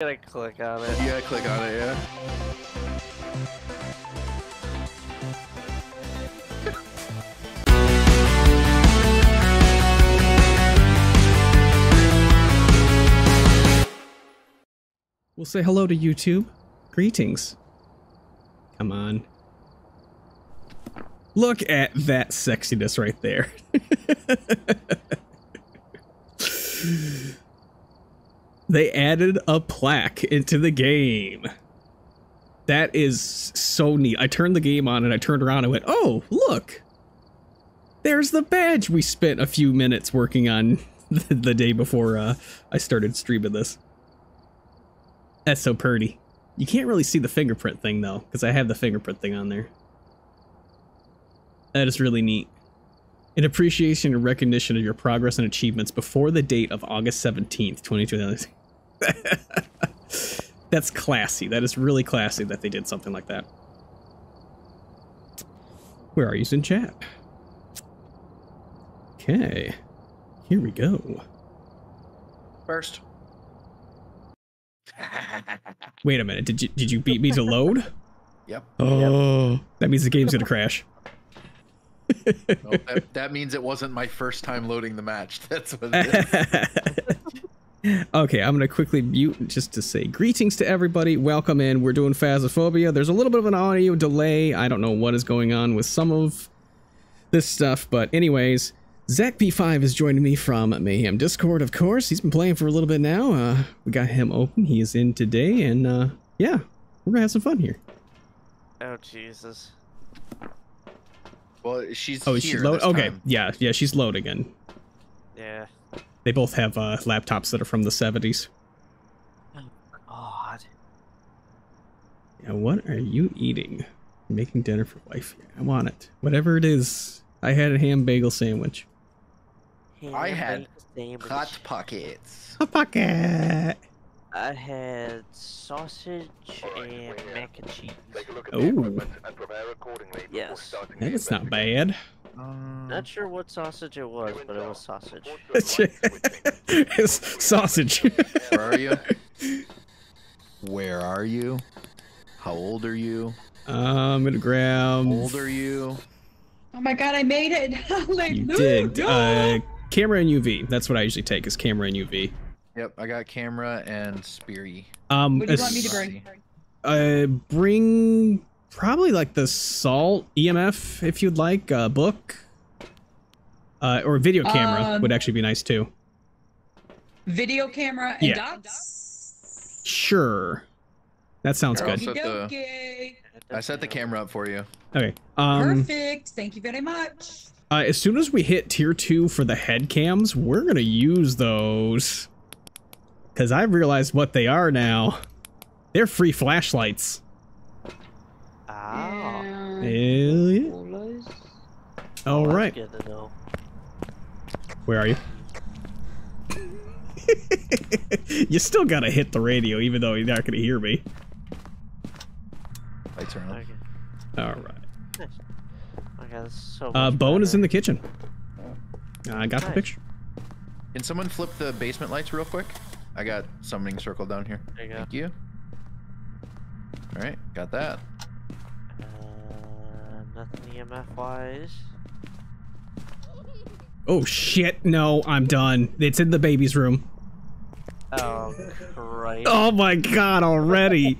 You gotta click on it. You gotta click on it, yeah. We'll say hello to YouTube. Greetings. Come on. Look at that sexiness right there. They added a plaque into the game. That is so neat. I turned the game on and I turned around and went, oh, look. There's the badge we spent a few minutes working on the day before I started streaming this. That's so pretty. You can't really see the fingerprint thing though, because I have the fingerprint thing on there. That is really neat. In appreciation and recognition of your progress and achievements before the date of August 17th, 2020. That's classy. That is really classy that they did something like that. Where are you in chat? Okay. Here we go. First. Wait a minute. Did you beat me to load? Yep. Oh, yep. That means the game's gonna crash. No, that means it wasn't my first time loading the match. That's what it is. Okay, I'm gonna quickly mute just to say greetings to everybody. Welcome in. We're doing Phasmophobia. There's a little bit of an audio delay. I don't know what is going on with some of this stuff, but anyways, Zach_P5 is joining me from Mayhem Discord, of course. He's been playing for a little bit now. We got him open. He is in today, and yeah, we're gonna have some fun here. Oh Jesus. Well, she's oh, she's loading. Okay, yeah, yeah, she's loading in. Yeah. They both have laptops that are from the 70s. Oh God. Yeah, what are you eating? I'm making dinner for wife. I want it. Whatever it is. I had a ham bagel sandwich. I had hot pockets. Hot pocket. I had sausage and mac and cheese. Oh, yes. That is not bad. Not sure what sausage it was, but it was sausage. It's sausage. Where are you? Where are you? How old are you? I'm gonna grab. How old are you? Oh my God, I made it! You did. Camera and UV. That's what I usually take is camera and UV. Yep, I got camera and speary. What do you want me to bring? Bring probably like the salt EMF if you'd like. A book. Or video camera would actually be nice too. Video camera and yeah. Dots. Sure, that sounds good. I set the camera up for you. Okay. Perfect. Thank you very much. As soon as we hit tier 2 for the head cams, we're gonna use those. Cause I've realized what they are now. They're free flashlights. Oh. Yeah. Yeah. All right. Where are you? You still gotta hit the radio, even though you're not gonna hear me. Lights are on. Okay. All right. Nice. Oh my God, this is so Bone is in the kitchen. I got the picture. Can someone flip the basement lights real quick? I got summoning circle down here. There you go. Thank you. All right, got that. Nothing EMF wise. Oh shit! No, I'm done. It's in the baby's room. Oh Christ! Oh my God! Already.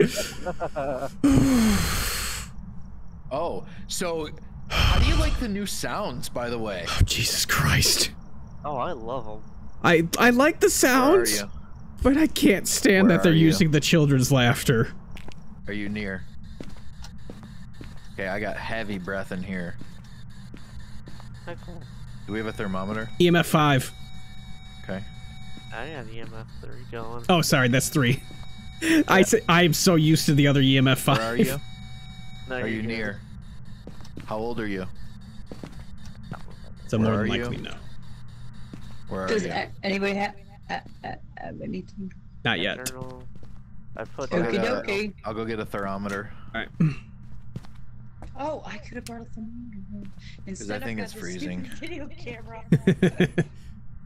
Oh, so how do you like the new sounds, by the way? Oh, Jesus Christ! Oh, I love them. I like the sounds, but I can't stand that they're using the children's laughter. Are you near? Okay, I got heavy breath in here. Cool. Do we have a thermometer? EMF 5. Okay. I have EMF 3 going. Oh, sorry, that's 3. Yeah. I'm so used to the other EMF 5. Where are you? No, are you near? How old are you? So more than likely no. Where are you? Does anybody have anything? Not yet. I put okay. I'll go get a thermometer. All right. Oh, I could have brought a thermometer. Because I think it's freezing. Video camera. Give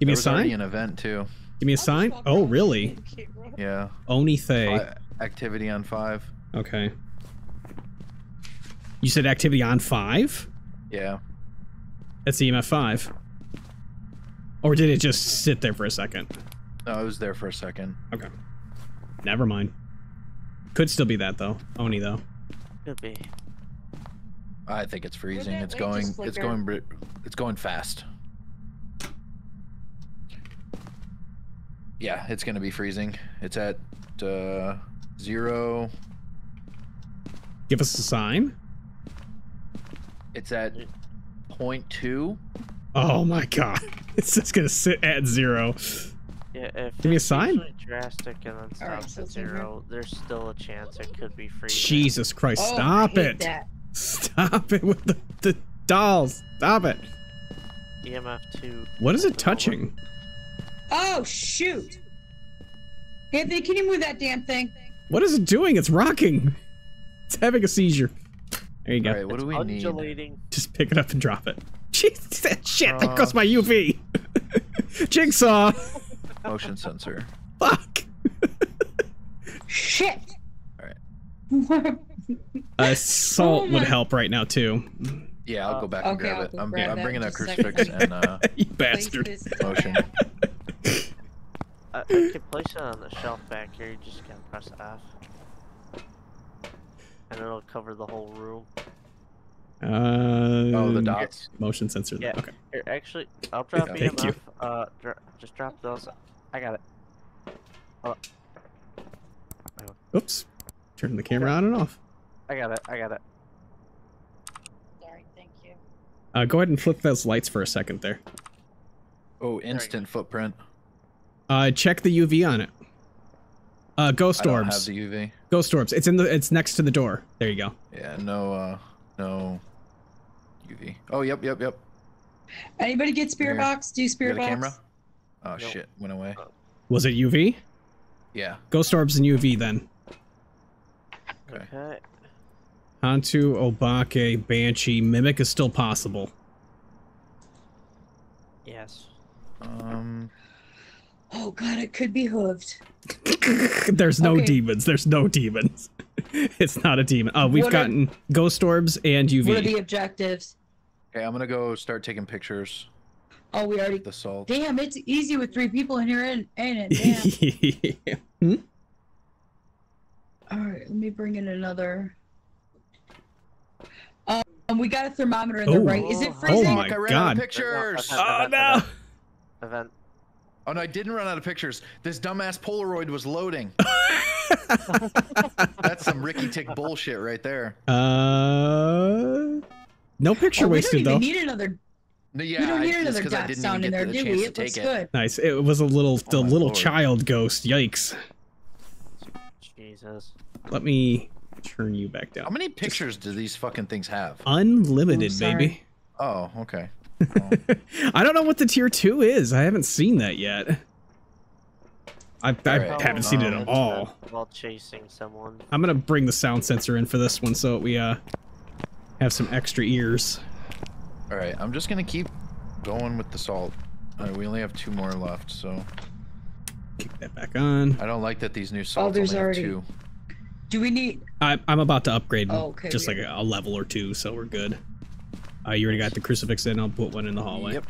me a sign. An event too. Give me a sign. Oh, really? Yeah. Onithay. Activity on 5. Okay. You said activity on 5? Yeah. That's EMF 5. Or did it just sit there for a second? No, it was there for a second. Okay. Never mind. Could still be that though. Oni though. Could be. I think it's freezing. It's going fast. Yeah, it's gonna be freezing. It's at 0. Give us a sign. It's at 0.2. Oh my god. It's just gonna sit at 0. Yeah, if give me a sign. Drastic and then stops at 0. There's still a chance it could be freezing. Jesus Christ! Oh, stop it! That. Stop it with the dolls! Stop it! EMF 2. What is it touching? Oh shoot! Anthony, can you move that damn thing? What is it doing? It's rocking. It's having a seizure. There you go. All right, what do we need? Just pick it up and drop it. Jesus, that shit! That cost my UV. Jigsaw. Motion sensor. Fuck. Shit. All right. Salt would help right now too. Yeah, I'll go back and grab it. I'm bringing that crucifix and you bastard. Motion. I can place it on the shelf back here. You just gotta press F, and it'll cover the whole room. The dots. Motion sensor. Yeah. Okay. Here, actually, I'll drop EMF. Just drop those. I got it. Hold on. Oops. Turn the camera on and off. I got it. I got it. Sorry. Thank you. Go ahead and flip those lights for a second there. Oh, instant footprint. Check the UV on it. Ghost orbs. I don't have the UV. Ghost orbs. It's in the. It's next to the door. There you go. Yeah. No. No. UV. Oh, yep, yep, yep. Anybody get spirit box? Do you spirit box? Camera? Oh, shit. Went away. Was it UV? Yeah. Ghost orbs and UV then. Okay. Hantu, Obake, Banshee, Mimic is still possible. Yes. Oh, God, it could be hooved. There's no demons. There's no demons. It's not a demon. We've gotten ghost orbs and UV. What are the objectives? Okay, I'm gonna go start taking pictures. Oh, we already. The salt. Damn, it's easy with 3 people in here, ain't it? Damn. Hmm? All right, let me bring in another. We got a thermometer in the right. Is it freezing? Oh my god! Pictures. Oh no. Event. Oh no, I didn't run out of pictures. This dumbass Polaroid was loading. That's some Ricky Tick bullshit right there. No picture wasted though. We don't even need another. No, yeah, we don't need another dot sound in there, do we? It looks good. Nice. It was a little, the little child ghost. Yikes. Jesus. Let me turn you back down. How many pictures do these fucking things have? Unlimited, baby. Oh, okay. I don't know what the tier 2 is. I haven't seen that yet. I haven't seen it at all. While chasing someone. I'm gonna bring the sound sensor in for this one so we have some extra ears. All right, I'm just gonna keep going with the salt. All right, we only have 2 more left, so keep that back on. I don't like that these new salts only have 2. Do we need? I'm about to upgrade just like a level or 2, so we're good. You already got the crucifix in. I'll put one in the hallway. Yep.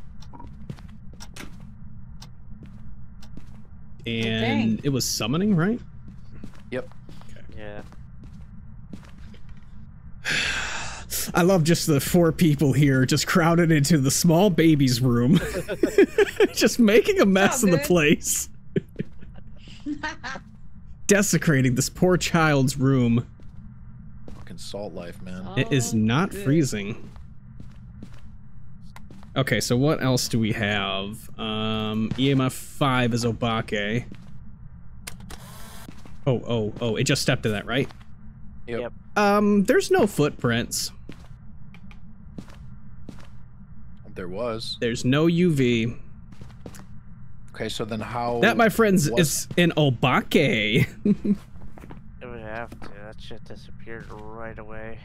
And it was summoning, right? Yep. Okay. Yeah. I love just the 4 people here just crowded into the small baby's room. Just making a mess of the place. Desecrating this poor child's room. Fucking salt life, man. It is not freezing. Okay, so what else do we have? EMF 5 is Obake. Oh, it just stepped to that, right? Yep. There's no footprints. There was. There's no UV. Okay, so then how... That, my friends, is an Obake. It would have to. That shit disappeared right away.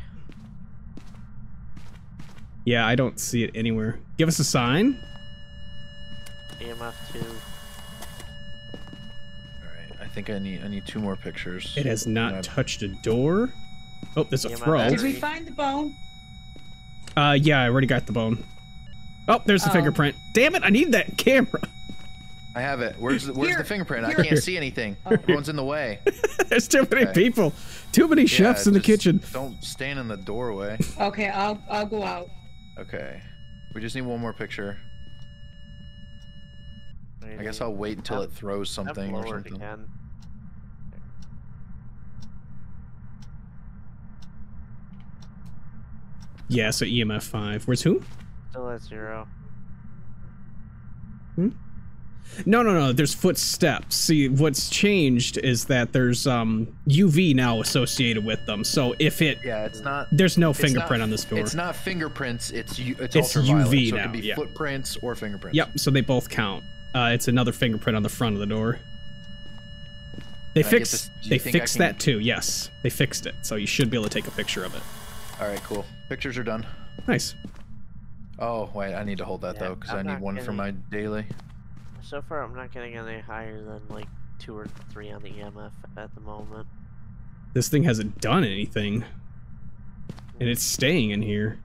Yeah, I don't see it anywhere. Give us a sign. EMF 2. think I need two more pictures. It has not touched a door. Oh, there's a throw. Did we find the bone? Yeah, I already got the bone. Oh, there's the fingerprint. Damn it, I need that camera. I have it. Where's the fingerprint? I can't see anything. Oh. Everyone's in the way. There's too many people. Too many chefs in the kitchen. Don't stand in the doorway. Okay, I'll go out. Okay. We just need one more picture. I guess I'll wait until it throws something or something. Yeah, so EMF 5. Where's who? Still at 0. Hmm? No, there's footsteps. See, what's changed is that there's UV now associated with them. So if it it's not there's no fingerprint on this door. It's not fingerprints, it's ultraviolet, UV so now. It could be footprints or fingerprints. Yep, so they both count. It's another fingerprint on the front of the door. They fixed that too. Yes, they fixed it. So you should be able to take a picture of it. All right, cool. Pictures are done. Nice. Oh, wait, I need to hold that though, because I need one for my daily. So far, I'm not getting any higher than like 2 or 3 on the EMF at the moment. This thing hasn't done anything, and it's staying in here.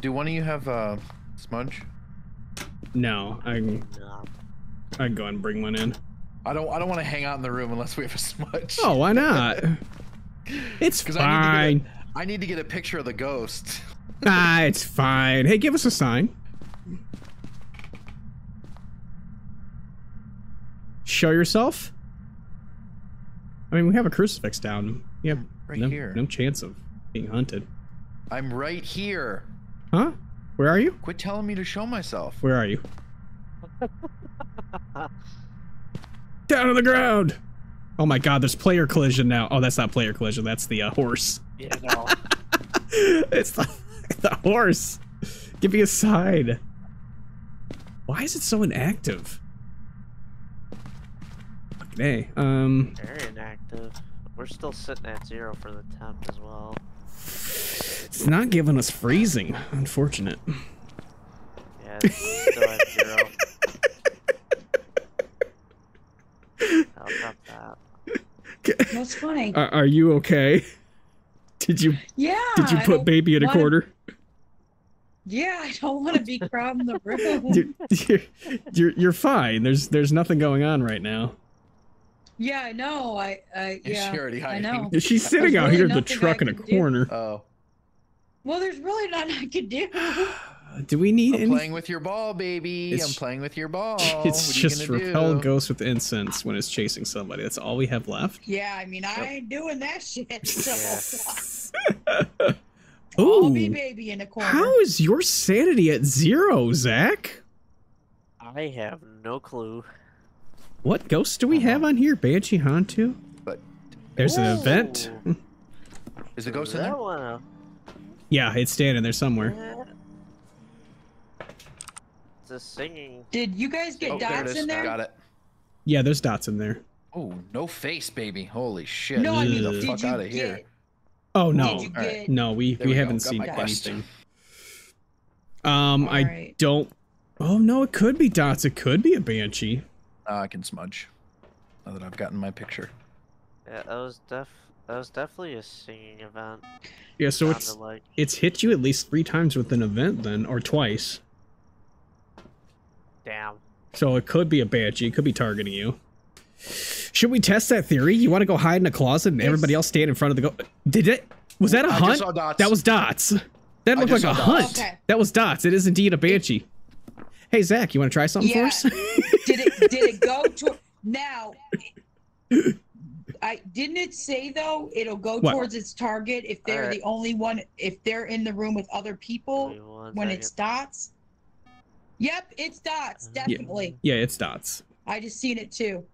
Do one of you have smudge? No, I can go and bring one in. I don't want to hang out in the room unless we have a smudge. Oh, why not? It's fine. I need to get a picture of the ghost. It's fine. Hey, give us a sign. Show yourself. I mean, we have a crucifix down. Yeah, right here. No chance of being hunted. I'm right here. Huh? Where are you? Quit telling me to show myself. Where are you? Down on the ground. Oh my God, there's player collision now. Oh, that's not player collision. That's the horse. Yeah, no. It's the horse. Give me a sign. Why is it so inactive? Hey, very inactive. We're still sitting at 0 for the temp as well. It's not giving us freezing. Unfortunate. Yeah, it's still at 0. I'll drop that. That's funny. Are you okay? Did you put baby in a quarter? Yeah, I don't want to be crowding the room. You're fine. There's nothing going on right now. Yeah, I know. Yeah. She already hiding. I know. She's sitting out really here in the truck in a corner. Oh. Well, there's really nothing I can do. Do we need anything? I'm playing with your ball, baby. I'm playing with your ball. It's just repel ghosts with incense when it's chasing somebody. That's all we have left. Yeah, I mean, I ain't doing that shit. So. Ooh. I'll be baby in a corner. How is your sanity at 0, Zach? I have no clue. What ghosts do we have on here? Banshee Hantu? But there's an event. Is the ghost in there? Yeah, it's standing there somewhere. It's a singing. Did you guys get dots in there? Got it. Yeah, there's dots in there. Oh, no face, baby. Holy shit. No, I mean, get the fuck out of here. Oh, no. No, we haven't seen anything. I don't. Oh, no, it could be dots. It could be a banshee. I can smudge. Now that I've gotten my picture. Yeah, that was definitely a singing event. Yeah, so it's hit you at least 3 times with an event then, or twice. Damn. So it could be a banshee. It could be targeting you. Should we test that theory? You want to go hide in a closet and everybody else stand in front of the ghost? Did it? Was that a hunt? I just saw dots. That was dots. That looked like a hunt. Okay. That was dots. It is indeed a banshee. Hey Zach, you want to try something for us? Did it go to now? Didn't it say though it'll go towards its target if they're the only one, if they're in the room with other people when it's dots? Yep, it's dots, definitely. Yeah, it's dots. I just seen it too.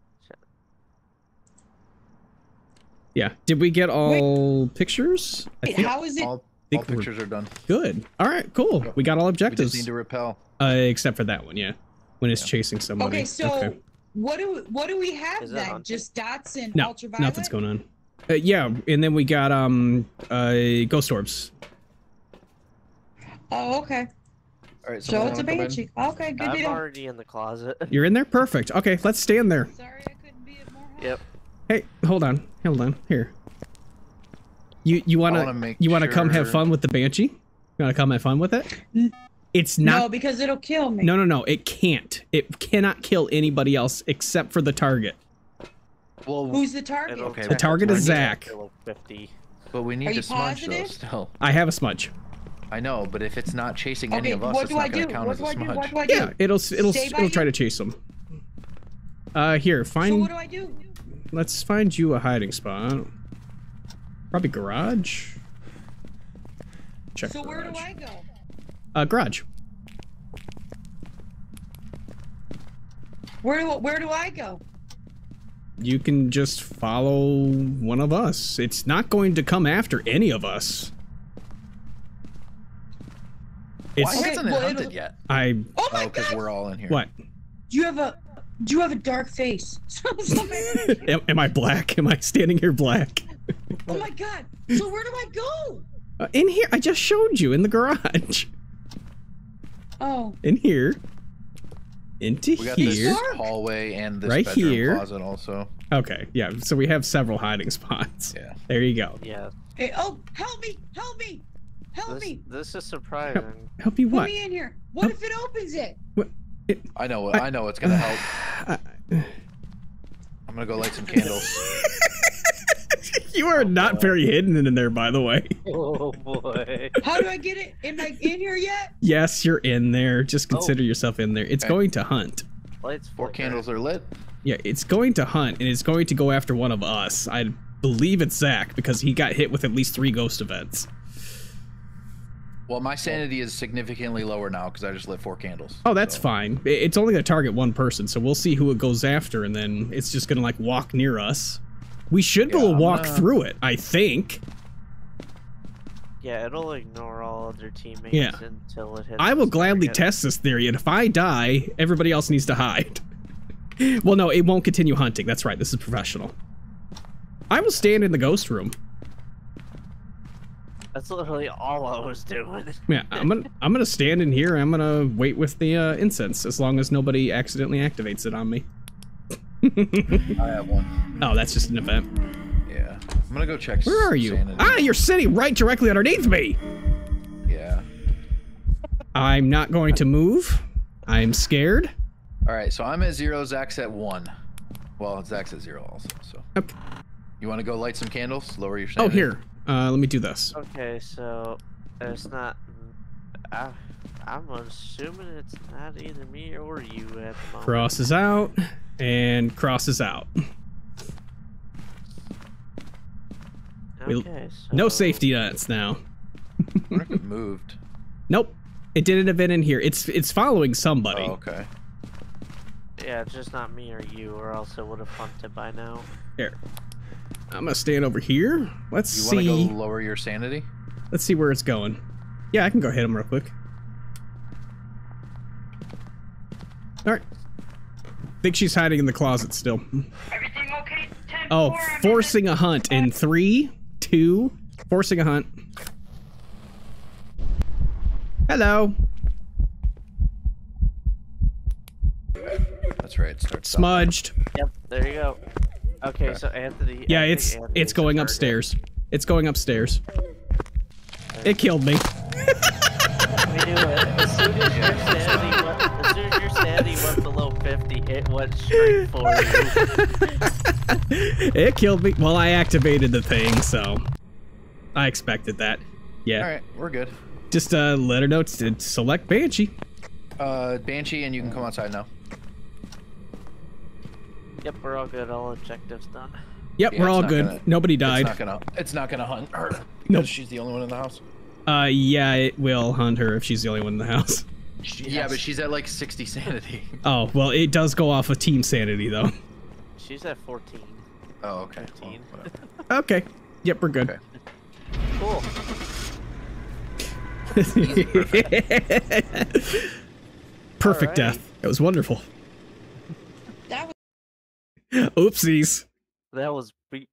Yeah. Did we get all pictures? How is it? All pictures are done. Good. All right, cool. We got all objectives. We just need to repel. Except for that one, yeah. When it's chasing somebody. Okay, so what do we have then? Just dots and ultraviolet? No, nothing's going on. Yeah, and then we got ghost orbs. Oh, okay. All right, so it's a banshee. Okay, good deal. I'm already in the closet. You're in there? Perfect. Okay, let's stand there. Sorry I couldn't be at more help. Yep. Hey, hold on. Hold on. Here. You wanna come have fun with the banshee? You wanna come have fun with it? It's not. No, because it'll kill me. No, no, no. It can't. It cannot kill anybody else except for the target. Well, who's the target? Okay, the target is Zach. 50. But we need to smudge those still. I have a smudge. I know, but if it's not chasing any of us, it's not gonna count as a smudge. Yeah, it'll try to chase them. Here, find. So what do I do? Let's find you a hiding spot. Probably garage. Check. So where do I go? Garage. Where do I go? You can just follow one of us. It's not going to come after any of us. It's why hasn't it hunted yet? Oh my god! Because we're all in here. What? Do you have a dark face? Am I black? Am I standing here black? Oh my god! So where do I go? In here. I just showed you in the garage. Oh. In here. Into here. We got this hallway and this bedroom closet also. Okay. Yeah. So we have several hiding spots. Yeah. There you go. Yeah. Hey, oh, help me! Help me! Help me! This is surprising. Help you what? Put me in here. What if it opens it? What? I know it's gonna help. I'm gonna go light some candles. You are not very hidden in there, by the way. Oh boy. How do I get it? Am I in here yet? Yes, you're in there. Just consider yourself in there. It's going to hunt. Lights, four candles are lit. Yeah, it's going to hunt and it's going to go after one of us. I believe it's Zach because he got hit with at least 3 ghost events. Well, my sanity is significantly lower now because I just lit 4 candles. Oh, that's fine. It's only going to target one person, so we'll see who it goes after, and then it's just going to, like, walk near us. We should be able to walk through it, I think. Yeah, it'll ignore all other teammates until it hits. I will gladly test this theory, and if I die, everybody else needs to hide. Well, no, it won't continue hunting. That's right. This is professional. I will stand in the ghost room. That's literally all I was doing. Yeah, I'm gonna stand in here. I'm gonna wait with the incense as long as nobody accidentally activates it on me. I have one. Oh, that's just an event. Yeah, I'm gonna go check. Where are you? Sanity. Ah, you're sitting right directly underneath me. Yeah. I'm not going to move. I'm scared. All right, so I'm at 0. Zach's at 1. Well, Zach's at 0 also. So. Okay. You want to go light some candles? Lower your sanity. Oh, here. Let me do this. Okay, so it's not. I'm assuming it's not either me or you at the moment. Crosses out and crosses out. Okay, so no safety nets now. I wonder if it moved. Nope, it didn't have been in here. It's following somebody. Oh, okay. Yeah, it's just not me or you, or else it would have funked it by now. Here. I'm gonna stand over here. Let's see. You wanna go lower your sanity? Let's see where it's going. Yeah, I can go hit him real quick. All right. Think she's hiding in the closet still. Everything okay? 10, oh, 4, forcing a hunt in 3, 2, forcing a hunt. Hello. That's right. Smudged. Yep. There you go. Okay, so Anthony. Yeah, it's going upstairs. It's going upstairs. It killed me. We knew it. As soon as your sanity went below 50, it went straight for you. It killed me. Well, I activated the thing, so I expected that. Yeah. All right, we're good. Just let her know to select Banshee. Banshee, and you can come outside now. Yep, we're all good. All objectives done. Yep, we're all good. Nobody died. It's not gonna hunt her because she's the only one in the house. Yeah, it will hunt her if she's the only one in the house. Yeah, but she's at like 60 sanity. Oh, well, it does go off of team sanity though. She's at 14. Oh, okay. 14. Well, okay. Yep, we're good. Okay. Cool. Easy, perfect right. Death. It was wonderful. Oopsies. That was beat.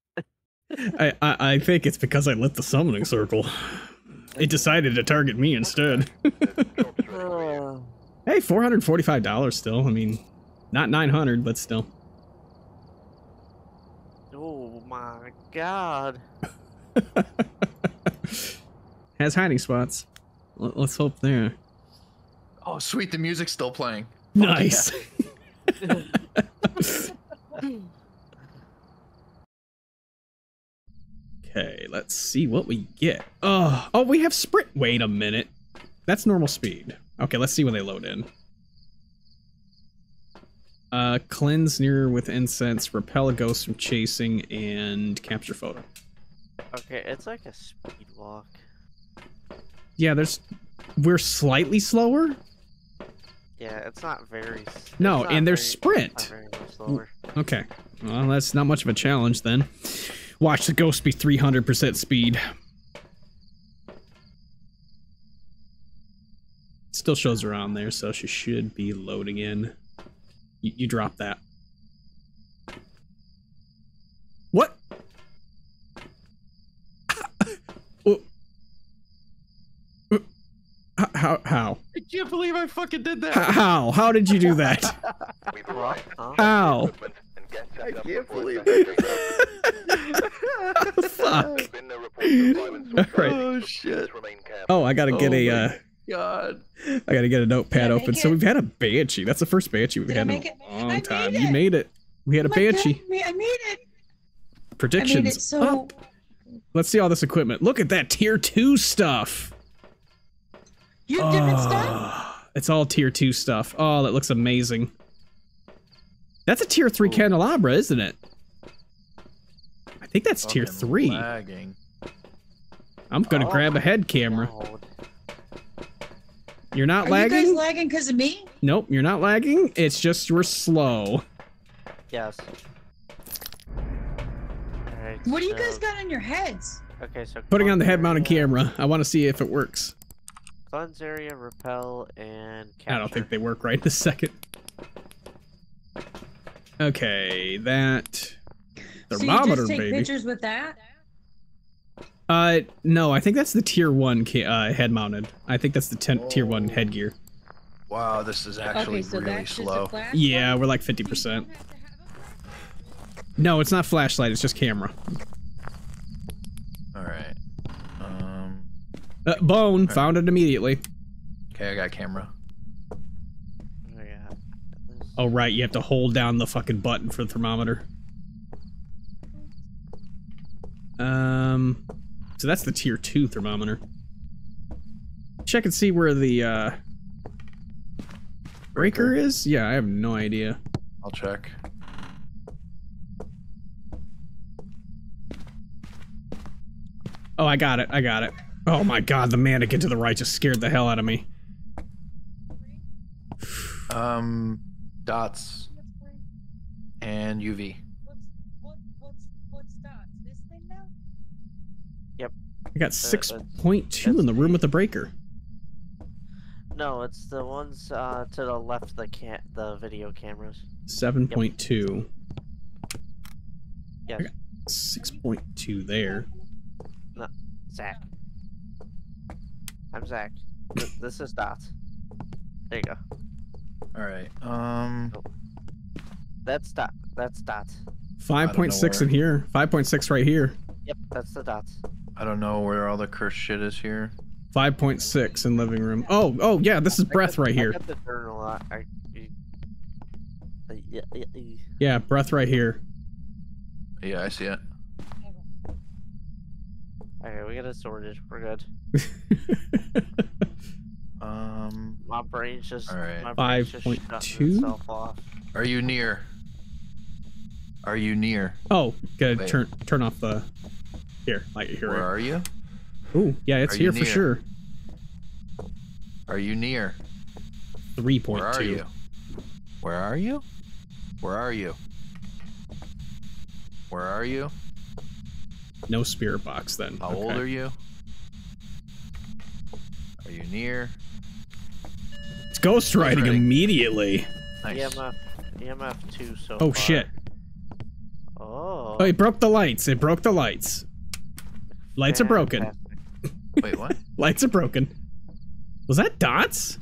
I think it's because I lit the summoning circle. It decided to target me instead. Hey, $445 still. I mean, not $900, but still. Oh, God. Has hiding spots. Let's hope there. Oh, sweet. The music's still playing. Nice. Oh, yeah. Okay, let's see what we get. Oh, we have sprint. Wait a minute. That's normal speed. Okay, let's see when they load in. Cleanse near with incense, repel a ghost from chasing, and capture photo. Okay, it's like a speed walk. Yeah, we're slightly slower. Yeah, it's not very. No, and they're sprint. Slower. Okay, well that's not much of a challenge then. Watch the ghost be 300% speed. Still shows her on there, so she should be loading in. You dropped that. What? How? I can't believe I fucking did that. How? How did you do that? How? I can't believe it. Fuck. Right. Oh, shit. Oh, I gotta get a, God. I gotta get a notepad open. So we've had a banshee. That's the first banshee we've had in a long time. You made it. We had a banshee. I made it. Predictions up. Let's see all this equipment. Look at that tier 2 stuff. You have different stuff? It's all tier 2 stuff. Oh, that looks amazing. That's a tier 3 candelabra, isn't it? I think that's tier 3. Lagging. I'm gonna grab a head camera. God. You're not lagging? Are you guys lagging because of me? Nope, you're not lagging. It's just we're slow. Yes. Right, what do you guys got on your heads? Okay, so putting on the head-mounted camera. I want to see if it works. Cleanse area, repel, and capture. I don't think they work right this second. Okay, that thermometer, baby. So you just take pictures with that? No, I think that's the tier 1 head-mounted. I think that's the tier 1 headgear. Wow, this is actually really slow. Yeah, we're like 50%. No, it's not flashlight. It's just camera. All right. Bone found it immediately. Okay, I got camera. Oh, right, you have to hold down the fucking button for the thermometer. So that's the tier 2 thermometer. Check and see where the breaker is? Yeah, I have no idea. I'll check. Oh, I got it, I got it. Oh my god, the mannequin to the right just scared the hell out of me. Dots and UV. What's dots? This thing now? Yep. I got 6.2 in the room with the breaker. No, it's the ones to the left, the video cameras. 7.2. Yep. Yeah. 6.2 there. No, Zach. I'm Zach. This is dots. There you go. Alright, that's dot. That's dots. 5.6 in here. 5.6 right here. Yep, that's the dots. I don't know where all the cursed shit is here. 5.6 in living room. Oh yeah, this is breath right here. I got the journal. Yeah, breath right here. Yeah, I see it. Alright, we got it sorted. We're good. My brain's just right. 5.2. Are you near? Are you near? Oh, good. Turn off the light here. Where are you? Ooh, yeah, it's here for sure. Are you near? 3.2. Where are you? Where are you? Where are you? Where are you? No spirit box then. How old are you? Are you near? It's ghost riding immediately. Nice. EMF 2 so far. Oh shit. Oh, it broke the lights. It broke the lights. Lights are broken. Wait, what? Lights are broken. Was that dots?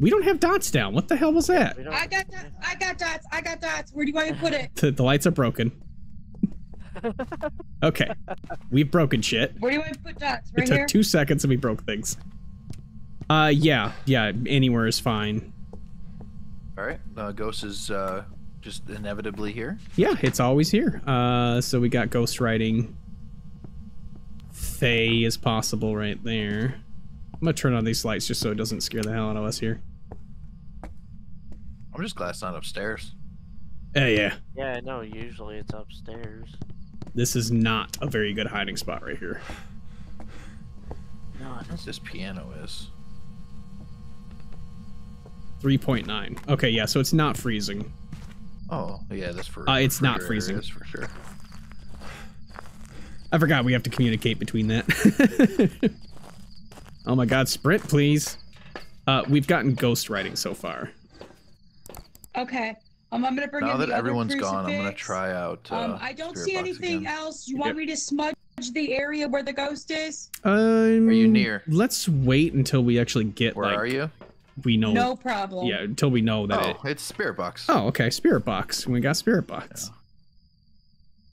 We don't have dots down. What the hell was that? I got dots. Where do you want me to put it? The lights are broken. Okay. We've broken shit. Where do you want to put dots? Right here? It took 2 seconds and we broke things. Yeah. Yeah, anywhere is fine. Alright. Ghost is, just inevitably here. Yeah, it's always here. So we got ghost riding. Fae is possible right there. I'm gonna turn on these lights just so it doesn't scare the hell out of us here. I'm just glad it's not upstairs. Yeah. Yeah, no, usually it's upstairs. This is not a very good hiding spot right here. No, this piano is. 3.9. Okay, yeah, so it's not freezing. Oh, yeah, that's for... it's not freezing. That's for sure. I forgot we have to communicate between that. Oh my god, sprint, please. We've gotten ghost riding so far. Okay. I'm gonna bring now in that the everyone's other gone, I'm gonna try out. I don't see anything else. You want me to smudge the area where the ghost is? Are you near? Let's wait until we actually get. Where are you? We know. No problem. Yeah, until we know that. Oh, it's spirit box. Oh, okay, spirit box. We got spirit box. Yeah.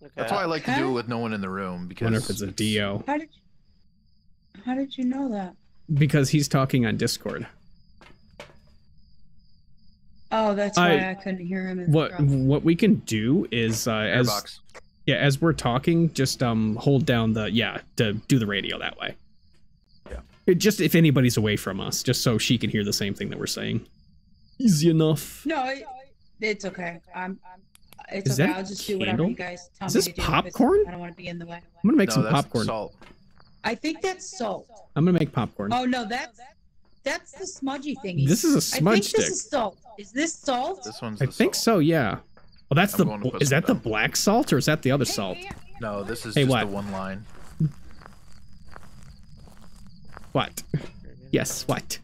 Okay. That's why I like to do it with no one in the room because. I wonder if it's a DO. How did you know that? Because he's talking on Discord. Oh, that's why I couldn't hear him. In what we can do is as we're talking, just hold down the to do the radio that way. Yeah. It just if anybody's away from us, just so she can hear the same thing that we're saying. Easy enough. No, it's okay. It's okay. I'll just do whatever you guys tell me to do. Is this popcorn? I don't want to be in the way. I'm gonna make some popcorn. Salt. I think that's salt. I'm gonna make popcorn. Oh no, that's the smudgy thingy. This is a smudge stick. I think this is salt. Is this salt? This one's the salt. I think so, yeah. Well, that's the... Is that the black salt or is that the other salt? No, this is just the one line. What? Yes, what?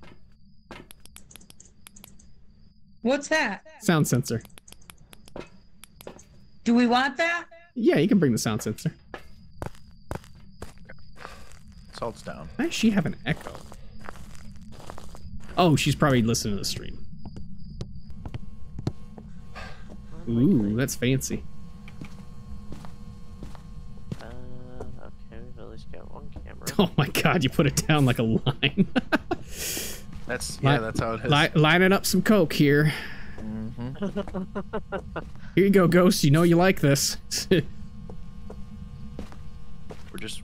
What's that? Sound sensor. Do we want that? Yeah, you can bring the sound sensor. Salt's down. Why does she have an echo? Oh, she's probably listening to the stream. Ooh, that's fancy. Okay, we've at least got one camera. Oh my god, you put it down like a line. that's how it is. Lining up some coke here. Mm-hmm. Here you go, Ghost. You know you like this.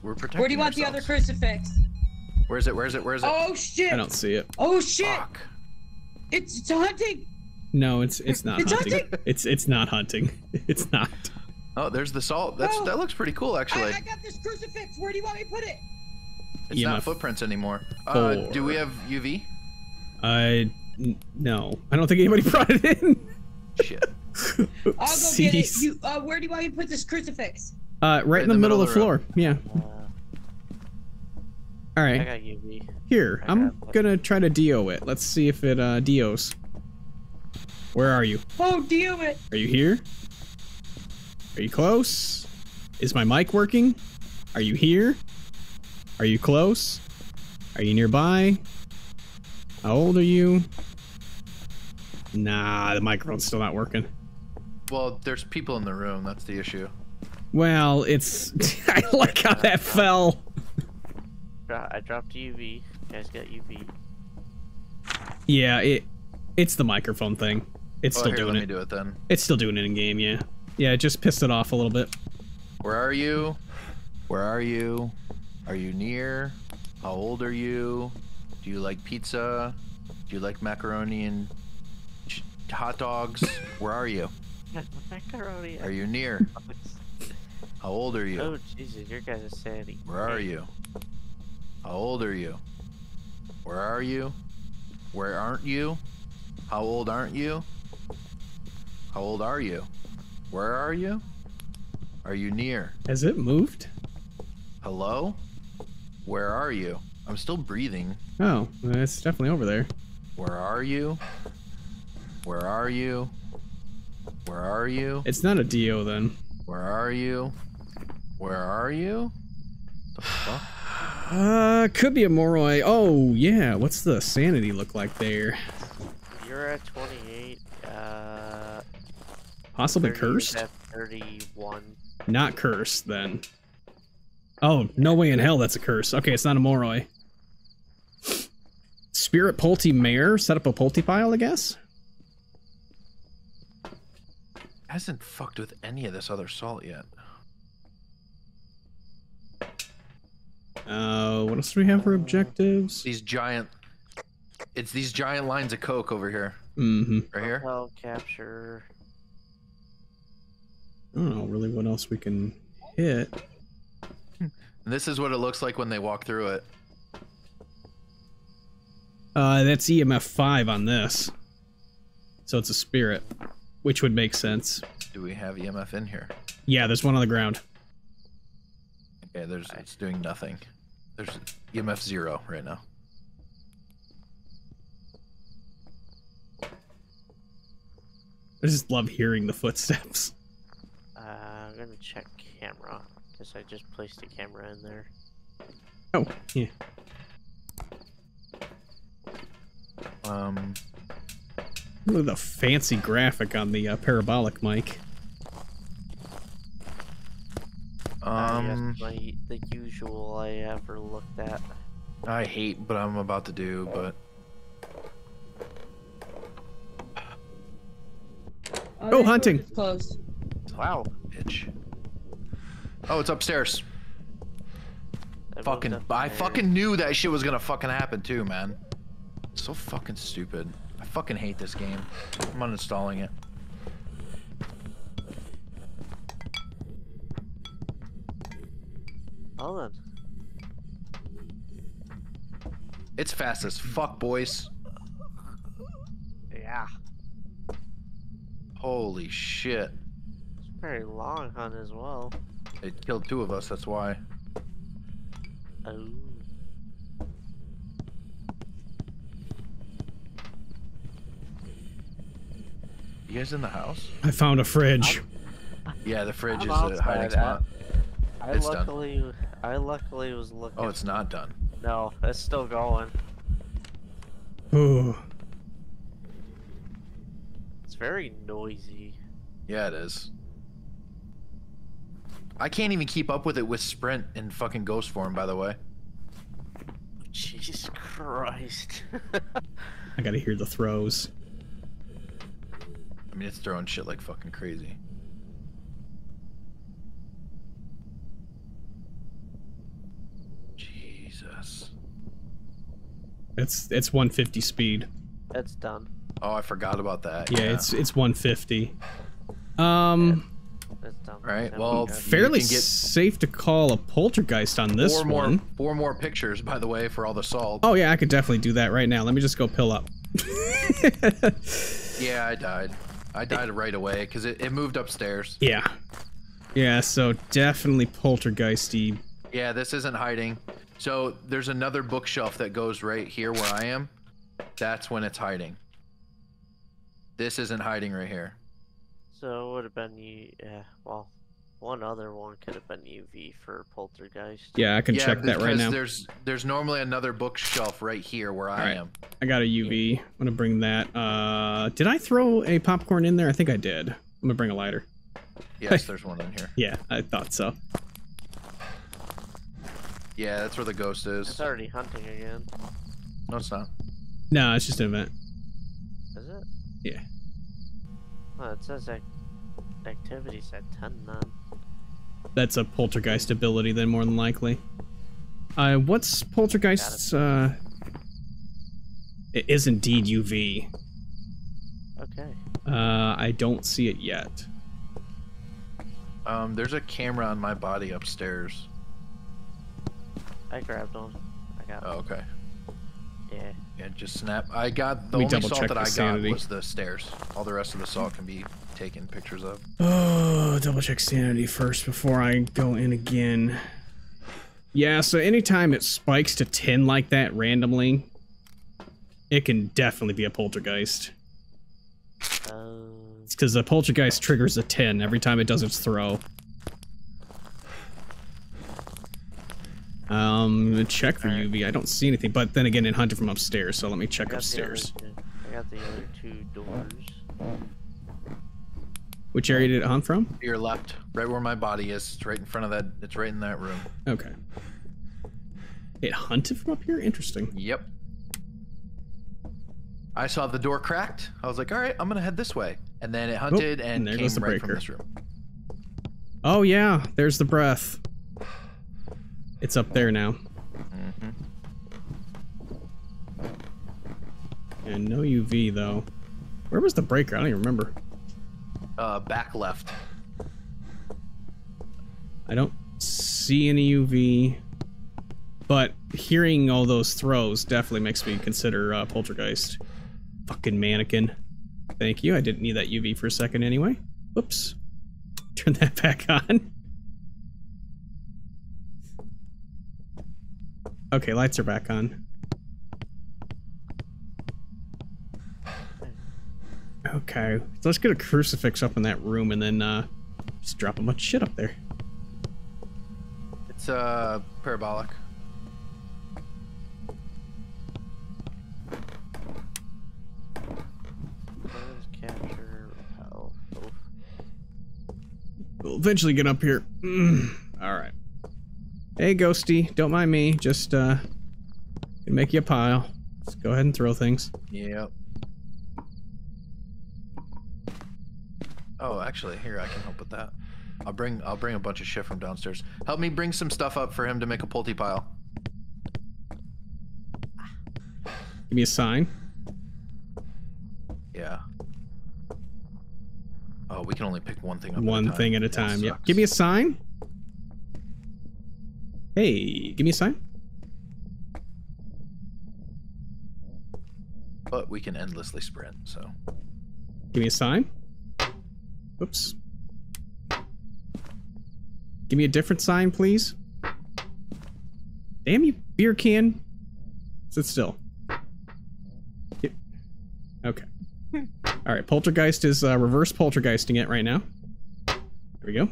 we're protecting. Where do you want the other crucifix? Where is it? Where is it? Where is it? Oh shit! I don't see it. Oh shit! Fuck. It's hunting. No, it's not hunting. It's not hunting. It's not. Oh, there's the salt. That looks pretty cool actually. I got this crucifix. Where do you want me to put it? It's not footprints anymore. Do we have UV? No. I don't think anybody brought it in. Shit. I'll go get it. You, where do you want me to put this crucifix? Right in the middle of the floor. Yeah. All right. I got UV. Here, I'm gonna try to DO it. Let's see if it DOs. Where are you? Oh, DO it! Are you here? Are you close? Is my mic working? Are you here? Are you close? Are you nearby? How old are you? Nah, the microphone's still not working. Well, there's people in the room. That's the issue. Well, it's... I like how that fell. I dropped UV. You guys got UV. Yeah, it's the microphone thing. It's still doing it. Let me do it then. It's still doing it in game, yeah. Yeah, it just pissed it off a little bit. Where are you? Where are you? Are you near? How old are you? Do you like pizza? Do you like macaroni and hot dogs? Where are you? Macaroni. Are you near? How old are you? Oh, Jesus, your guys are sandy. Where are you? How old are you? Where are you? Where aren't you? How old aren't you? How old are you? Where are you? Are you near? Has it moved? Hello? Where are you? I'm still breathing. Oh, it's definitely over there. Where are you? Where are you? Where are you? It's not a DO then. Where are you? Where are you? The fuck? Could be a Moroi. Oh, yeah. What's the sanity look like there? You're at 28. Possibly cursed? At 31. Not curse, then. Oh, no way in hell that's a curse. Okay, it's not a Moroi. Spirit Pulte Mare? Set up a Pulte file, I guess? Hasn't fucked with any of this other salt yet. What else do we have for objectives? These giant... It's these giant lines of coke over here. Mm-hmm. Right here? Well, capture... I don't know really what else we can hit. This is what it looks like when they walk through it. That's EMF 5 on this. So it's a spirit, which would make sense. Do we have EMF in here? Yeah, there's one on the ground. Okay, there's it's doing nothing. There's EMF 0 right now. I just love hearing the footsteps. I'm gonna check camera, because I just placed the camera in there. Oh, yeah. Look at the fancy graphic on the parabolic mic. Yes, the usual I ever looked at. I hate what I'm about to do, but... Oh, hunting! It's closed. Wow, bitch. Oh, it's upstairs. Fucking, I fucking knew that shit was gonna fucking happen too, man. So fucking stupid. I fucking hate this game. I'm uninstalling it. Hold on. It's fast as fuck, boys. Yeah. Holy shit. Very long hunt as well. It killed two of us, that's why. Oh. You guys in the house? I found a fridge. Yeah, the fridge is a hiding spot. It's done. I luckily was looking. Oh, it's not done. No, it's still going. Ooh. It's very noisy. Yeah, it is. I can't even keep up with it with sprint and fucking ghost form, by the way. Jesus Christ. I gotta hear the throws. I mean, it's throwing shit like fucking crazy. Jesus. It's 150 speed. That's done. Oh, I forgot about that. Yeah, it's 150. Right. Well, fairly safe to call a poltergeist on this one. Four more pictures, by the way, for all the salt. Oh yeah, I could definitely do that right now. Let me just go pill up. Yeah, I died. I died right away because it moved upstairs. Yeah. Yeah. So definitely poltergeisty. Yeah, this isn't hiding. So there's another bookshelf that goes right here where I am. That's when it's hiding. This isn't hiding right here. So it would have been well, one other one could have been UV for poltergeist. Yeah, I can check that right now. There's normally another bookshelf right here where I am. I got a UV. I'm gonna bring that. Did I throw a popcorn in there? I think I did. I'm gonna bring a lighter. Yes, there's one in here. Yeah, I thought so. Yeah, that's where the ghost is. It's already hunting again. No, it's not. No, it's just an event. Is it? Yeah. Well, it says activities at 10-9. That's a poltergeist ability, then, more than likely. What's poltergeist's? It is indeed UV. Okay. I don't see it yet. There's a camera on my body upstairs. I grabbed one. I got one. Oh, okay. Yeah. Yeah, just snap. I got the only salt that I got was the stairs. All the rest of the salt can be taken pictures of. Oh, double check sanity first before I go in again. Yeah, so anytime it spikes to 10 like that randomly, it can definitely be a poltergeist. It's because the poltergeist triggers a 10 every time it does its throw. Check for UV. I don't see anything, but then again, it hunted from upstairs, so let me check upstairs. I got the other two doors. Which area did it hunt from? To your left, right where my body is. It's right in front of that. It's right in that room. Okay. It hunted from up here? Interesting. Yep. I saw the door cracked. I was like, all right, I'm going to head this way. And then it hunted and came right from this room. Oh, yeah. There's the breath. It's up there now. Mm-hmm. And no UV, though. Where was the breaker? I don't even remember. Back left. I don't see any UV, but hearing all those throws definitely makes me consider poltergeist. Fucking mannequin. Thank you. I didn't need that UV for a second anyway. Whoops. Turn that back on. Okay, lights are back on. Okay, so let's get a crucifix up in that room and then just drop a bunch of shit up there. It's parabolic. Capture, repel. We'll eventually get up here. All right. Hey, Ghosty, don't mind me. Just make you a pile. Let's go ahead and throw things. Yep. Oh, actually, here, I can help with that. I'll bring a bunch of shit from downstairs. Help me bring some stuff up for him to make a pulty pile. Give me a sign. Yeah. Oh, we can only pick one thing up at a time. One thing at a time, yeah. Give me a sign. Hey, give me a sign. But we can endlessly sprint, so. Give me a sign. Whoops. Give me a different sign, please. Damn you, beer can. Sit still. Yep. Okay. All right, poltergeist is reverse poltergeisting it right now. There we go.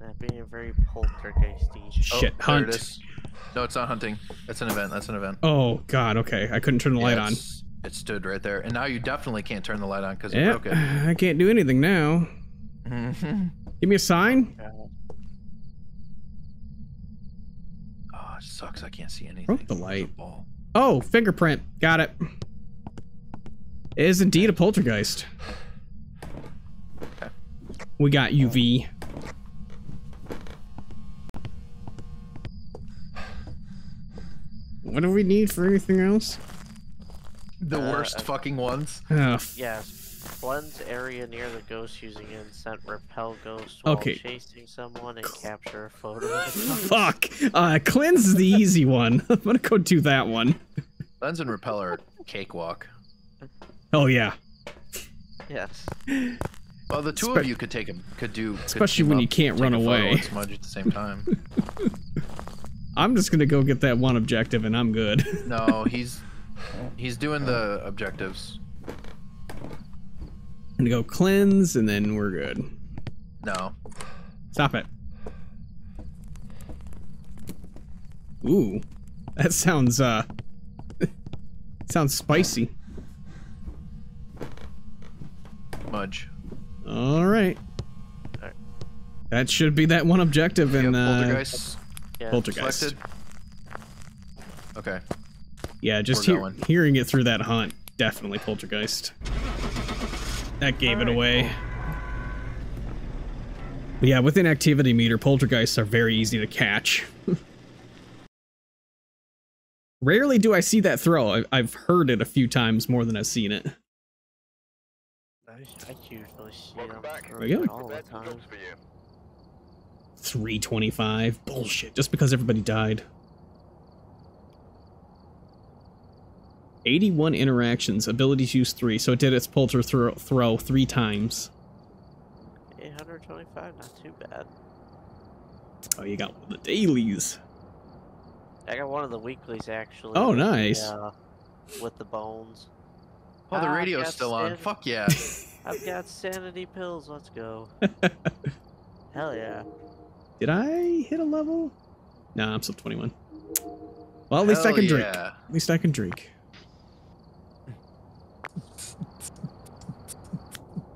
That'd be a very poltergeisty. Shit, oh, hunt. There it is. No, it's not hunting. That's an event. That's an event. Oh God. Okay, I couldn't turn the light on. It stood right there, and now you definitely can't turn the light on because it broke it. I can't do anything now. Give me a sign. Oh, it sucks. I can't see anything. Broke the light. Oh, fingerprint. Got it. It is indeed a poltergeist. Okay. We got UV. What do we need for anything else? The worst fucking ones. Yeah, blends area near the ghost using instant repel ghost while chasing someone and capture a photo. Fuck! Cleanse is the easy one. I'm gonna go do that one. Cleanse and repel are cakewalk. Oh yeah. Yes. Well, the two of you could take them. Could do. Especially when you can't run away. And smudge at the same time. I'm just gonna go get that one objective and I'm good. No, he's doing the objectives. I'm gonna go cleanse and then we're good. No. Stop it. Ooh. That sounds sounds spicy. Mudge. Alright. All right. That should be that one objective in poltergeist. Yeah. Poltergeist. Selected. Okay. Yeah, just hearing it through that hunt, definitely poltergeist. That gave it away. Cool. But yeah, with an activity meter, poltergeists are very easy to catch. Rarely do I see that throw. I've heard it a few times more than I've seen it. I usually see it all the time. 325. Bullshit. Just because everybody died. 81 interactions, abilities used 3, so it did its polter throw 3 times. 825, not too bad. Oh, you got one of the dailies. I got one of the weeklies, actually. Oh, nice. With the bones. Oh, the radio's still on. Fuck yeah. I've got sanity pills, let's go. Hell yeah. Did I hit a level? Nah, I'm still 21. Well, at least I can drink. At least I can drink.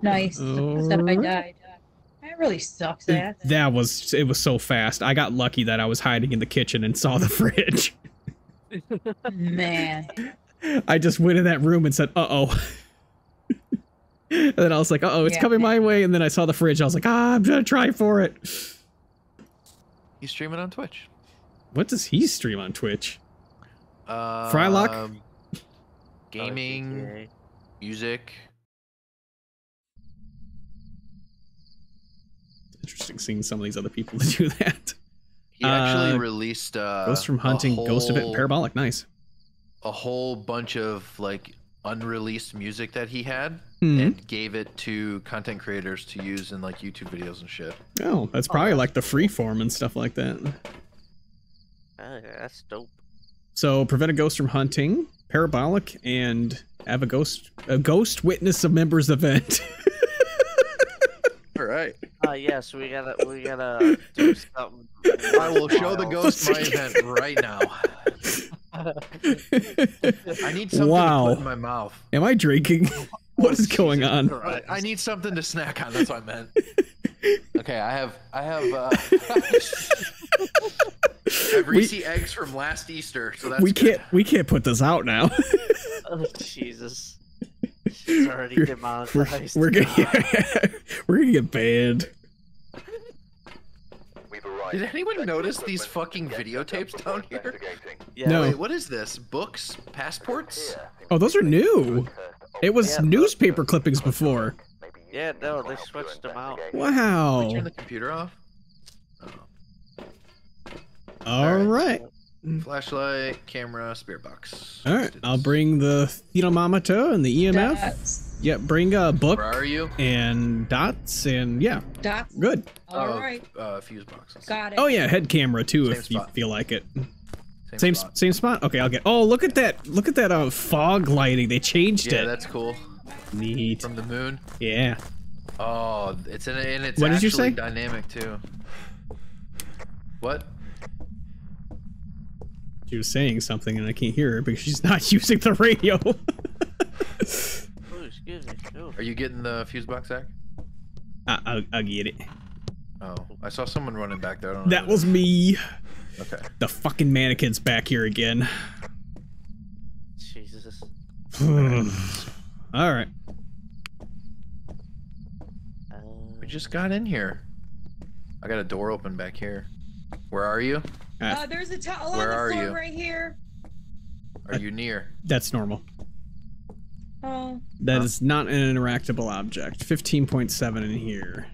Nice. Except I died. That really sucks. That was, it was so fast. I got lucky that I was hiding in the kitchen and saw the fridge. Man. I just went in that room and said, uh-oh. And then I was like, uh-oh, it's coming my way. And then I saw the fridge. I was like, ah, I'm going to try for it. He's streaming on Twitch. What does he stream on Twitch? Frylock? Gaming, music. It's interesting seeing some of these other people that do that. He actually released Ghost from Hunting, Ghost of It, and Parabolic. Nice. A whole bunch of like unreleased music that he had and gave it to content creators to use in like YouTube videos and shit. Oh, that's probably like the free form and stuff like that. That's dope. So prevent a ghost from hunting, Parabolic, and have a ghost witness a members event. All right. Yes, we gotta do something. I will show the ghost my event right now. I need something to put in my mouth. Am I drinking? What is going on? I need something to snack on. That's what I meant. Okay, I have greasy eggs from last Easter, so that's we can't put this out now. Oh Jesus. She's already demonetized. We're gonna get banned. Did anyone notice these fucking videotapes down here? Yeah. No. Wait, what is this? Books? Passports? Oh, those are new. It was newspaper clippings before. Yeah, no, they switched them out. Wow. Can we turn the computer off? All right. Flashlight, camera, spirit box. All right, I'll bring the thetomometer and the EMF. Dots. Yeah, bring a book. Where are you? And dots and dots. Good. All right. Fuse box. Got it. Oh yeah, head camera too if you feel like it. Same spot. Okay, I'll get. Oh, look at that! Look at that fog lighting. They changed it. Yeah, that's cool. Neat. From the moon. Yeah. Oh, it's and it's what did you say? Dynamic too. What? She was saying something and I can't hear her because she's not using the radio. Oh, excuse me. Oh. Are you getting the fuse box, Zach? I'll get it. Oh, I saw someone running back there. I don't know that was me. Okay. The fucking mannequin's back here again. Jesus. All right. We just got in here. I got a door open back here. Where are you? There's a towel on the floor right here. Are you near? That's normal. Oh. That is not an interactable object. 15.7 in here.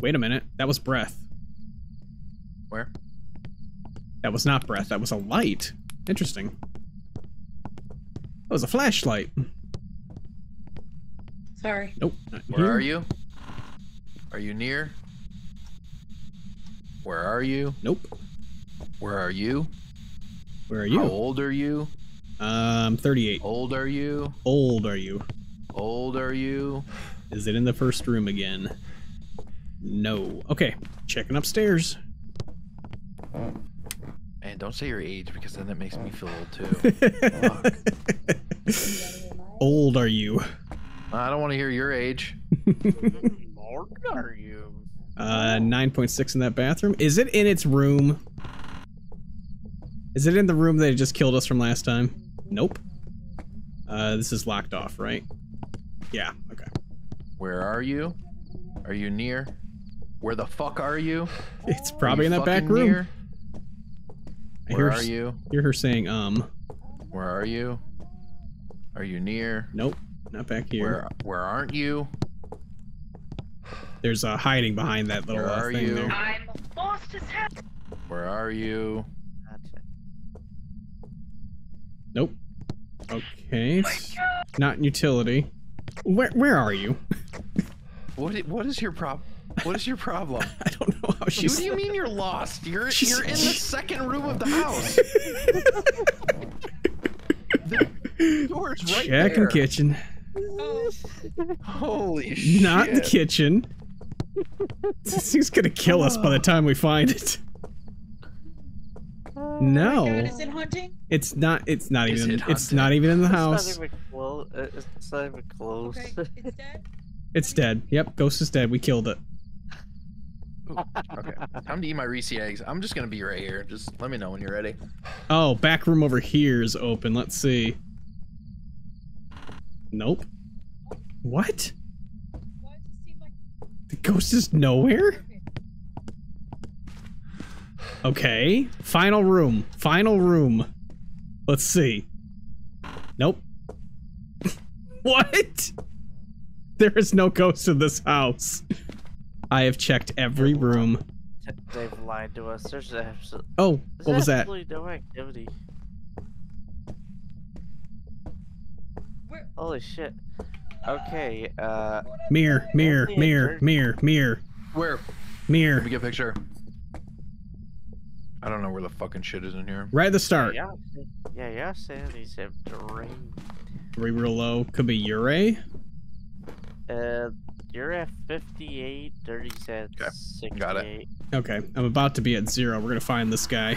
Wait a minute. That was breath. Where? That was not breath. That was a light. Interesting. That was a flashlight. Sorry. Nope. Where are you? Are you near? Where are you? Nope. Where are you? Where are you? How old are you? 38. Old are you? Old are you? Old are you? Is it in the first room again? No. Okay, checking upstairs. Man, don't say your age because then that makes me feel old too. Fuck. Old are you? I don't want to hear your age. Old are you? 9.6 in that bathroom. Is it in its room? Is it in the room that just killed us from last time? Nope. This is locked off, right? Yeah, okay. Where are you? Are you near? Where the fuck are you? It's probably in that back room. Near? Where are you? I hear her saying, Where are you? Are you near? Nope, not back here. Where aren't you? There's a hiding behind that little thing there. I'm lost as hell. Where are you? Nope. Okay. Not in utility. Where are you? What is your problem? What is your problem? I don't know how she's. What do you mean you're lost? You're in the second room of the house. The door's right there. Check in kitchen. Holy shit. Not in the kitchen. This thing's gonna kill us by the time we find it. No. Oh God, is it hunting? It's not. It's not even. It's not even in the house. It's not even close. Okay, it's dead. It's dead. Yep, ghost is dead. We killed it. Ooh, okay, time to eat my Reese eggs. I'm just gonna be right here. Just let me know when you're ready. Oh, back room over here is open. Let's see. Nope. What? The ghost is nowhere? Okay. Final room. Final room. Let's see. Nope. What? There is no ghost in this house. I have checked every room. They've lied to us. There's absolutely... Oh, what was that? There's absolutely no activity. Holy shit. Okay, Mirror, mirror, mirror, mirror, mirror. Where? Mirror. Let me get a picture. I don't know where the fucking shit is in here. Right at the start. Yeah, yeah, Sandy's have drained. Three real low. Could be Ure. You're at 58, 30's at 68. Got it. Okay, I'm about to be at 0. We're gonna find this guy.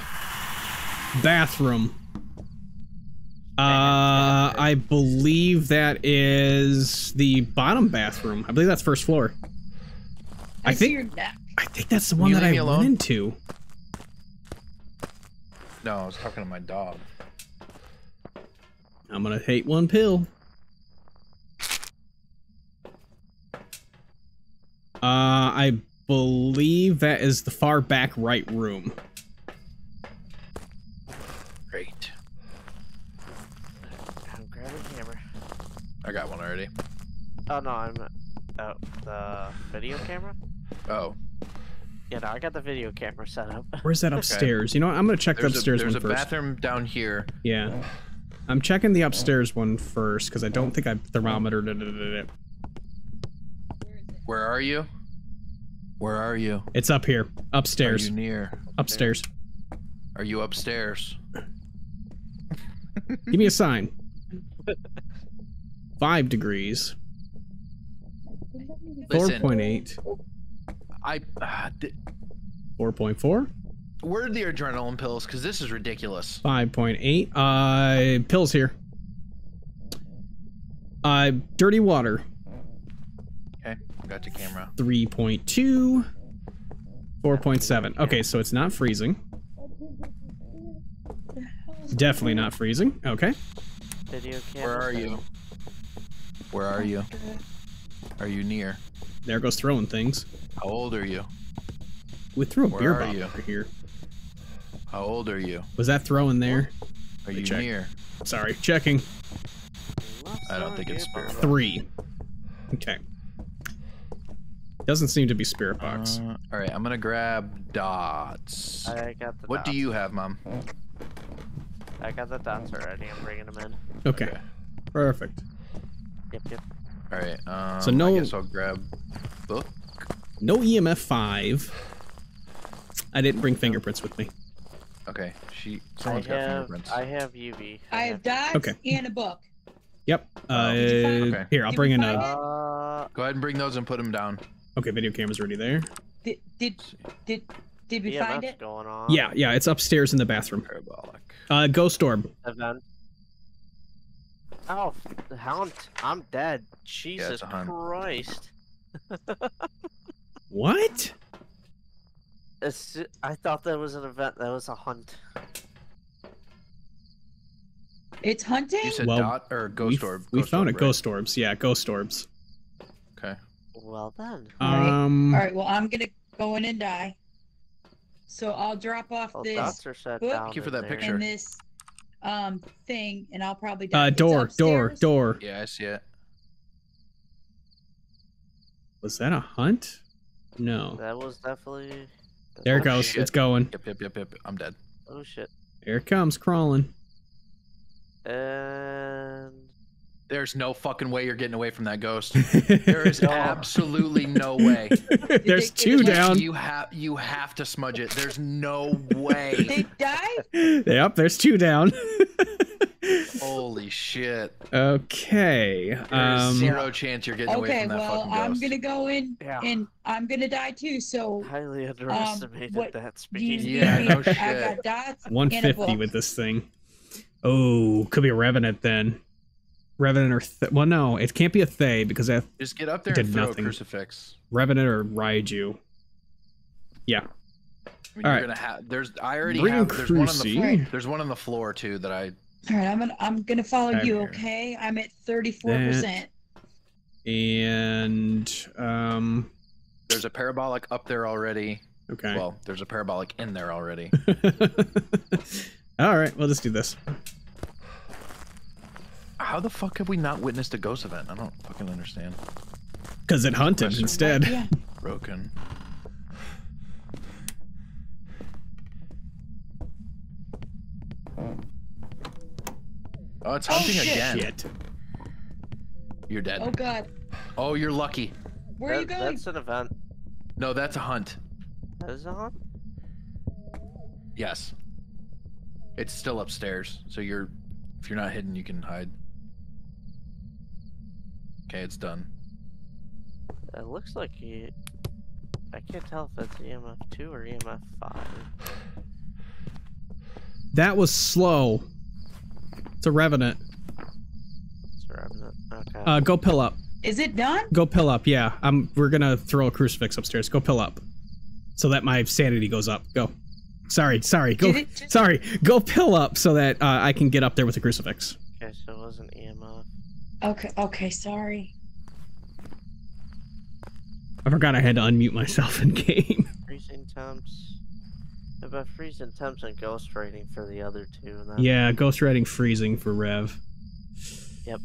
Bathroom. I believe that is the bottom bathroom. I believe that's first floor. I think that's the one that I went into. No, I was talking to my dog. I'm gonna hate one pill. I believe that is the far back right room. Great. I'm grabbing a hammer. I got one already. Oh no, I'm the video camera? Oh. Yeah, no, I got the video camera set up. Where's that upstairs? Okay. You know what? I'm gonna check the upstairs one first. There's a bathroom down here. Yeah. I'm checking the upstairs one first because I don't think I thermometered it. Where are you? Where are you? It's up here. Upstairs. Are you near? Upstairs. Are you upstairs? Give me a sign. 5 degrees. 4.8. 4.4. Where are the adrenaline pills? Because this is ridiculous. 5.8. Pills here. Dirty water. Okay, got the camera. 3.2. 4.7. Okay, so it's not freezing. Definitely not freezing. Okay. Video camera. Where are you? Where are you? Are you near? There goes throwing things. How old are you? We threw a beer bottle over here. How old are you? Was that throwing there? Are you near? Sorry, checking. I don't think it's spirit box. 3. Okay. Doesn't seem to be spirit box. All right, I'm gonna grab dots. I got the dots. What do you have, Mom? I got the dots already. I'm bringing them in. Okay. Perfect. Yep, yep. All right. So no. I guess I'll grab book. No EMF 5. I didn't bring fingerprints with me. Okay. Someone's got fingerprints. I have UV. I have dots and a book. Yep. Okay. Here, I'll bring in a... Go ahead and bring those and put them down. Okay, video camera's already there. Did we find it? Going on. Yeah, yeah, it's upstairs in the bathroom. Parabolic. Ghost orb. Event. Oh, the hound. I'm dead. Jesus Christ. What? I thought that was an event. That was a hunt. It's hunting? You said dot or ghost orb? We found it. Ghost orbs. Yeah, ghost orbs. Okay. Well done. All right. Well, I'm gonna go in and die. So I'll drop off this book. Thank you for that picture. And this thing, and I'll probably die. Door. Yeah, I see it. Was that a hunt? No. That was definitely... There it goes. Shit. It's going. Yep. I'm dead. Oh, shit. Here it comes, crawling. And... There's no fucking way you're getting away from that ghost. There is absolutely no way. There's 2 down. You have to smudge it. There's no way. They died? Yep, there's 2 down. Holy shit. Okay. There's 0 chance you're getting away from that fucking ghost. I'm gonna go in and I'm gonna die too, so highly underestimated that speed. Yeah, no shit. I got dots. 150 with this thing. Oh, could be a revenant then. Revenant or well, no, it can't be a Thay because I just get up there and throw nothing. A crucifix. Revenant or Raiju. Yeah. I mean, all right. There's one on the floor. There's one on the floor too that I. All right, I'm gonna follow you. Here. Okay, I'm at 34%. And there's a parabolic up there already. Okay. Well, there's a parabolic in there already. All right, we'll just do this. How the fuck have we not witnessed a ghost event? I don't fucking understand. Because it hunted instead. Yeah. Broken. Oh, it's hunting again. Shit. You're dead. Oh, God. Oh, you're lucky. Where are you going? That's an event. No, that's a hunt. That is a hunt? Yes. It's still upstairs, so you're... If you're not hidden, you can hide. Okay, it's done. It looks like he... I can't tell if it's EMF 2 or EMF 5. That was slow. It's a Revenant. It's a Revenant. Okay. Go pill up. Is it done? Go pill up, yeah. We're gonna throw a crucifix upstairs. Go pill up. So that my sanity goes up. Go. Sorry. Go. Sorry. Go pill up so that I can get up there with a crucifix. Okay, so it wasn't EMF. Okay, sorry. I forgot I had to unmute myself in game. Freezing temps. About freezing temps and ghost rating for the other two. And yeah, ghost rating freezing for Rev. Yep.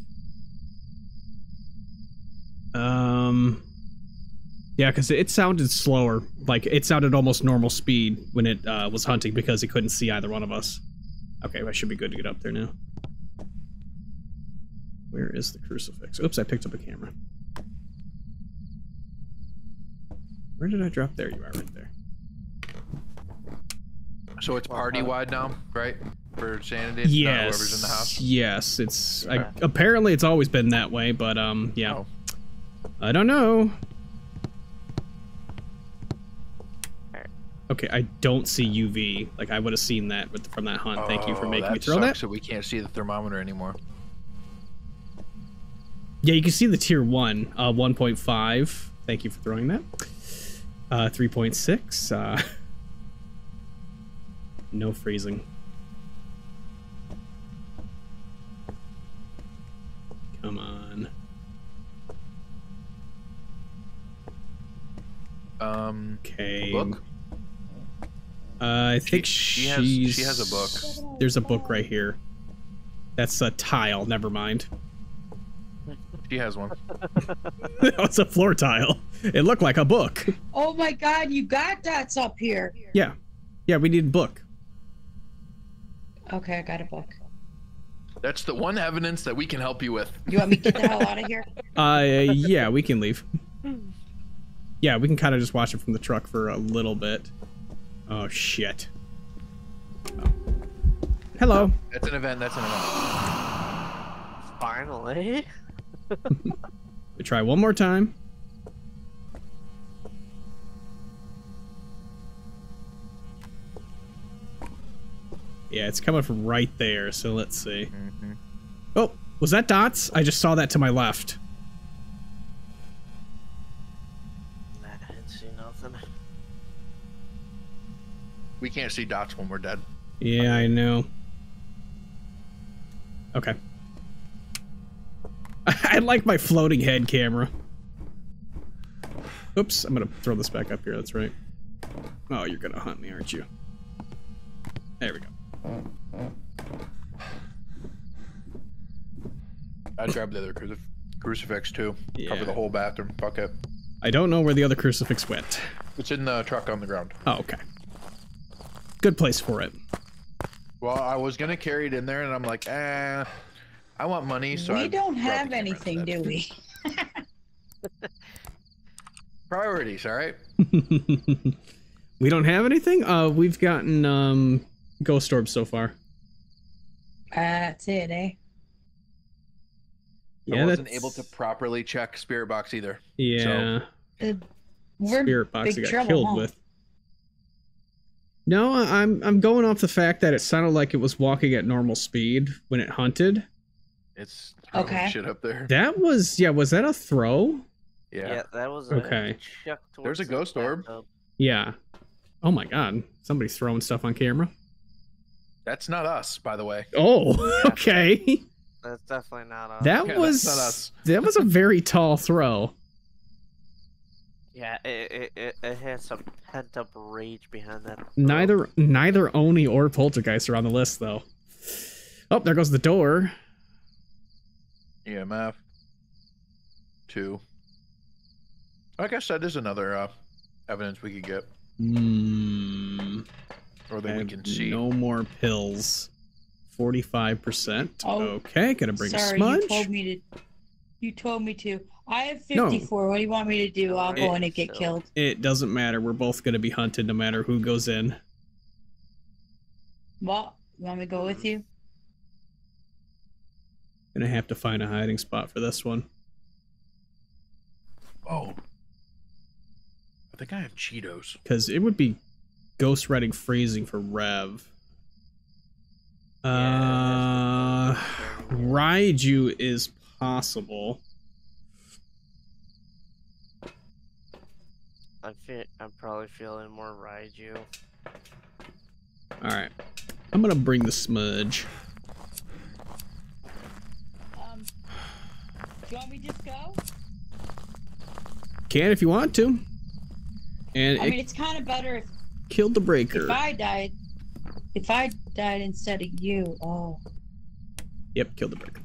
Yeah, because it sounded slower. Like, it sounded almost normal speed when it was hunting because it couldn't see either one of us. Okay, I should be good to get up there now. Where is the crucifix? Oops, I picked up a camera. Where did I drop? There you are, right there. So it's party-wide now, right? For sanity? It's not whoever's in the house? Yes, it's... Okay. Apparently it's always been that way, but, yeah. Oh. I don't know. Okay, I don't see UV. Like, I would have seen that from that hunt. Thank you for making me throw that. So we can't see the thermometer anymore. Yeah, you can see the tier 1. 1.5. Thank you for throwing that. 3.6. No freezing. Come on. Okay. Book? I think she has a book. There's a book right here. That's a tile. Never mind. She has one. It's a floor tile. It looked like a book. Oh my God! You got dots up here. Yeah, yeah. We need a book. Okay, I got a book. That's the one evidence that we can help you with. You want me to get the hell out of here? Yeah, we can leave. Yeah, we can kind of just watch it from the truck for a little bit. Oh, shit. Oh. Hello. That's an event. Finally. We try one more time. Yeah, it's coming from right there, so let's see. Mm-hmm. Oh, was that dots? I just saw that to my left. I didn't see nothing. We can't see dots when we're dead. Yeah, I know. Okay. I like my floating head camera. Oops, I'm gonna throw this back up here, that's right. Oh, you're gonna hunt me, aren't you? There we go. I grabbed the other crucifix too. Yeah. Cover the whole bathroom, fuck it. I don't know where the other crucifix went. It's in the truck on the ground. Oh, okay. Good place for it. Well, I was gonna carry it in there, and I'm like, I want money, so we don't have anything, do we? Priorities, all right. We don't have anything. We've gotten ghost orbs so far. That's it, eh? Yeah, I wasn't able to properly check spirit box either. Yeah. So. We're spirit box big I got killed home. With. No, I'm going off the fact that it sounded like it was walking at normal speed when it hunted. It's throwing shit up there. That was, yeah, was that a throw? Yeah. Yeah, that was okay. There's a ghost orb. Yeah. Oh my god. Somebody's throwing stuff on camera. That's not us, by the way. Oh, okay. That's definitely not us. That was not us. That was a very tall throw. Yeah, it had some pent-up rage behind that throw. Neither Oni or Poltergeist are on the list, though. Oh, there goes the door. EMF. 2. I guess that is another evidence we could get. Mm. Or that we can see. No more pills. 45%. Oh, okay, gonna bring a smudge. You told me to. I have 54. No. What do you want me to do? I'll go in and get killed. It doesn't matter. We're both going to be hunted no matter who goes in. Well, you want me to go with you? Gonna have to find a hiding spot for this one. Oh. I think I have Cheetos. Because it would be ghost riding freezing for Rev. Yeah, Raiju is possible. I'm probably feeling more Raiju. Alright. I'm gonna bring the smudge. Do you want me to just go? Can if you want to. And I mean, it's kind of better if... Killed the breaker. If I died instead of you, oh. Yep, killed the breaker.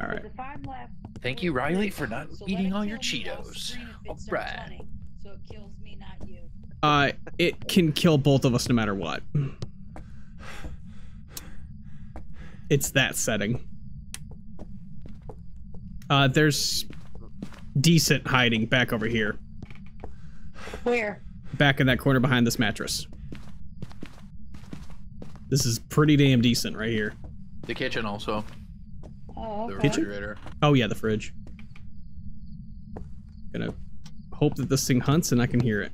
Alright. Thank you, Riley, for not eating all your Cheetos. Alright. So it kills me, not you. It can kill both of us no matter what. It's that setting. There's decent hiding back over here. Where? Back in that corner behind this mattress. This is pretty damn decent right here. The kitchen also. Oh, okay. The refrigerator. Oh yeah, the fridge. Gonna hope that this thing hunts and I can hear it.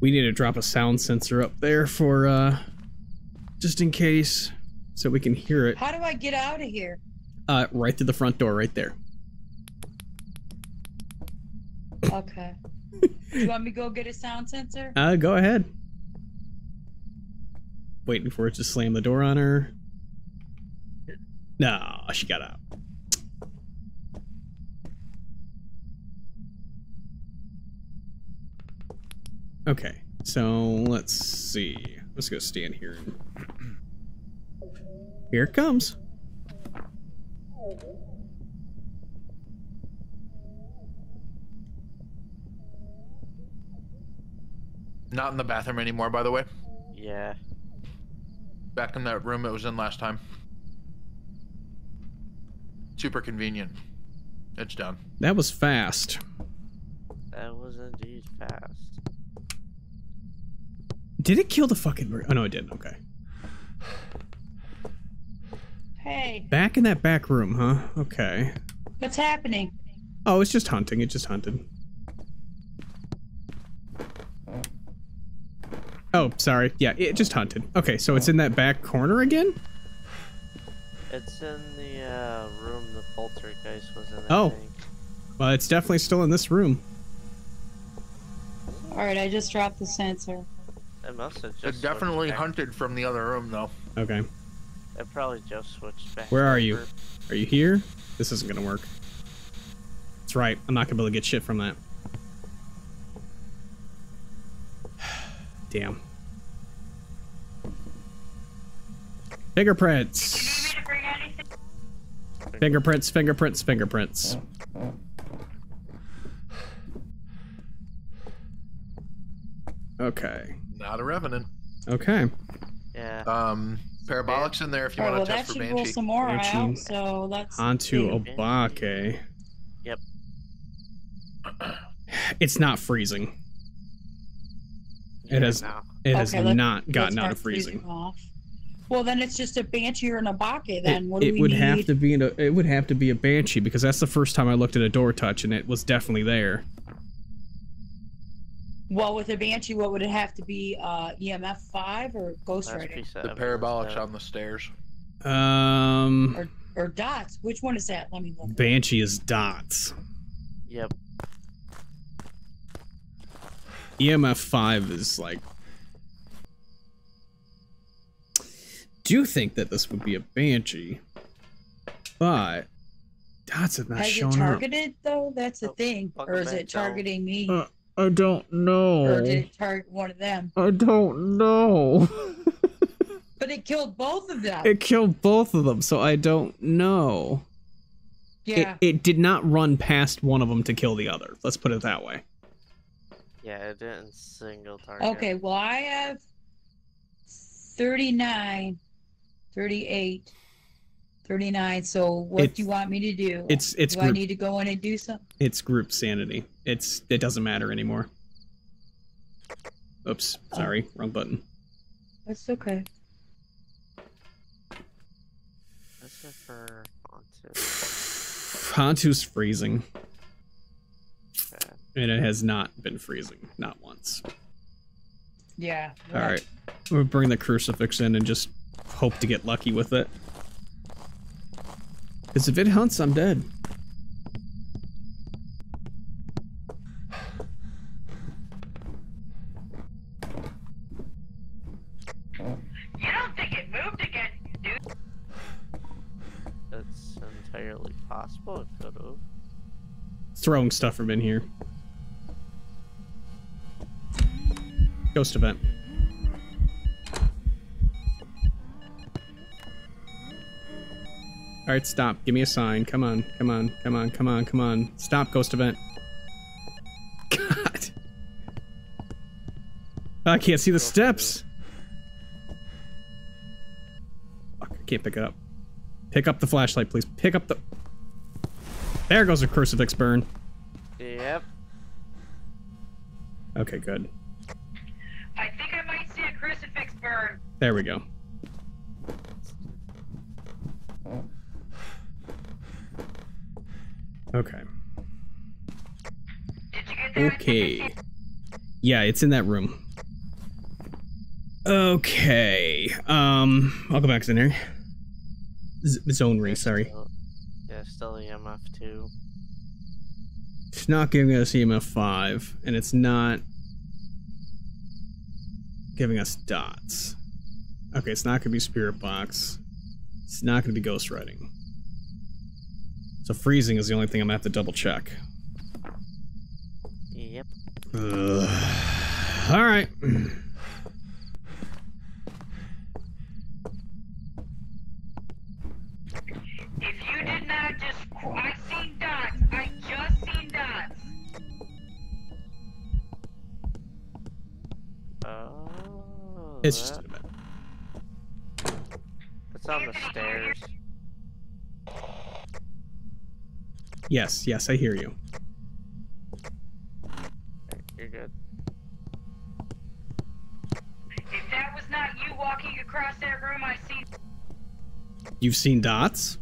We need to drop a sound sensor up there for just in case, so we can hear it. How do I get out of here? Right through the front door, right there. Okay. Do you want me to go get a sound sensor? Go ahead. Waiting for it to slam the door on her. No, she got out. Okay, so let's see. Let's go stand here. Here it comes. Not in the bathroom anymore, by the way. Yeah. Back in that room it was in last time. Super convenient. It's done. That was fast. That was indeed fast. Did it kill the fucking bird? Oh no, it didn't. Okay. Hey. Back in that back room, huh? Okay. What's happening? Oh, it's just hunting. It just hunted. Oh, sorry. Yeah, it just hunted. Okay, so it's in that back corner again? It's in the room the poltergeist was in. Oh. Well, it's definitely still in this room. Alright, I just dropped the sensor. It must have just... It definitely hunted from the other room, though. Okay. It probably just switched back. Where are you? Are you here? This isn't gonna work. That's right. I'm not gonna be able to get shit from that. Damn. Fingerprints. Do you need me to bring anything? Fingerprints, fingerprints, fingerprints. Okay. Not a revenant. Okay. Yeah. Parabolic's in there if you want to test for Banshee. Roll some more out, so let's onto Obake. Yep. It's not freezing. It has not gotten out of freezing. Well, then it's just a banshee or an abake. Then what do we need? It would have to be a banshee, because that's the first time I looked at a door touch, and it was definitely there. Well, with a banshee, what would it have to be? EMF 5 or ghost writing? The parabolics on the stairs. Or dots. Which one is that? Let me look. Banshee is dots. Yep. EMF 5 is like. Do you think that this would be a banshee, but dots have not shown up. Is it targeted though? That's the thing. Or is it targeting me? I don't know. Or did it target one of them? I don't know. But it killed both of them. It killed both of them, so I don't know. Yeah. It did not run past one of them to kill the other. Let's put it that way. Yeah, it didn't single target. Okay, well, I have 39, 38, 39. So what do you want me to do? It's. Do I need to go in and do something? It's group sanity. It doesn't matter anymore. Oops, sorry, wrong button. That's okay. That's it for Hantu. Hantu's freezing. Okay. And it has not been freezing, not once. Yeah. All right, we'll bring the crucifix in and just hope to get lucky with it. Because if it hunts, I'm dead. You don't think it moved again, dude? That's entirely possible. It could have. Throwing stuff from in here. Ghost event. All right, stop. Give me a sign. Come on, come on, come on, come on, come on. Stop, ghost event. God. I can't see the steps. Fuck, I can't pick it up. Pick up the flashlight, please. Pick up the... There goes a crucifix burn. Yep. Okay, good. I think I might see a crucifix burn. There we go. Okay. Did you get that? Okay. Yeah, it's in that room. Okay. I'll go back in there. Zone ring, sorry. Yeah, still EMF 2. It's not giving us EMF 5, and it's not giving us dots. Okay, it's not gonna be spirit box. It's not gonna be ghost writing. So freezing is the only thing I'm gonna have to double check. Yep. All right. If you did not just, I seen dots. I just seen dots. Oh. It's just a bit. It's on the stairs. Yes, yes, I hear you. You're good. If that was not you walking across that room, I see. You've seen dots?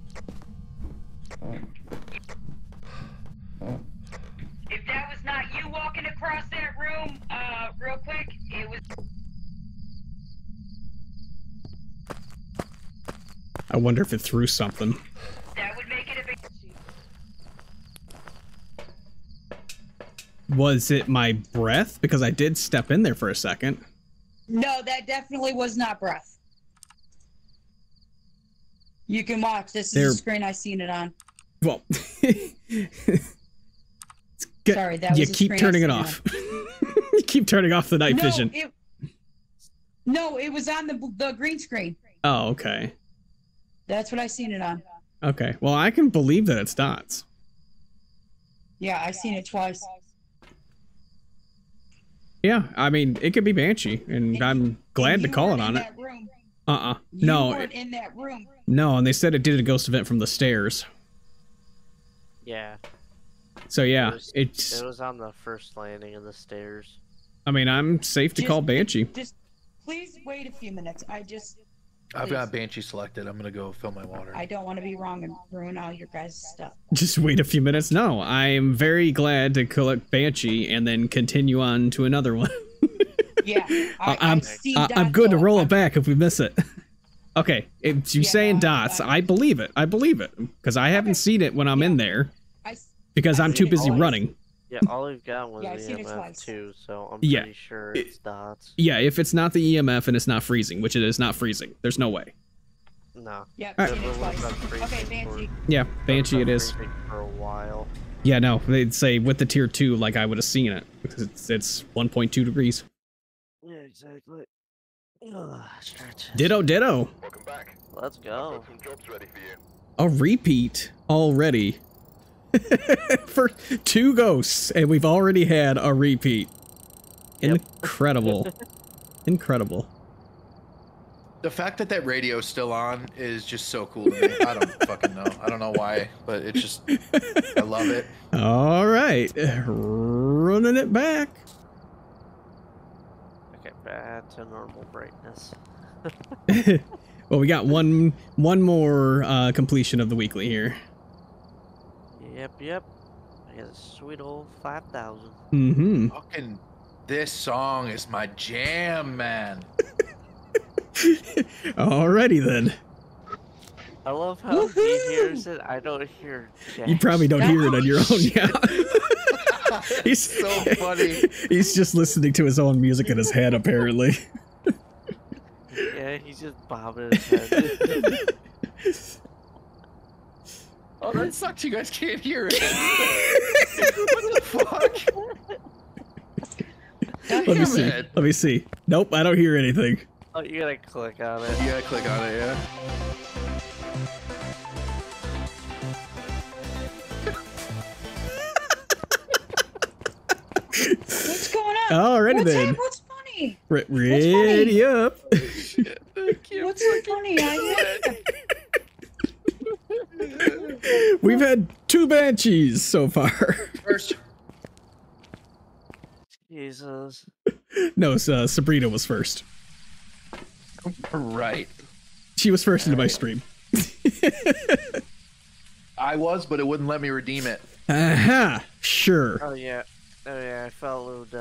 If that was not you walking across that room, real quick, it was. I wonder if it threw something. That would make it a big. Was it my breath? Because I did step in there for a second. No, that definitely was not breath. You can watch. This is the screen I seen it on. Well, sorry, that was. You keep turning it off. You keep turning off the night vision. No, it was on the green screen. Oh, okay. That's what I seen it on. Okay. Well, I can believe that it's dots. Yeah, I seen it twice. Yeah, I mean, it could be banshee, and I'm glad to call it on it. No. You weren't in that room. No, and they said it did a ghost event from the stairs. Yeah. So yeah, it was on the first landing of the stairs. I mean, I'm safe to call banshee. Just please wait a few minutes. I just I've got Banshee selected. I'm gonna go fill my water. I don't want to be wrong and ruin all your guys' stuff. Just wait a few minutes. No, I'm very glad to collect Banshee and then continue on to another one. Yeah, I'm good to roll it back if we miss it. Okay, if you're saying dots, I believe it. I believe it because I haven't seen it when I'm in there because I'm too busy running. Yeah, all I've got was the EMF too, so I'm pretty sure it's dots. Yeah, if it's not the EMF and it's not freezing, which it is not freezing, there's no way. No. Yeah, okay, Banshee. Yeah, Banshee it is. For a while. Yeah, no, they'd say with the tier 2, like I would have seen it, because it's 1.2 degrees. Yeah, exactly. Ugh, ditto, ditto. Welcome back. Let's go. Some jobs ready for you. A repeat already. For 2 ghosts, and we've already had a repeat. Yep. Incredible. Incredible. The fact that that radio's still on is just so cool to me. I don't fucking know. I don't know why, but it's just, I love it. All right. Running it back. Okay, back to normal brightness. Well, we got one more completion of the weekly here. Yep, yep. I got a sweet old 5,000. Mm-hmm. Fucking, this song is my jam, man. Alrighty then. I love how he hears it. I don't hear jazz. You probably don't hear it on your own. Yeah. He's so funny. He's just listening to his own music in his head, apparently. Yeah, he's just bobbing his head. Oh, that sucks! You guys can't hear it. What the fuck? Let me see. Nope, I don't hear anything. Oh, you gotta click on it. You gotta click on it, yeah. What's going on? Alrighty then. What's funny? Ready up. Oh, shit. What's so funny? We've had 2 banshees so far. First. Jesus. No, Sabrina was first. Right. She was first into my stream. I was, but it wouldn't let me redeem it. Aha! Sure. Oh yeah. Oh yeah. I followed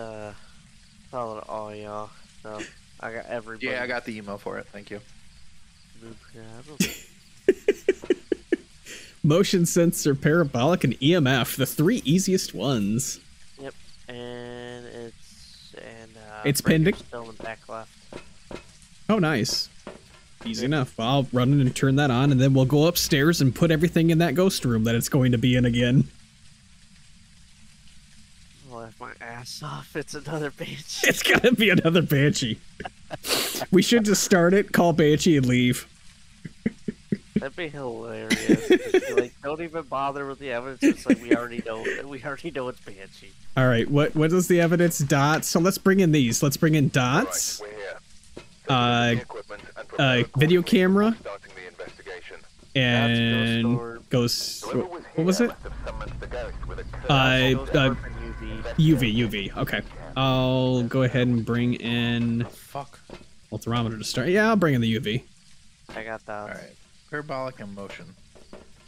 all y'all. So I got everybody. Yeah, I got the email for it. Thank you. Motion sensor, parabolic, and EMF, the 3 easiest ones. Yep, and it's pending. Still in the back left. Oh, nice. Easy enough. I'll run in and turn that on, and then we'll go upstairs and put everything in that ghost room that it's going to be in again. I'll laugh my ass off. It's another Banshee. It's gotta be another Banshee. We should just start it, call Banshee, and leave. That'd be hilarious. Like, don't even bother with the evidence. It's like we already know it's Banshee. All right, what is the evidence? Dots. So let's bring in these. Let's bring in dots. Right, video camera. And ghost. What was it? UV. Okay. I'll go ahead and bring in. Fuck. Well, thermometer to start. Yeah, I'll bring in the UV. I got that. All right. Parabolic and motion.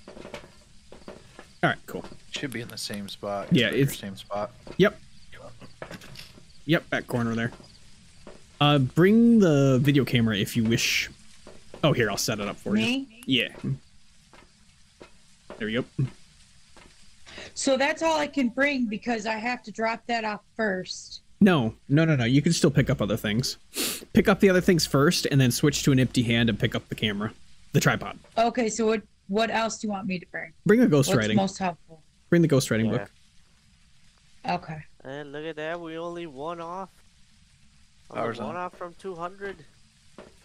All right, cool. Should be in the same spot. Yeah, it's the same spot. Yep. Yep, back corner there. Bring the video camera if you wish. Oh, here, I'll set it up for you. Yeah. There you go. So that's all I can bring because I have to drop that off first. No. You can still pick up other things. Pick up the other things first and then switch to an empty hand and pick up the camera. The tripod. Okay, so what else do you want me to bring? Bring a ghostwriting. What's most helpful? Bring the ghostwriting book. Okay. And look at that, we only one off. One off from 200.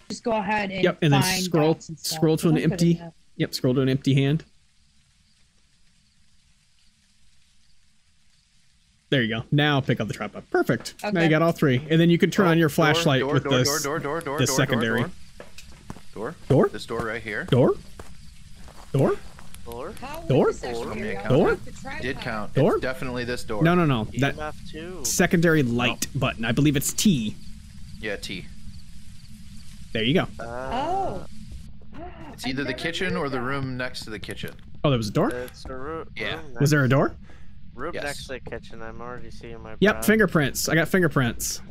Just go ahead and then scroll to an empty. Yep, scroll to an empty hand. There you go. Now pick up the tripod. Perfect. Okay. Now you got all 3, and then you can turn on your flashlight with the secondary. Door? This door right here. Door? Did count. Door? It's definitely this door. No. That secondary light button. I believe it's T. Yeah, T. There you go. Oh. It's either the kitchen or the room next to the kitchen. Oh, there was a door? It's a room. Yeah. Was there a door? Room next to the kitchen. I'm already seeing my Yep, fingerprints. I got fingerprints.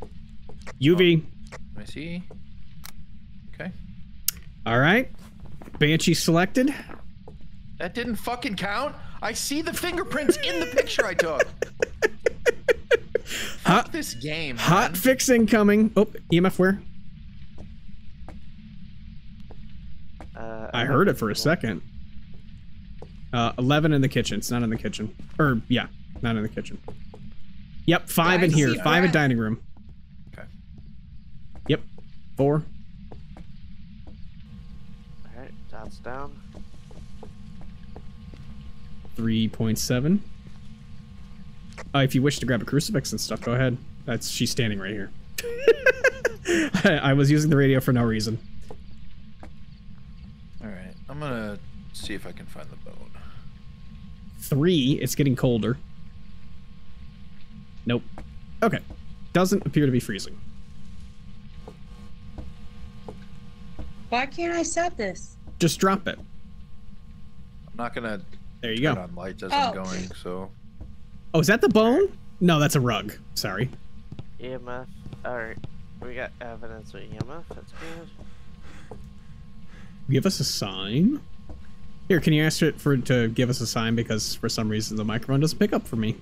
UV. Oh, I see. Okay. All right. Banshee selected. That didn't fucking count. I see the fingerprints in the picture I took. Fuck this game. Hot man. Fix incoming. Oh, EMF where? I heard it for a second. 11 in the kitchen. It's not in the kitchen. Or, yeah, not in the kitchen. Yep, 5 in here. 5 in dining room. Okay. Yep, 4. All right, that's down. 3.7. If you wish to grab a crucifix and stuff, go ahead. That's she's standing right here. I was using the radio for no reason. All right, I'm gonna see if I can find the bone. 3. It's getting colder. Nope. Okay. Doesn't appear to be freezing. Why can't I set this? Just drop it. I'm not gonna. There you go. Turn on lights as I'm going, so. Oh, is that the bone? No, that's a rug. Sorry. EMF. All right, we got evidence with EMF. That's good. Give us a sign. Here, can you ask it to give us a sign because for some reason the microphone doesn't pick up for me.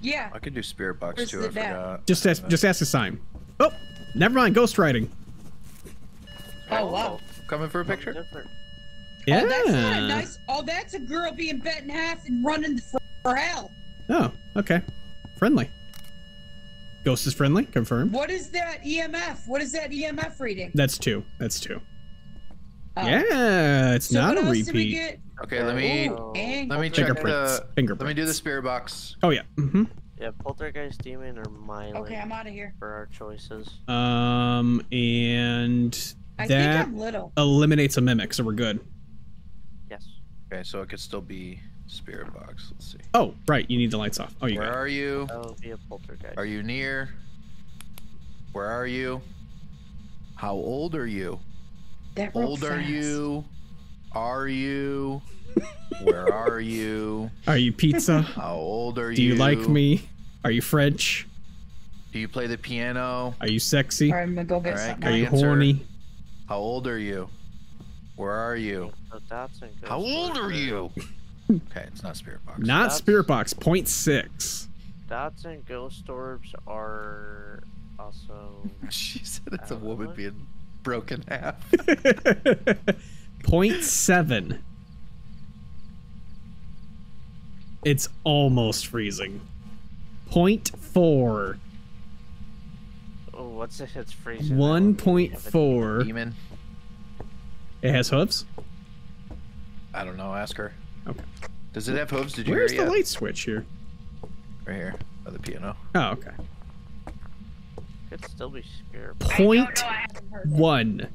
Yeah. I could do spirit box too. I forgot. Just ask a sign. Oh, never mind. Ghost writing. Oh wow. Coming for a picture. Different. Yeah. Oh, that's not a nice. Oh, that's a girl being bent in half and running for hell. Oh, okay. Friendly. Ghost is friendly. Confirmed. What is that EMF? What is that EMF reading? That's 2. That's 2 Oh. Yeah, it's so not a repeat. Okay, let me check the fingerprints. Let me do the spirit box. Oh yeah. Mm-hmm. Yeah, poltergeist, demon, or myelin. Okay, I'm out of here. For our choices. And I think I'm little. Eliminates a mimic, so we're good. Yes. Okay, so it could still be spirit box. Let's see. Oh, right. You need the lights off. Oh, you. Where are you? Oh, be a poltergeist. Are you near? Where are you? How old are you? That old are you? Are you? Where are you? Are you pizza? How old are you? Do you like me? Are you French? Do you play the piano? Are you sexy? All right, I'm gonna go get something. Are you horny? How old are you? Where are you? How old are you? Okay, it's not spirit box. Not spirit box. 0.6. Dots and ghost orbs are also. She said it's a woman being broken half. 0.7. It's almost freezing. 0.4. Oh, what's it? It's freezing. 1.4. Demon. It has hooves? I don't know. Ask her. Okay. Does it have hooves? Did you hear it? Where's the light switch here? Right here. By the piano. Oh, okay. Could still be scared. 0.1.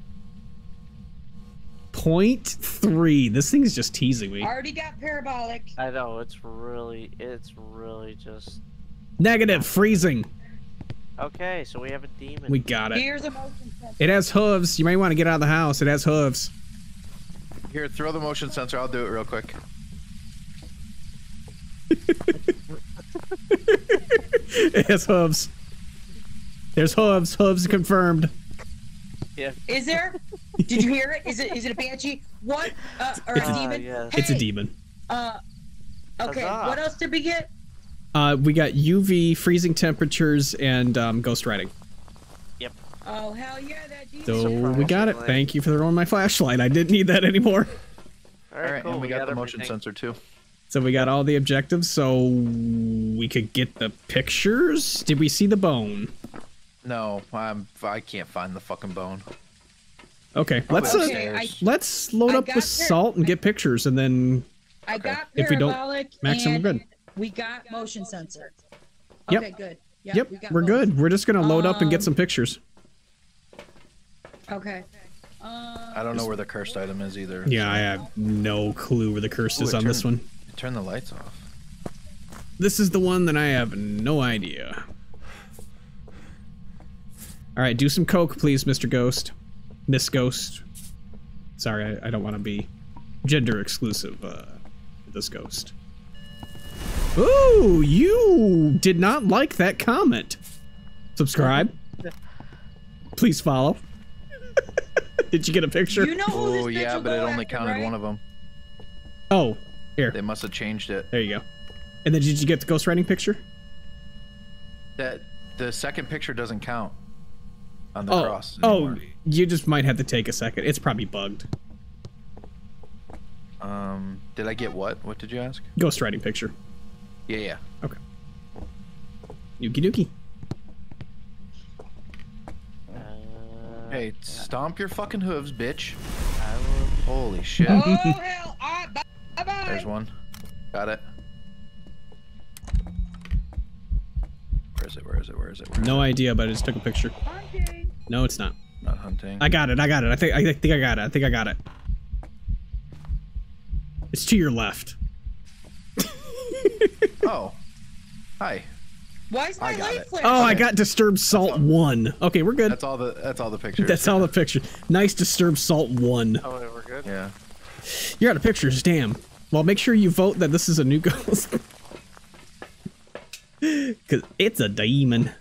0.3. This thing's just teasing me. I already got parabolic. I know. It's really just... Negative. Freezing. Okay, so we have a demon. We got it. Here's a motion sensor. It has hooves. You may want to get out of the house. It has hooves. Here, throw the motion sensor. I'll do it real quick. It has hooves. There's hooves. Hooves confirmed. Yeah. Is there? Did you hear it? Is it a banshee? What? Or a demon? Yes. Hey, it's a demon. Okay. Huzzah. What else did we get? We got UV, freezing temperatures, and ghost riding. Yep. Oh hell yeah, that demon. So we got it. Thank you for throwing my flashlight. I didn't need that anymore. All right, cool. And we got the motion sensor too. So we got all the objectives, so we could get the pictures. Did we see the bone? No, I can't find the fucking bone. Okay, let's load up with salt and get pictures, and then I got if we don't max them, we're good. We got motion sensor. Yep. Okay, good. Yep, we're good. We're just gonna load up and get some pictures. Okay. I don't know where the cursed item is either. Yeah, I have no clue where the curse is on this one. Turn the lights off. This is the one that I have no idea. All right, do some coke, please, Mr. Ghost. Miss Ghost. Sorry, I don't want to be gender exclusive to this ghost. Ooh, you did not like that comment. Subscribe. Please follow. Did you get a picture? You know who this bitch yeah, but it only counted one of them. Oh, here. They must have changed it. There you go. And then did you get the ghostwriting picture? That the second picture doesn't count on the cross anymore. Oh, you just might have to take a second. It's probably bugged. Did I get what? What did you ask? Ghostwriting picture. Yeah, yeah. Okay. Nookie dookie. Hey, stomp your fucking hooves, bitch. Holy shit. Oh, hell, bye-bye. There's one. Got it. Where is it? Where is it? Where is it? Where is no it? Idea, but I just took a picture. Hunting. No, it's not. Not hunting. I got it. I got it. I think I got it. I think I got it. It's to your left. Oh. Hi. Why is my light flashing? Oh, okay. I got disturbed salt one. Okay, we're good. That's all the pictures. That's all the pictures. Nice disturbed salt one. Oh, we're good. Yeah. You're out of pictures, damn. Well, make sure you vote that this is a new ghost. Cause it's a demon.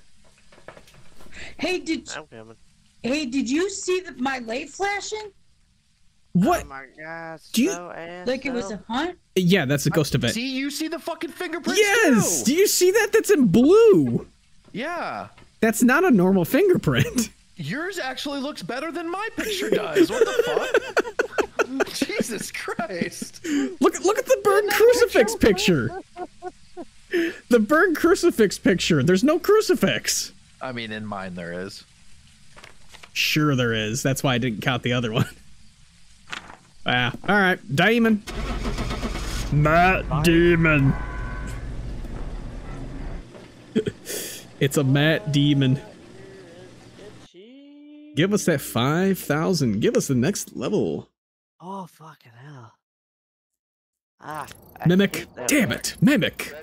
Hey, did you see my light flashing? What? Oh my gosh, do you like it was a hunt? Yeah, that's the ghost event. See, you see the fucking fingerprints? Yes! Too. Do you see that? That's in blue. Yeah. That's not a normal fingerprint. Yours actually looks better than my picture does. What the fuck? Jesus Christ. Look at the burned crucifix picture. The burned crucifix picture. There's no crucifix. I mean, in mine there is. Sure there is. That's why I didn't count the other one. Ah, all right, Damon. Matt Demon. It's a Matt Demon. Give us that 5,000. Give us the next level. Oh, fucking hell. Ah, Mimic. Damn it, Mimic.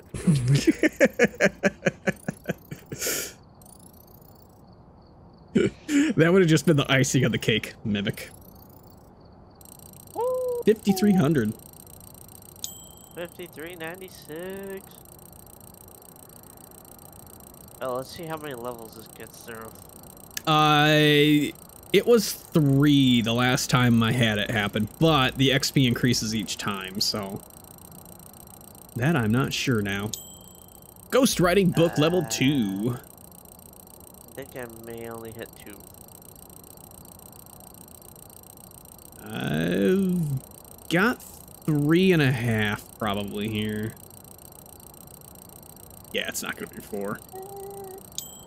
That would have just been the icing on the cake, Mimic. 5,300. 5,396. Oh, let's see how many levels this gets through. It was 3 the last time I had it happen, but the XP increases each time, so that I'm not sure now. Ghostwriting book level 2. I think I may only hit 2. I've got 3.5 probably here. Yeah, it's not gonna be 4.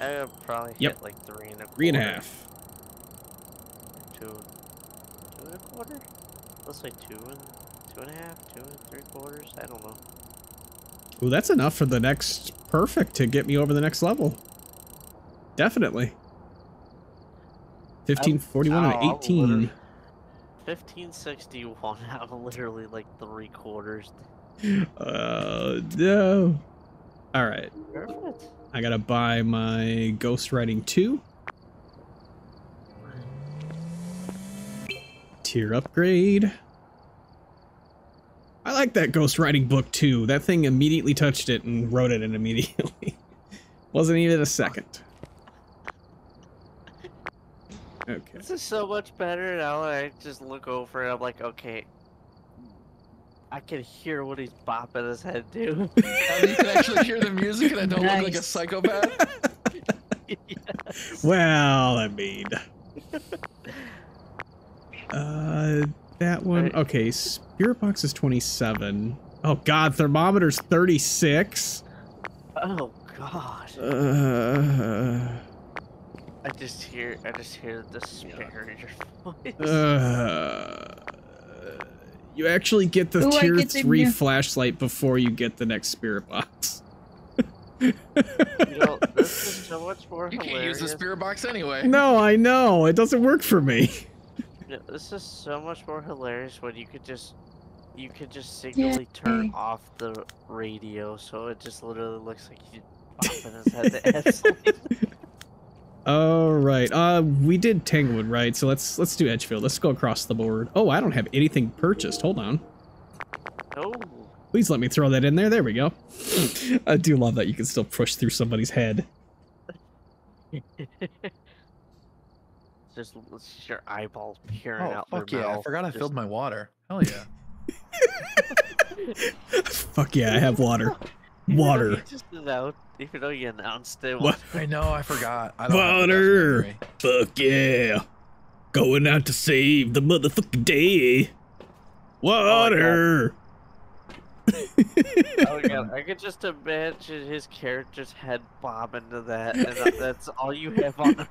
I'll probably hit like 3.25. 3.5. 2.25? Let's say 2 and 2.5, 2 3/4. I don't know. Ooh, that's enough for the next perfect to get me over the next level. Definitely. 1541 and 18. 1561. I'm literally like 3/4. No. All right. Perfect. I gotta buy my ghostwriting 2. Tier upgrade. I like that ghostwriting book 2. That thing immediately touched it and wrote it in immediately. Wasn't even a second. Okay. This is so much better now. I just look over and I'm like, okay, I can hear what he's bopping his head to. You can actually hear the music, and I don't look like a psychopath. Yes. Well, I mean, that one. Okay, spirit box is 27. Oh God, thermometer's 36. Oh God. I just hear the despair in your voice. You actually get the tier 3 flashlight before you get the next spirit box. You know, this is so much more hilarious. You can't use the spirit box anyway. No, I know. It doesn't work for me. You know, this is so much more hilarious when you could just signally turn off the radio, so it just literally looks like he's popping his head to absolutely. All right. We did Tanglewood, right? So let's do Edgefield. Let's go across the board. Oh, I don't have anything purchased. Hold on. No. Please let me throw that in there. There we go. I do love that you can still push through somebody's head. Just your eyeballs peering out their mouth. Oh, fuck yeah. I forgot I filled my water. Hell yeah. Fuck yeah, I have water. Water. You just announced, even though you announced it. What? I know, I forgot. I don't water. Fuck yeah. Going out to save the motherfucking day. Water. Oh god, I could just imagine his character's head bob into that, and that's all you have on him.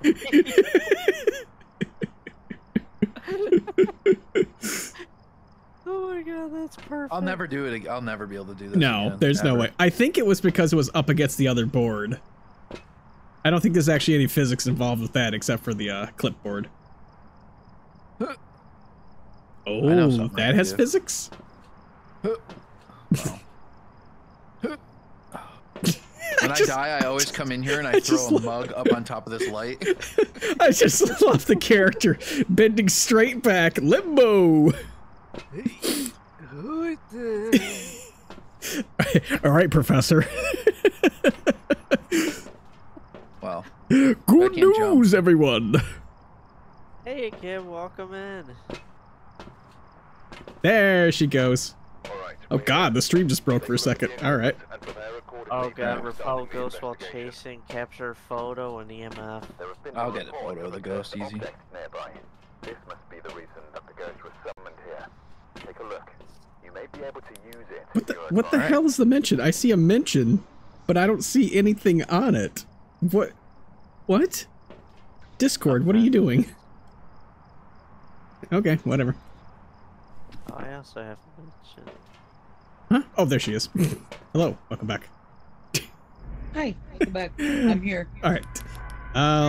Oh my god, that's perfect. I'll never do it again. I'll never be able to do this. No, again. There's Ever. No way. I think it was because it was up against the other board. I don't think there's actually any physics involved with that except for the clipboard. Huh. Oh, that has physics? Huh. Wow. When I die, I always come in here and I throw a mug up on top of this light. I just love the character bending straight back, limbo. All right, Professor. Wow. Good news, everyone. Hey, kid, welcome in. There she goes. Oh god, the stream just broke for a second. Alright. Oh god, repel ghost while chasing, capture photo and EMF. I'll get a photo of the ghost, easy. This must be the reason that the ghost was summoned here. Take a look. You may be able to use it. What the hell is the mention? I see a mention, but I don't see anything on it. What? Discord, what are you doing? Okay, whatever. I also have a mention. Huh? Oh, there she is. Hello. Welcome back. Hi. Welcome back. I'm here. All right.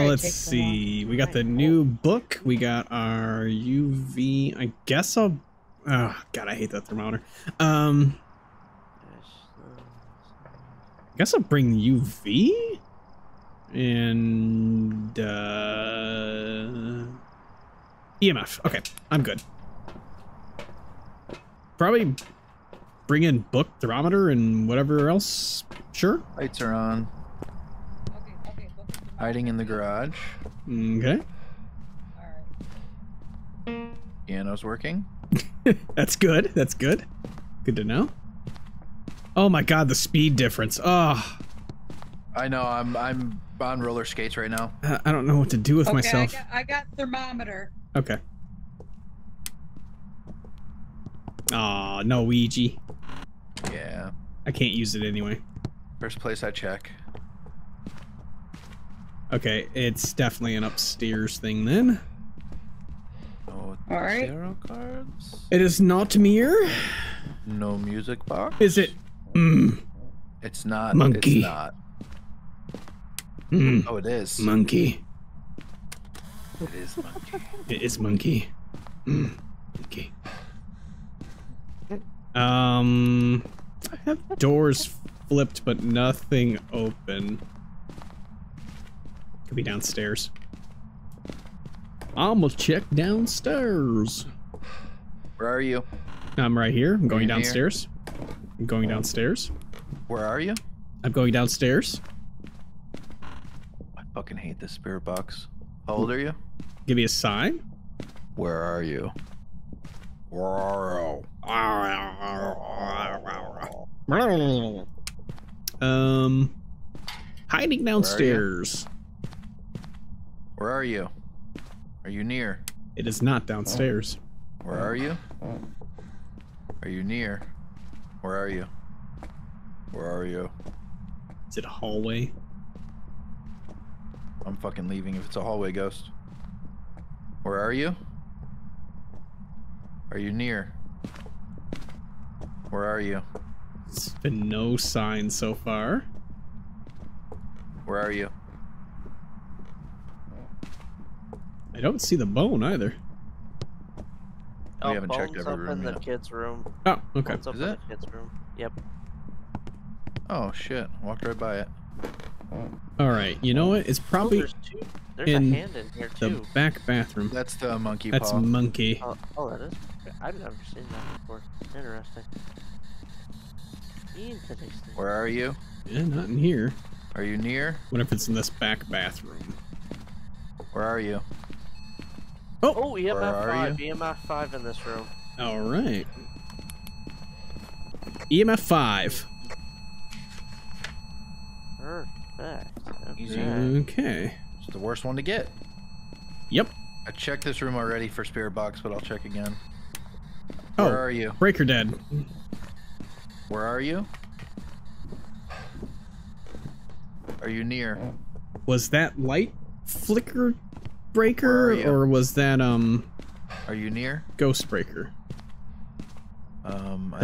Let's see. We got the new book. We got our UV. I guess I'll... Oh, God, I hate that thermometer. I guess I'll bring UV? And... EMF. Okay. I'm good. Probably... Bring in book, thermometer, and whatever else. Sure. Lights are on. Okay. Hiding in the garage. Okay. Alright. Piano's working. That's good. That's good. Good to know. Oh my god, the speed difference. Oh. I know. I'm on roller skates right now. I don't know what to do with myself. I got thermometer. Okay. Aw, oh, no Ouija. Yeah. I can't use it anyway. First place I check. Okay, it's definitely an upstairs thing then. Oh, alright. Zero cards. It is not mirror. No music box. Is it? Mm. It's not. Monkey. It's not. Mm. Oh, it is. Monkey. It is monkey. It is monkey. Mm. Monkey. I have doors flipped, but nothing open. Could be downstairs. I'm gonna check downstairs. Where are you? I'm right here. I'm going downstairs. I'm going downstairs. Where are you? I'm going downstairs. I fucking hate this spirit box. How old are you? Give me a sign. Where are you? Hiding downstairs. Where are you? Are you near? It is not downstairs. Where are you? Are you near? Where are you? Where are you? Is it a hallway? I'm fucking leaving if it's a hallway ghost. Where are you? Are you near? Where are you? There's been no sign so far. Where are you? I don't see the bone either. Oh, we haven't checked every room yet. The kids' room. Oh, okay. Is it? The kids' room. Yep. Oh shit! Walked right by it. Alright, you know what? It's probably there's a hand in here too. The back bathroom. That's the monkey paw. That's monkey. Oh, that is? I've never seen that before. Interesting. Interesting. Where are you? Yeah, not in here. Are you near? What if it's in this back bathroom? Where are you? Oh! Oh, EMF 5. EMF 5 in this room. Alright. EMF 5. Perfect. Okay. Easy. Okay. It's the worst one to get. Yep. I checked this room already for spirit box, but I'll check again. Oh, where are you? Breaker dead. Where are you? Are you near? Was that light flicker breaker or was that Are you near? Ghost breaker. I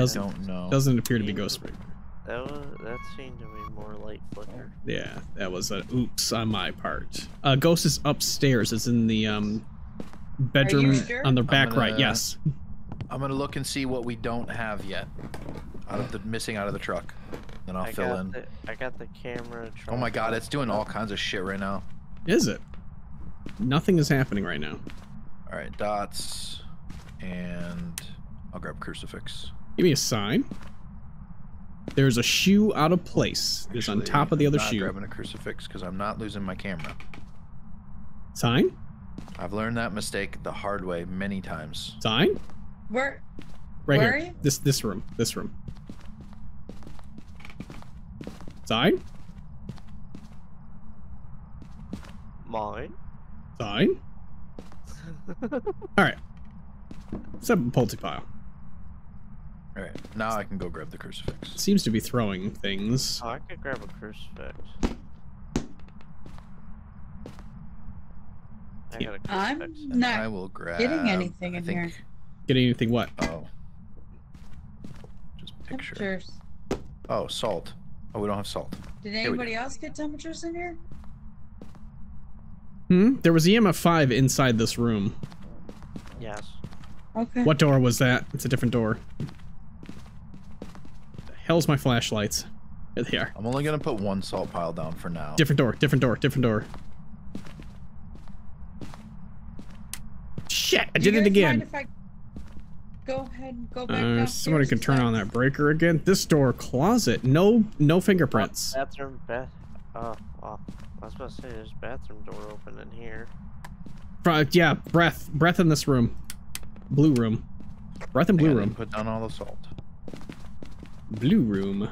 don't know. Doesn't appear to be ghost breaker. That seemed to be more light flicker. Yeah, that was an oops on my part. Ghost is upstairs. It's in the bedroom on the back right. Yes. I'm gonna look and see what we don't have yet. Out of the missing out of the truck. Then I'll fill in. I got the camera. Oh my god, it's doing all kinds of shit right now. Is it? Nothing is happening right now. All right, dots, and I'll grab crucifix. Give me a sign. There's a shoe out of place. Actually, it's on top of the other shoe. I'm grabbing a crucifix because I'm not losing my camera. Sign? I've learned that mistake the hard way many times. Sign? Where? Right where here. This room. This room. Sign? Mine. Sign? Alright. Seven Pulty Pile. Alright, now I can go grab the crucifix. It seems to be throwing things. Oh, I could grab a crucifix. I got a crucifix. I'm not getting anything in here. Getting anything what? Oh. Just pictures. Oh, salt. Oh, we don't have salt. Did anybody else get temperatures in here? Hmm? There was EMF 5 inside this room. Yes. Okay. What door was that? It's a different door. The hell's my flashlights? There they are. I'm only gonna put one salt pile down for now. Different door, different door, different door. Shit! I did it again! Go ahead and go back down. Somebody can turn on that breaker again. This door, closet, no fingerprints. Bathroom, I was about to say there's bathroom door open in here. Yeah, breath in this room. Blue room. Breath in blue room. Put down all the salt. Blue room.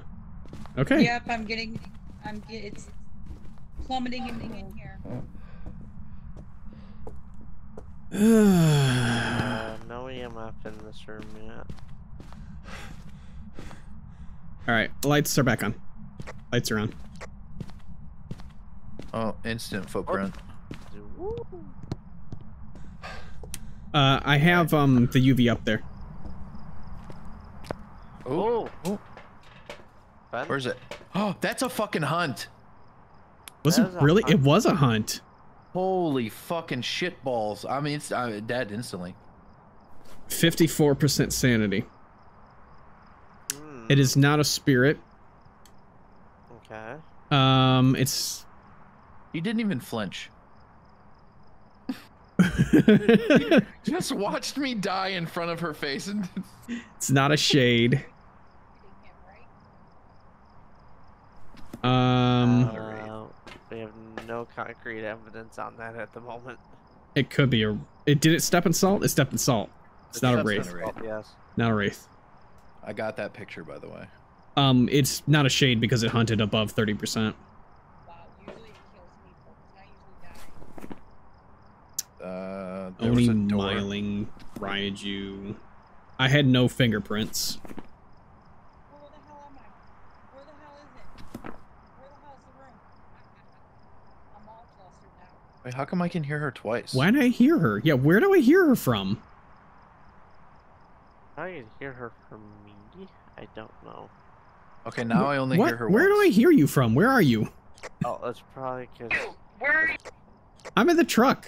Okay. Yep, it's plummeting in here. No EMF in this room yet. Alright, lights are back on. Lights are on. Oh, instant footprint. I have the UV up there. Oh. Where's it? Oh, that's a fucking hunt. Was it really? It was a hunt. Holy fucking shit balls. I mean, I'm dead instantly. 54% sanity. It is not a spirit. Okay. It's... You didn't even flinch. You just watched me die in front of her face. And it's not a shade. We have no concrete evidence on that at the moment. It could be a... Did it step in salt? It stepped in salt. It's not a wraith. Yes. Not a wraith. I got that picture, by the way. It's not a shade because it hunted above 30%. Wow, usually it kills people. I usually die. Only miling, Ryaju. I had no fingerprints. Where the hell am I? Where the hell is it? Where the hell is the room? I'm all clustered now. Wait, how come I can hear her twice? Why did I hear her? Yeah, where do I hear her from? I can hear her from me. I don't know. Okay, now I only hear her. Where do I hear you from? Where are you? Oh, that's probably because. Where are you? I'm in the truck.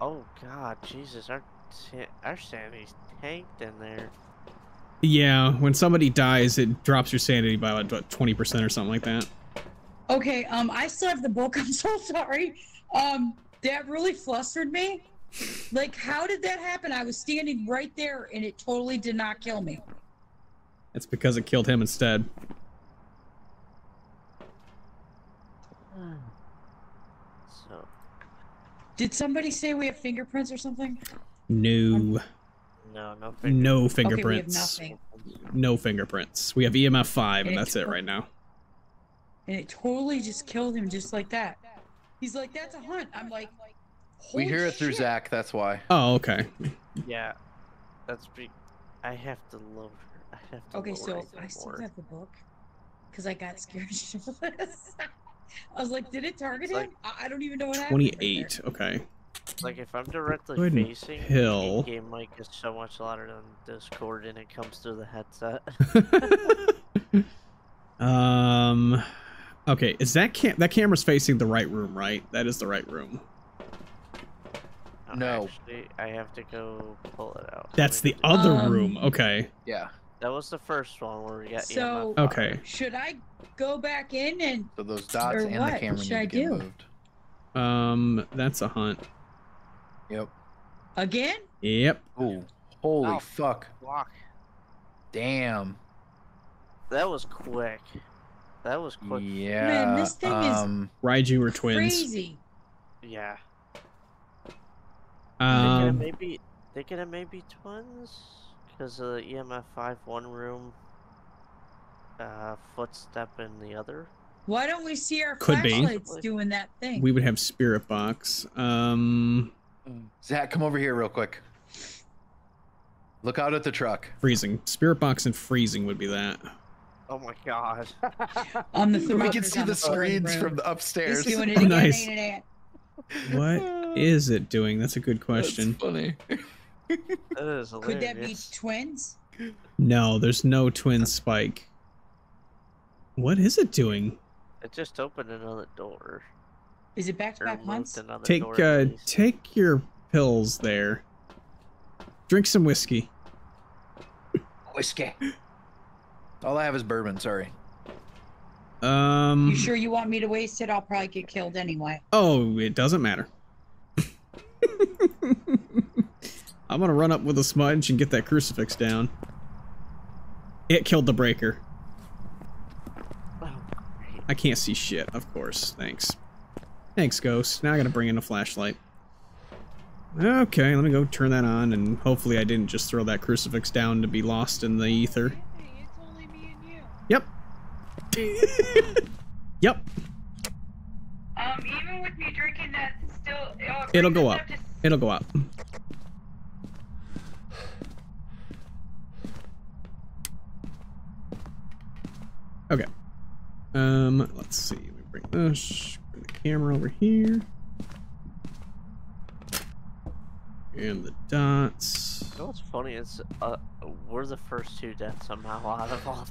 Oh God, Jesus! Our sanity's tanked in there. Yeah, when somebody dies, it drops your sanity by like 20% or something like that. Okay, I still have the book. I'm so sorry. That really flustered me. Like, how did that happen? I was standing right there, and it totally did not kill me. It's because it killed him instead. So, did somebody say we have fingerprints or something? No. No fingerprints. No fingerprints. Okay, we have nothing. No fingerprints. We have EMF 5, and that's it right now. And it totally just killed him just like that. He's like, that's a hunt. I'm like, holy shit. We hear it through Zach, that's why. Oh, okay. Yeah. That's pretty... I have to lower. I have to okay, so I still got the book. Because I got scared shitless. I was like, did it target him? Like, I don't even know what happened. 28, right okay. Like, if I'm directly facing hill. Game mic is so much louder than Discord, and it comes through the headset. Okay, is that camera's facing the right room, right? That is the right room. No. Actually, I have to go pull it out. That's the other room, okay. Yeah. That was the first one where we got EMF. Okay. Should I go back in and... So those dots and the camera need to get moved. That's a hunt. Yep. Again? Yep. Ooh. Holy fuck. Damn. That was quick. That was quick. Yeah. Man, this thing is Raiju were twins. Crazy. Yeah. They could have maybe twins because of the EMF 5 one room. Footstep in the other. Why don't we see our flashlights doing that thing? We would have spirit box. Zach, come over here real quick. Look out at the truck. Freezing. Spirit box and freezing would be that. Oh my god. We can see the screens from the upstairs. He's doing it again. Nice. What is it doing? That's a good question. That's funny. Could that be twins? No, there's no twin spike. What is it doing? It just opened another door. Is it back to back months? Take your pills there. Drink some whiskey. Whiskey. All I have is bourbon, sorry. You sure you want me to waste it? I'll probably get killed anyway. Oh, it doesn't matter. I'm gonna run up with a smudge and get that crucifix down. It killed the breaker. Oh, great. I can't see shit, of course. Thanks. Thanks, Ghost. Now I gotta bring in a flashlight. Okay, let me go turn that on, and hopefully I didn't just throw that crucifix down to be lost in the ether. Yep. Yep. Even with me drinking that, still it'll go up. It'll go up. Okay. Let's see. Let me bring this. Bring the camera over here. And the dots. You know what's funny is we're the first two deaths somehow out of all.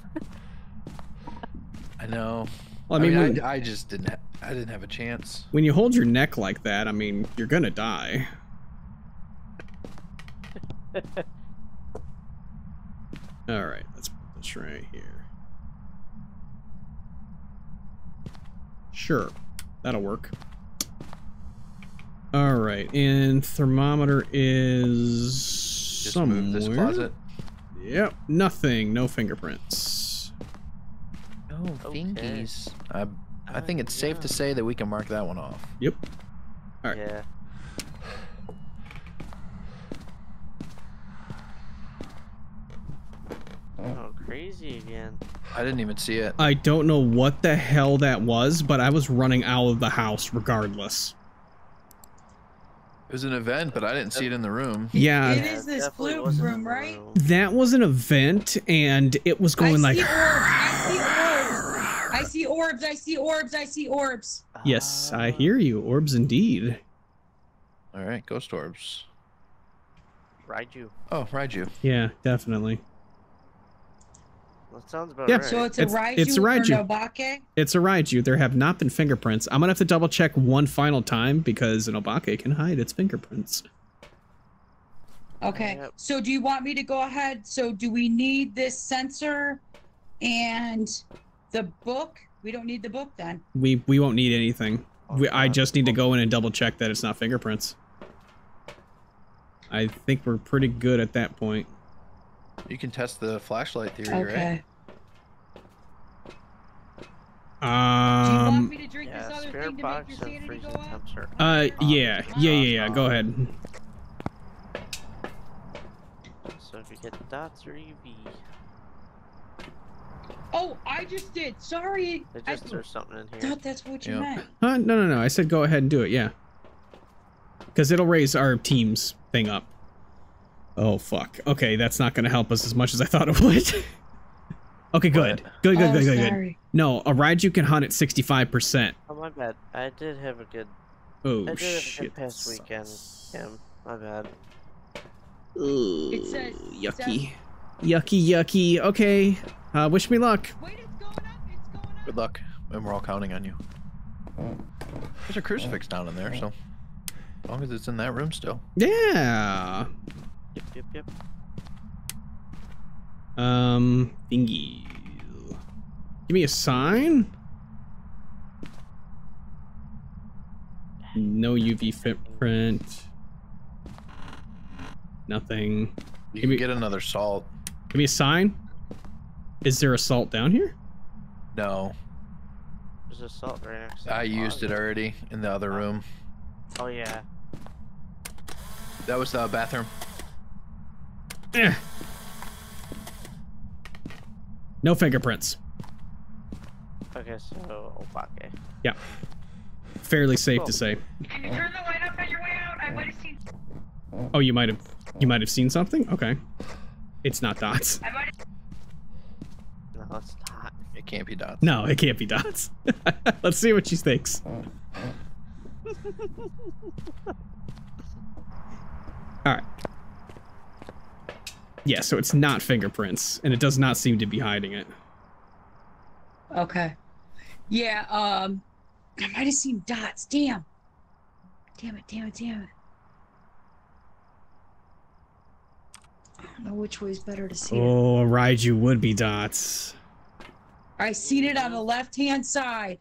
I know. Well, I mean, I just didn't have a chance. When you hold your neck like that, I mean, you're gonna die. All right, let's put this right here. Sure, that'll work. All right, and thermometer is just somewhere. Move this closet. Yep, nothing. No fingerprints. Oh, fingies. Okay. I think it's safe to say that we can mark that one off. Yep. All right. Yeah. Oh, crazy again. I didn't even see it. I don't know what the hell that was, but I was running out of the house regardless. It was an event, but I didn't see it in the room. Yeah. It is this blue room, right? That was an event, and it was going like... I see orbs, I see orbs, I see orbs. Yes, I hear you. Orbs indeed. All right, ghost orbs. Raiju. Oh, Raiju. Yeah, definitely. That sounds about right. So it's a Raiju. Nobake? It's a Raiju. There have not been fingerprints. I'm going to have to double check one final time because an Obake can hide its fingerprints. Okay, yep. So do you want me to go ahead? So do we need this sensor and... the book We don't need the book then. We won't need anything. I just need to go in and double check that it's not fingerprints. I think we're pretty good at that point. You can test the flashlight theory, right? Do you want me to drink this other thing to make your sanity go up? Yeah. Go ahead. So if you get the dots or UV. Oh, I just did. Sorry. There's something in here. Thought that's what you meant. No. I said go ahead and do it. Yeah. Because it'll raise our team's thing up. Oh fuck. Okay, that's not going to help us as much as I thought it would. Okay, good. Good. No, a Raiju can hunt at 65%. Oh, my bad. I did have a good... Oh, I did have a good past weekend. Yeah, my bad. Ooh, it says, yucky. Yucky. Okay. Wish me luck. Wait, it's going up. Good luck. And we're all counting on you. There's a crucifix down in there, so... As long as it's in that room still. Yeah. Yep. Thingy. Give me a sign. No UV footprint. Nothing. You can get another salt. Give me a sign. Is there a salt down here? No. There's a salt right next to the closet. I used it already in the other room. Oh, yeah. That was the bathroom. Yeah. No fingerprints. Okay, so Obake. Yeah. Fairly safe to say. Can you turn the light up on your way out? I might have seen. Oh, you might have seen something? Okay. It's not dots. No, it's not. It can't be dots. No, it can't be dots. Let's see what she thinks. Alright. Yeah, so it's not fingerprints, and it does not seem to be hiding it. Okay. Yeah, I might have seen dots. Damn. Damn it. I don't know which way's better to see it. Oh, Raiju would be dots. I seen it on the left-hand side.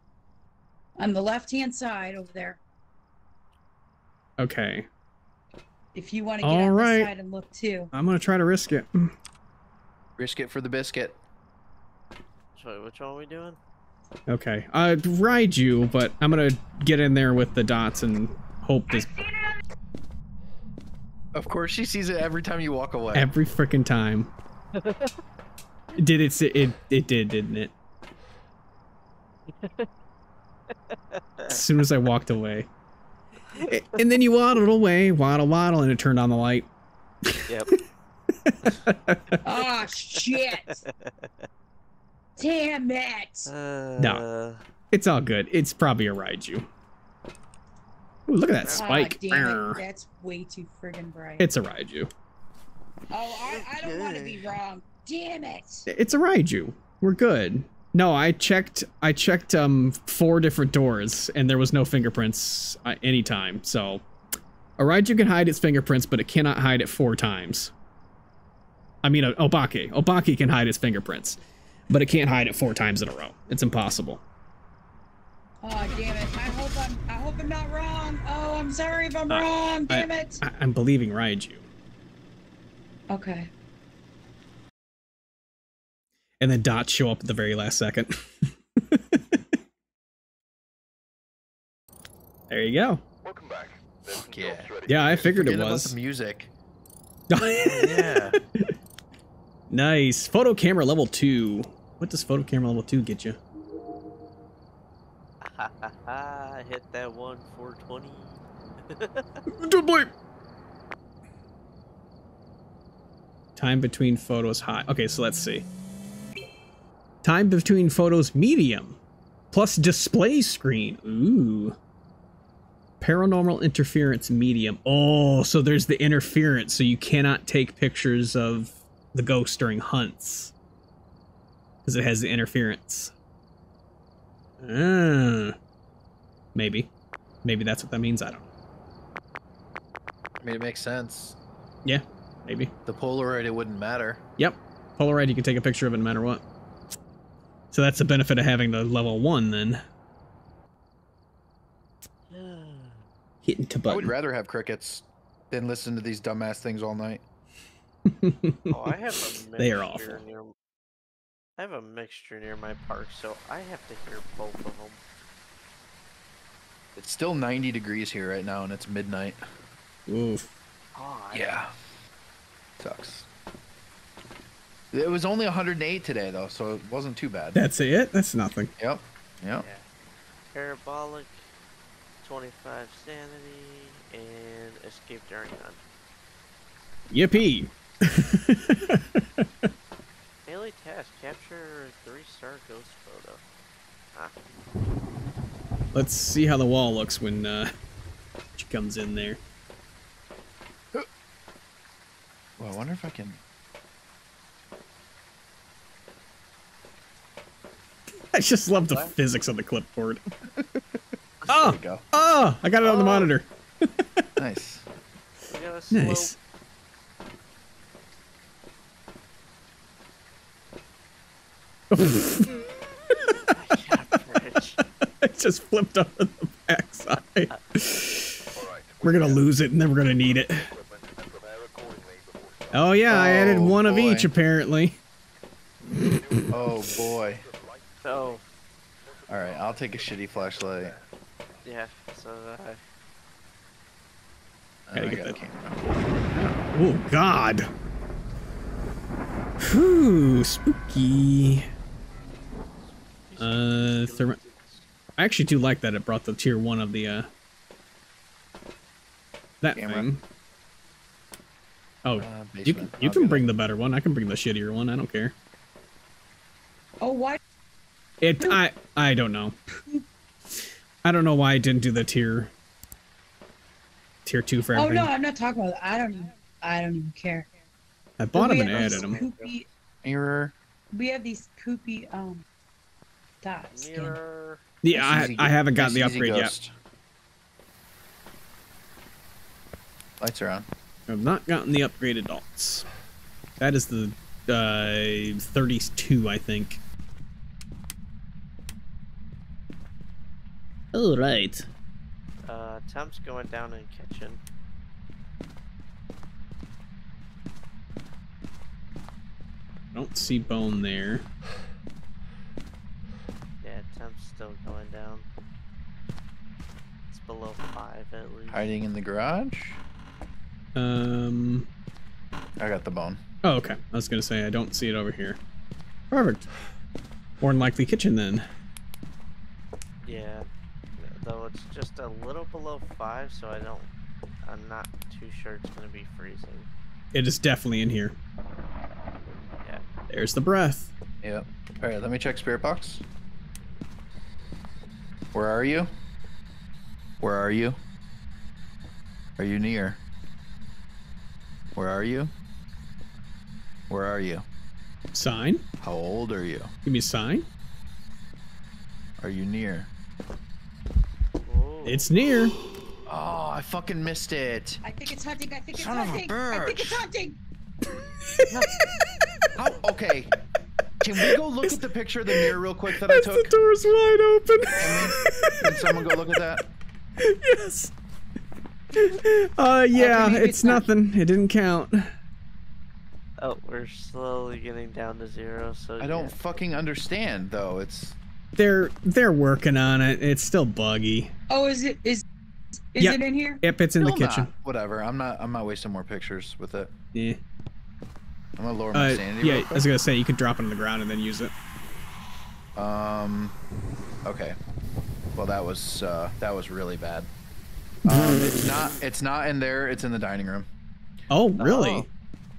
On the left-hand side over there. Okay. If you want to get on this side and look too. I'm going to try to risk it. Risk it for the biscuit. So which one are we doing? Okay. I'd ride you, but I'm going to get in there with the dots and hope this... Of course she sees it every time you walk away. Every freaking time. Did it, it did, didn't it? As soon as I walked away. And then you waddled away, waddle, and it turned on the light. Yep. Oh, shit. Damn it. No, it's all good. It's probably a Raiju. Ooh, look at that spike. Damn it. That's way too friggin' bright. It's a Raiju. Oh, I don't want to be wrong. Damn it. It's a Raiju. We're good. No, I checked 4 different doors and there was no fingerprints any time. So a Raiju can hide its fingerprints, but it cannot hide it 4 times. I mean, Obake. Obake can hide its fingerprints, but it can't hide it 4 times in a row. It's impossible. Oh, damn it. I hope I'm not wrong. Oh, I'm sorry if I'm wrong. Damn it. I'm believing Raiju. Okay. And then dots show up at the very last second. There you go. Welcome back. Yeah, I figured it was. About the music. Yeah. Nice. Photo camera level 2. What does photo camera level 2 get you? I hit that 420. Don't blame. Time between photos high. Okay, so let's see. Time between photos medium, plus display screen. Ooh. Paranormal interference medium. Oh, so there's the interference, so you cannot take pictures of the ghost during hunts because it has the interference. Maybe that's what that means. I don't know. I mean, it makes sense. Yeah, maybe. The Polaroid, it wouldn't matter. Yep, Polaroid, you can take a picture of it no matter what. So that's the benefit of having the level 1 then. Hitting to button. I would rather have crickets than listen to these dumbass things all night. Oh, I have a they are awful. I have a mixture near my park, so I have to hear both of them. It's still 90 degrees here right now, and it's midnight. Oof. Oh, yeah. Sucks. It was only 108 today, though, so it wasn't too bad. That's it? That's nothing. Yep. Yep. Yeah. Parabolic, 25 sanity, and escape during on. Yippee! Daily task, capture 3-star ghost photo. Ah. Let's see how the wall looks when she comes in there. Well, I wonder if I can... I just love the physics on the clipboard. Oh! Go. Oh! I got it on the monitor. Nice. Nice. It just flipped over the backside. Right, we're going to lose it, and then we're going to need it. Oh, yeah, I added one of each, apparently. Oh, boy. Oh. Alright, I'll take a shitty flashlight. Yeah, so I got that camera. Oh, God. Whew, spooky. I actually do like that it brought the tier 1 of the, that camera. Thing. Oh, you can bring the better one. I can bring the shittier one. I don't care. Oh, why? I don't know. I don't know why I didn't do the tier 2 for everything. Oh no, I'm not talking about that. I don't even care. I bought them and added them. Mirror. We have these poopy dots. Mirror. Yeah, I haven't gotten the upgrade yet. Lights are on. I've not gotten the upgraded dots. That is the 32, I think. All right. Tom's going down in the kitchen. I don't see bone there. Yeah, Tom's still going down. It's below 5 at least. Hiding in the garage? I got the bone. Oh, okay. I was gonna say I don't see it over here. Perfect. More than likely kitchen then. Yeah. Though it's just a little below 5, so I'm not too sure it's gonna be freezing. It is definitely in here. Yeah. There's the breath. Yep. Yeah. Alright, let me check spirit box. Where are you? Where are you? Are you near? Where are you? Where are you? Sign? How old are you? Give me a sign. Are you near? Whoa. It's near. Oh, I fucking missed it. I think it's hunting. I think it's hunting. I think it's hunting. Okay. Can we go look at the picture of the mirror real quick that I took? The door's wide open. Can someone go look at that? Yes. Yeah, it's nothing. It didn't count. Oh, we're slowly getting down to 0, so I don't fucking understand though. It's they're working on it. It's still buggy. Oh, is it in here? Yep, it's in the kitchen. Whatever. I'm not wasting more pictures with it. Yeah. I'm gonna lower my sanity. Yeah, I was gonna say you could drop it on the ground and then use it. Okay. Well, that was really bad. It's not in there. It's in the dining room. Oh, really? Oh.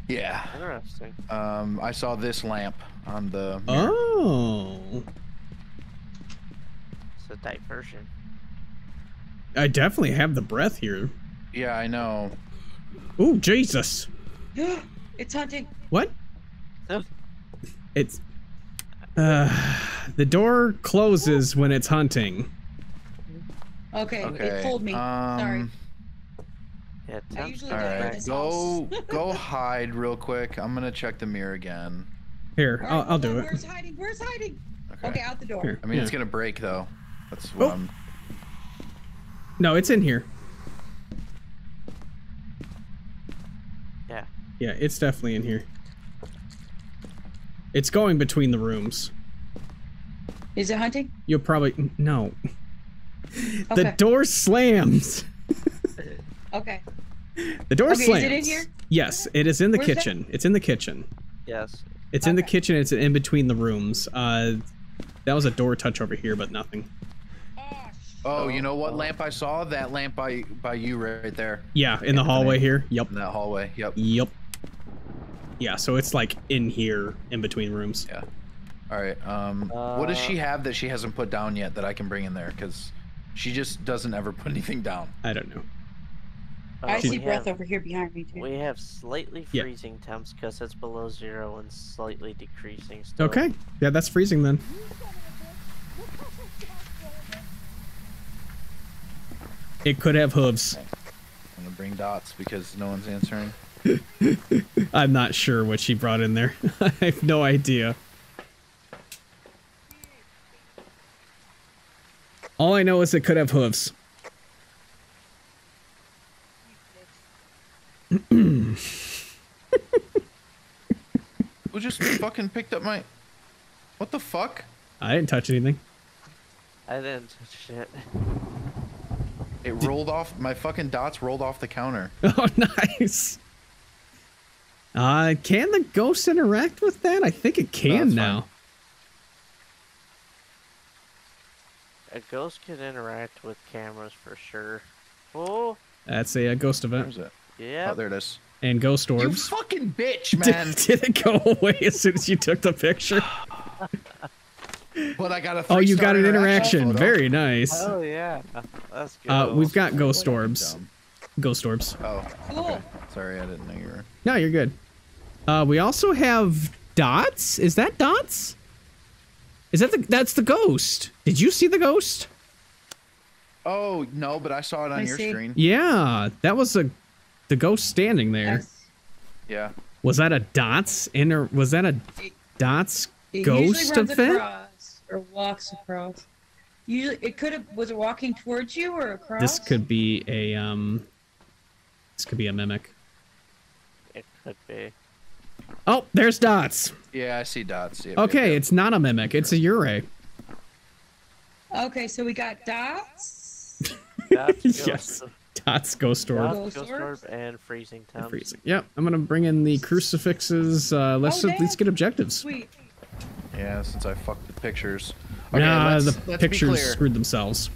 Yeah. Interesting. I saw this lamp on the mirror. Oh. It's a diversion. I definitely have the breath here. Yeah, I know. Ooh, Jesus. It's hunting. What? It's the door closes when it's hunting. Okay, it pulled me. Sorry. Yeah, I usually go hide real quick. I'm gonna check the mirror again. Here, I'll do it. Where's hiding? Where's hiding? Okay, out the door. Here. I mean, yeah. It's gonna break though. That's what I'm... No, it's in here. Yeah. Yeah, it's definitely in here. It's going between the rooms. Is it hunting? You'll probably... No. Okay. The door slams. Okay. The door slams. Is it in here? Yes, it is in the kitchen. It's in the kitchen. Yes. It's in the kitchen. It's in between the rooms. That was a door touch over here, but nothing. Oh, you know what lamp I saw? That lamp by you right there. Yeah, in the hallway here. Yep. In that hallway. Yep. Yep. Yeah, so it's like in here, in between rooms. Yeah. All right. What does she have that she hasn't put down yet that I can bring in there? Because she just doesn't ever put anything down. I don't know. I see breath over here behind me too. We have slightly freezing temps because it's below zero and slightly decreasing still. Okay. Yeah, that's freezing then. It could have hooves. I'm gonna bring dots because no one's answering. I'm not sure what she brought in there. I have no idea. All I know is it could have hooves. Who just fucking picked up my... What the fuck? I didn't touch anything. I didn't touch shit. It rolled off... My fucking dots rolled off the counter. Oh, nice. Can the ghost interact with that? I think it can now. Fine. A ghost can interact with cameras for sure. Oh! That's a ghost event. Where's it? Yeah. Oh, there it is. And ghost orbs. You fucking bitch, man! Did it go away as soon as you took the picture? But I got a oh, you got an interaction. Very nice. Oh, yeah. That's good. We've got ghost orbs. Ghost orbs. Oh, okay. Sorry, I didn't know you were... No, you're good. We also have dots. Is that dots? Is that the... That's the ghost. Did you see the ghost? Oh, no, but I saw it on your screen. Yeah, that was a... The ghost standing there. Yes. Yeah. Was that a dots inner? Was that a dots ghost event? Across or walks across. Usually, it could have. Was it walking towards you or across? This could be a This could be a mimic. It could be. Oh, there's dots. Yeah, I see dots. Yeah, okay, it's not a mimic. It's a Ure. Okay, so we got dots. Dots yes. Dots, ghost orb. And freezing temps. Freezing. Yeah, I'm gonna bring in the crucifixes. Let's at least get objectives. Sweet. Yeah, since I fucked the pictures. Okay, nah, let's pictures screwed themselves.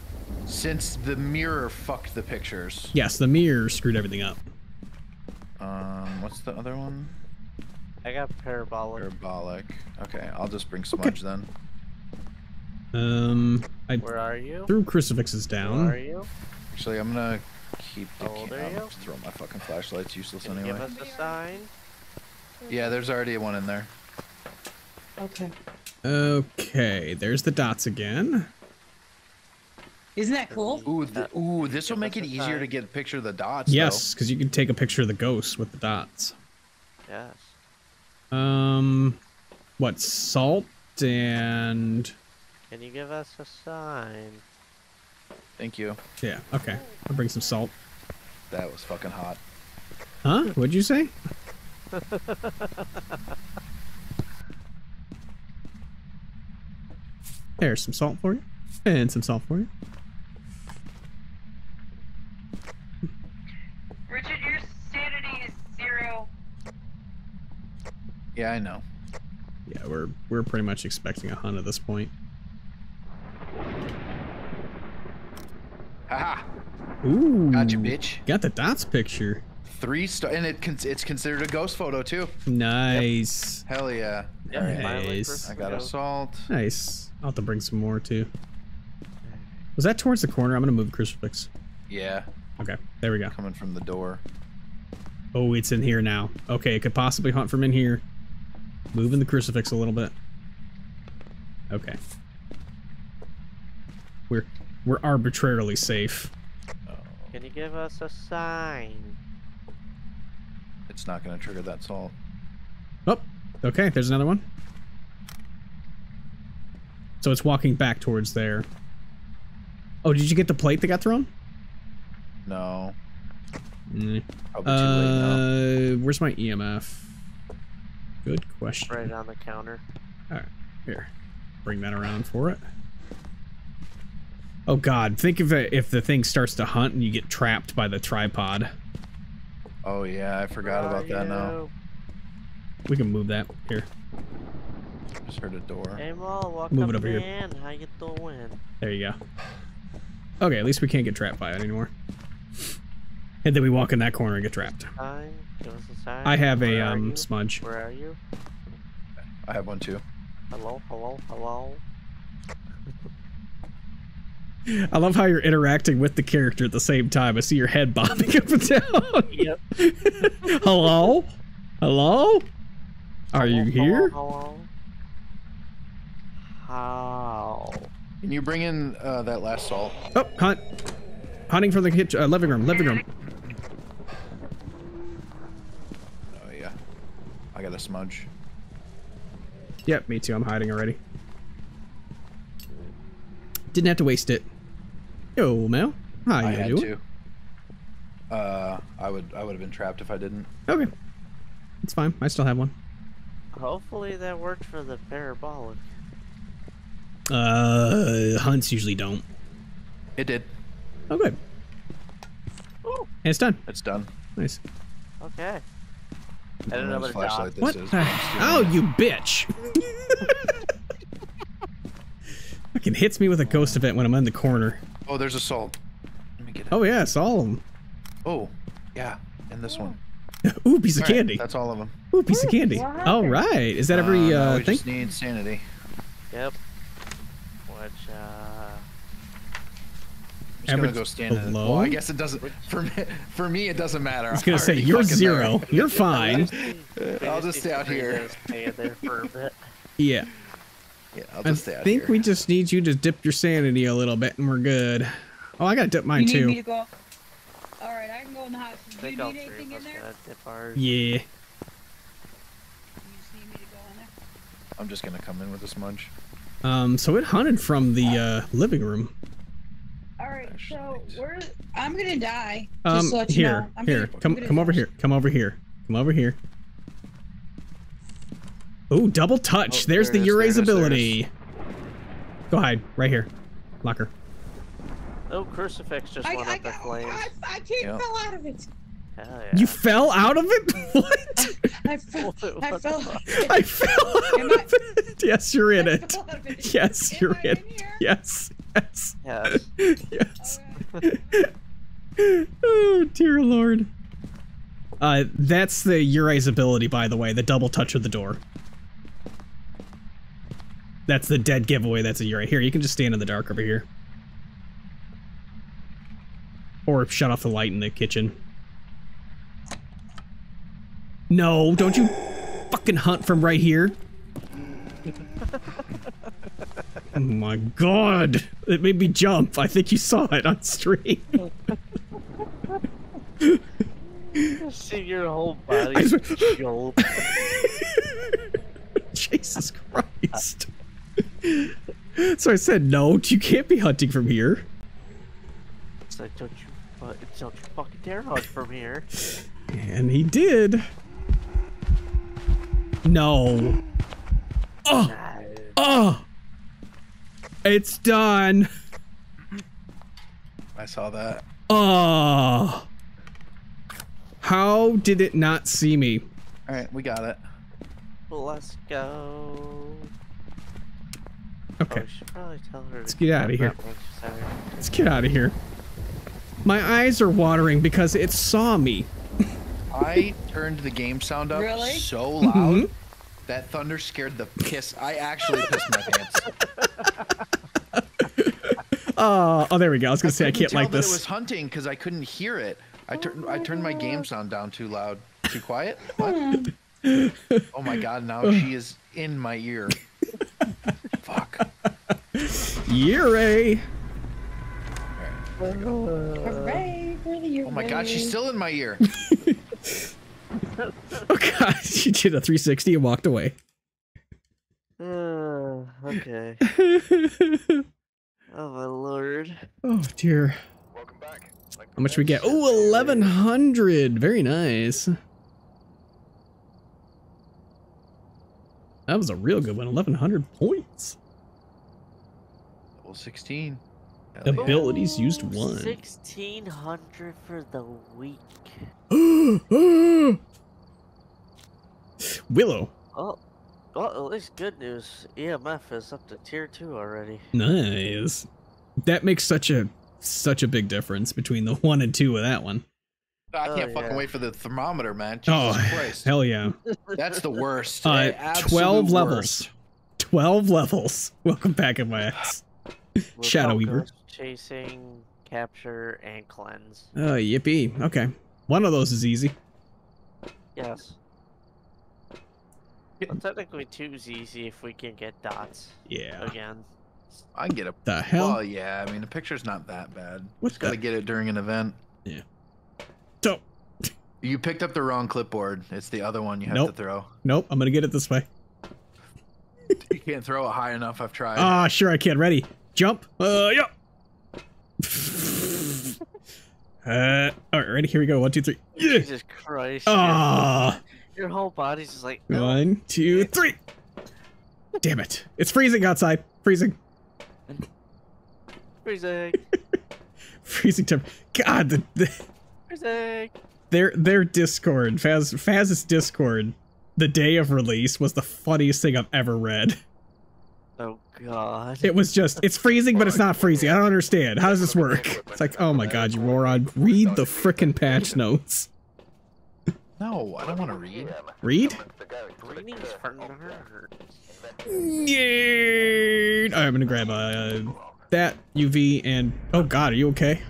Since the mirror fucked the pictures. Yes, the mirror screwed everything up. What's the other one? I got parabolic. Parabolic. Okay, I'll just bring smudge then. Where are you? Threw crucifixes down. Where are you? Actually, I'm gonna. Keep just throw my fucking flashlight's useless anyway. Give us a sign. Yeah, there's already one in there. Okay. Okay, there's the dots again. Isn't that cool? Ooh, this will make it easier to get a picture of the dots. Yes, because you can take a picture of the ghost with the dots. Yes. What salt and? Can you give us a sign? Thank you. Yeah, okay. I'll bring some salt. That was fucking hot. Huh? What'd you say? There's some salt for you. And some salt for you. Richard, your sanity is zero. Yeah, I know. Yeah, we're pretty much expecting a hunt at this point. Haha! Ooh! Gotcha, bitch. Got the dots picture. 3 star, and it's considered a ghost photo too. Nice. Yep. Hell yeah. Nice. I got assault. Nice. I'll have to bring some more too. Was that towards the corner? I'm gonna move the crucifix. Yeah. Okay. There we go. Coming from the door. Oh, it's in here now. Okay, it could possibly hunt from in here. Moving the crucifix a little bit. Okay. We're arbitrarily safe. Can you give us a sign? It's not going to trigger that salt. Oh, okay. There's another one. So it's walking back towards there. Oh, did you get the plate that got thrown? No. Mm. Probably too late now. Where's my EMF? Good question. Right on the counter. All right, here. Bring that around for it. Oh God, think of it if the thing starts to hunt and you get trapped by the tripod. Oh yeah, I forgot about that now. We can move that here. Just heard a door. Hey, Mo, welcome. Move it over here. How you doing? There you go. Okay, at least we can't get trapped by it anymore. And then we walk in that corner and get trapped. I have a smudge. Where are you? I have one too. Hello, hello, hello. I love how you're interacting with the character at the same time. I see your head bobbing up and down. Yep. Hello? Hello? Are you here? Hello? How? Can you bring in that last salt? Oh, hunt. Hunting from the kitchen, living room, living room. Oh yeah. I got a smudge. Yep, me too. I'm hiding already. Didn't have to waste it. Yo, Mel. Hi, I had to. I would have been trapped if I didn't. Okay. It's fine. I still have one. Hopefully that worked for the parabolic. Hunts usually don't. It did. Oh, good. Oh. And it's done. It's done. Nice. Okay. I don't know what this is. Oh, you bitch! Fucking hits me with a ghost event when I'm in the corner. Oh, there's a salt. Let me get it. Oh yeah, saw them. Oh, yeah, and this one. Ooh, piece of candy. Right, that's all of them. Ooh, piece of candy. What? All right, is that every no, we thing? Just need sanity. Yep. Which I'm just gonna go stand in. Well, I guess it doesn't. For me, it doesn't matter. I was gonna say you're zero. There. You're fine. I'll just stay out here. Yeah. Yeah. I'll just stay out here. I think we just need you to dip your sanity a little bit, and we're good. Oh, I gotta dip mine too. You need me to go. All right, I can go in the house. Do you need anything in there? Yeah. You just need me to go in there? I'm just gonna come in with a smudge. So it hunted from the living room. Alright, so we're I'm gonna die. Just so let you know. I'm here. Come over here. Come over here. Come over here. Ooh, double touch. Oh, there's the Uray's ability. Go hide. Right here. Locker. Oh, crucifix just went up in flames. I can't fell out of it. Hell yeah. You fell out of it? What? I fell out of it. Yes, you're in it. Yes, you're in it. Yes. Yes. Yes. Yes. Right. Oh, dear Lord. That's the Uray's ability, by the way, the double touch of the door. That's the dead giveaway. That's a Uray. Here, you can just stand in the dark over here. Or shut off the light in the kitchen. No, don't you fucking hunt from right here. Oh my God! It made me jump. I think you saw it on stream. See your whole body. Jesus Christ! So I said, "No, you can't be hunting from here." It's like, don't you fucking dare hunt from here. And he did. No. Oh. Oh. It's done. I saw that. Oh. How did it not see me? All right, we got it. Let's go. Okay. Oh, should probably tell her let's get out of here. Let's get out of here. My eyes are watering because it saw me. I turned the game sound up so loud. Mm-hmm. That thunder scared the piss. I actually pissed my pants. Oh, there we go. I was gonna say I can't like this. It was hunting because I couldn't hear it. I turned my game sound down too loud, too quiet. What? Oh my God! Now she is in my ear. Fuck. Uray. All right, hooray for the Uray. Oh my God! She's still in my ear. Oh God, she did a 360 and walked away. Okay. Oh my lord. Oh dear. Welcome back. Like how much we get? Oh, 1100. Very nice. That was a real good one. 1100 points. Well, 16. Abilities used one. 1600 for the week. Willow. Oh. Well, at least good news. EMF is up to tier 2 already. Nice. That makes such a big difference between the 1 and 2 of that one. I can't fucking wait for the thermometer, man. Jesus Christ. Hell yeah. That's the worst. 12 levels. Worst. 12 levels. Welcome back in my ass. Shadow Weaver. Chasing, capture, and cleanse. Oh, yippee. Okay. One of those is easy. Yes. Well, technically 2's easy if we can get dots. Yeah. Again. I can get a... The hell? Well, yeah. I mean, the picture's not that bad. Just gotta get it during an event. Yeah. So... You picked up the wrong clipboard. It's the other one you have to throw. Nope. I'm gonna get it this way. You can't throw it high enough. I've tried. Ah, sure I can. Ready. Jump. Yep. Alright, ready? Here we go. 1, 2, 3. Jesus Christ. Ah. Your whole body's just like... Oh. 1, 2, 3. Damn it. It's freezing outside. Freezing. Freezing. Freezing temp. God. Freezing. Their Discord, Phaz's Discord, the day of release was the funniest thing I've ever read. Oh, God. It was just, it's freezing, but it's not freezing. I don't understand. How does this work? It's like, oh, my God, you moron. Read the frickin' patch notes. No, I don't want to read. Read? Alright, I'm gonna grab that, UV, and... Oh god, are you okay?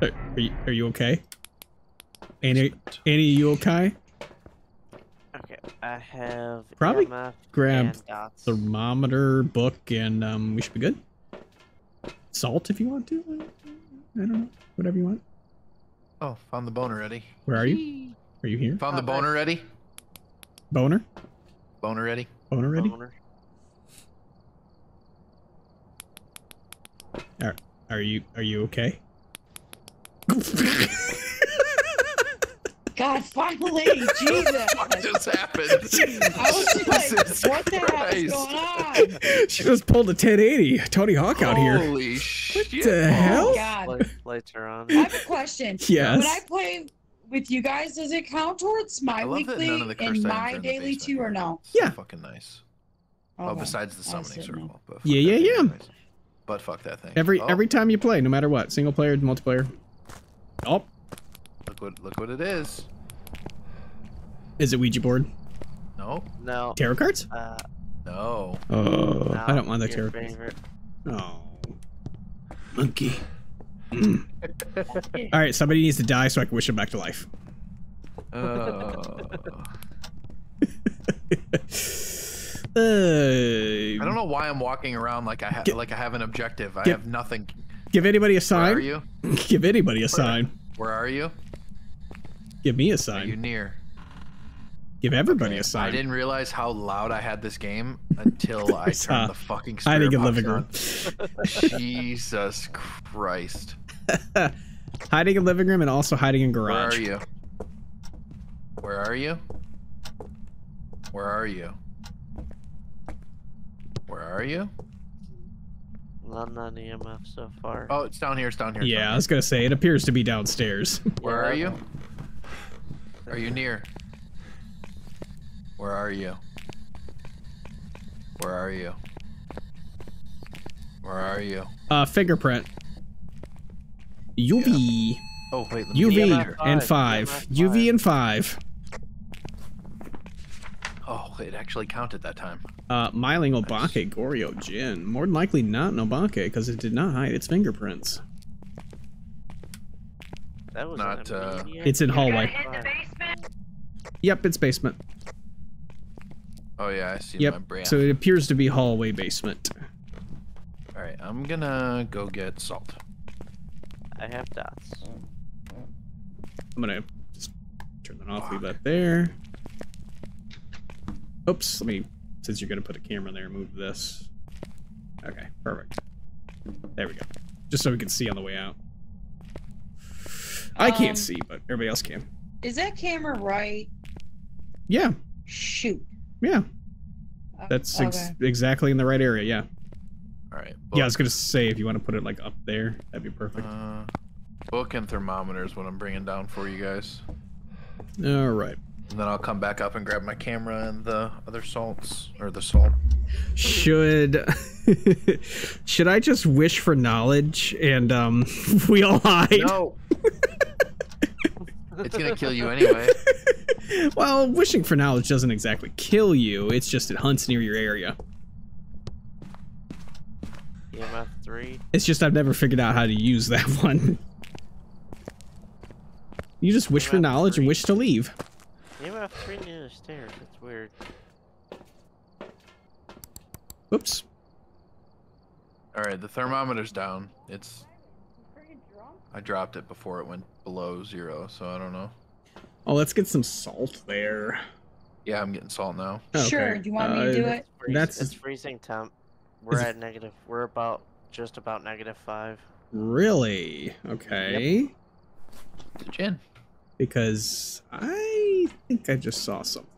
Are you okay? Annie, are you okay? Okay, I have... Probably grab thermometer, book, and we should be good. Salt if you want to. I don't know. Whatever you want. Oh, found the boner, Eddie. Where are you? Are you here? Found the boner, Eddie. Boner? Boner, Eddie. Boner, Eddie? Boner. Are you okay? God, finally! Jesus! What just happened? I was like, what the hell is going on? She just pulled a 1080 Tony Hawk out here. Holy shit! What the hell? Oh, God. Lights are on. I have a question. Yes. When I play with you guys, does it count towards my weekly and my daily too, or no? Yeah. Fucking nice. Okay. Oh, besides the summoning circle. But yeah. Nice. But fuck that thing. Every time you play, no matter what, single player, multiplayer. Oh. Look what it is. Is it Ouija board? No. No. Tarot cards? No. Oh, no, I don't want the tarot cards. Oh. Monkey. Mm. All right, somebody needs to die so I can wish him back to life. I don't know why I'm walking around like I have an objective. I have nothing. Give anybody a sign. Where are you? Give anybody a sign. Where are you? Give me a sign. Are you near? Give everybody a sign. I didn't realize how loud I had this game until I turned the fucking spirit box on. Living room. Jesus Christ. Hiding in living room and also hiding in garage. Where are you? Where are you? Where are you? Where are you? I'm not in EMF so far. Oh, it's down here. It's down here. Yeah, I was gonna say it appears to be downstairs. Where are you? Are you near? Where are you? Where are you? Where are you? Fingerprint. UV. Yeah. Oh, wait. Let me UV and 5. UV and 5. Oh, it actually counted that time. Myling Obake Goryo Jin. More than likely not an Obake because it did not hide its fingerprints. That was not. It's in hallway. Yep, it's basement. Oh yeah, I see my brand. So it appears to be hallway basement. All right, I'm gonna go get salt. I have dots. I'm gonna just turn that off. Leave that there. Oops, let me, since you're going to put a camera there, move this. Okay, perfect. There we go. Just so we can see on the way out. I can't see, but everybody else can. Is that camera right? Yeah. Shoot. Yeah. That's okay. Exactly in the right area, yeah. All right. Book. Yeah, I was going to say, if you want to put it like up there, that'd be perfect. Book and thermometer is what I'm bringing down for you guys. All right. And then I'll come back up and grab my camera and the other salts, or the salt. Should I just wish for knowledge and we all hide? No. It's gonna kill you anyway. Well, wishing for knowledge doesn't exactly kill you. It's just it hunts near your area. EMF 3. It's just I've never figured out how to use that one. You just wish for knowledge and wish to leave. EMF 3 near the stairs. That's weird. Oops. Alright, the thermometer's down. It's... I dropped it before it went below zero, so I don't know. Oh, let's get some salt there. Yeah, I'm getting salt now. Okay. Sure, do you want me to do it? It's freezing temp. We're at negative. We're about, just about -5. Really? Okay. Yep. Gin. Because I think I just saw something.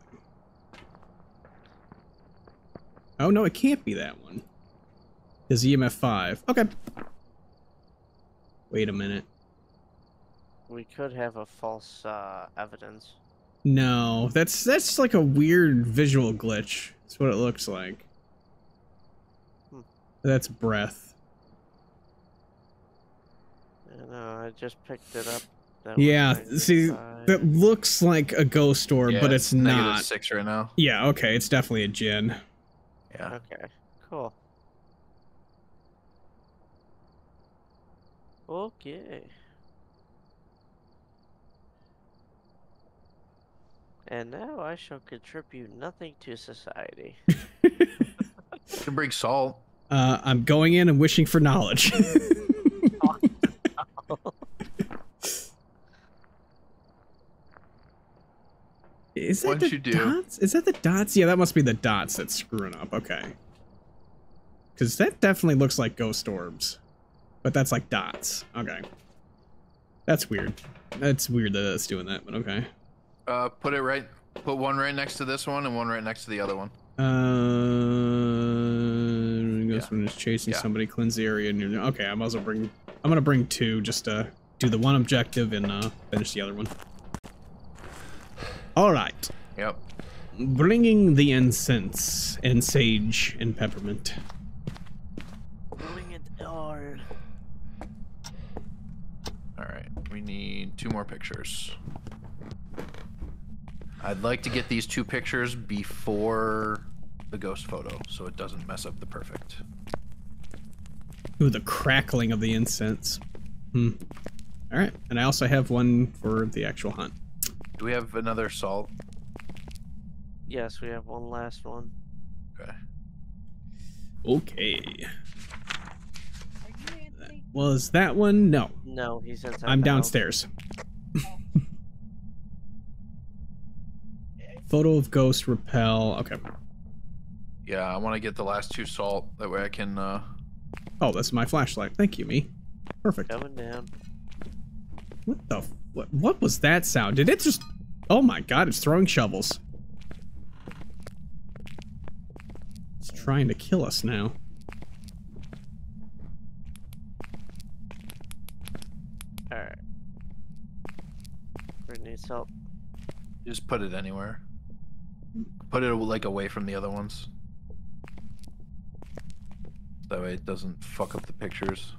Oh, no, it can't be that one. It's EMF 5. Okay. Wait a minute. We could have a false evidence. No, that's like a weird visual glitch. That's what it looks like. Hmm. That's breath. No, I just picked it up. That see, that looks like a ghost orb, but it's not. -6 right now. Yeah, okay, it's definitely a djinn. Yeah. Okay, cool. Okay. And now I shall contribute nothing to society. You can bring salt. I'm going in and wishing for knowledge. Is that the dots? Is that the dots? Yeah, that must be the dots that's screwing up. Okay. Because that definitely looks like ghost orbs. But that's like dots. Okay. That's weird. That's weird that it's doing that, but okay. Put it right. Put one right next to this one and one right next to the other one. Ghost one is chasing somebody. Cleanse the area. Okay, I might as well bring. I'm gonna bring two just to do the one objective and finish the other one. All right. Yep. Bringing the incense and sage and peppermint. Bring it on. All right. We need 2 more pictures. I'd like to get these 2 pictures before the ghost photo, so it doesn't mess up the perfect. Ooh, the crackling of the incense. Hmm. All right, and I also have one for the actual hunt. Do we have another salt? Yes, we have one last one. Okay. Okay. Are you Anthony? Was that one? No. No, he says I'm downstairs. Photo of ghost, repel. Okay. Yeah, I want to get the last 2 salt. That way I can. Oh, that's my flashlight. Thank you, me. Perfect. Coming down. What the? What was that sound? Did it just? Oh my God! It's throwing shovels. It's trying to kill us now. All right. We need salt. Just put it anywhere. Put it like away from the other ones. That way it doesn't fuck up the pictures.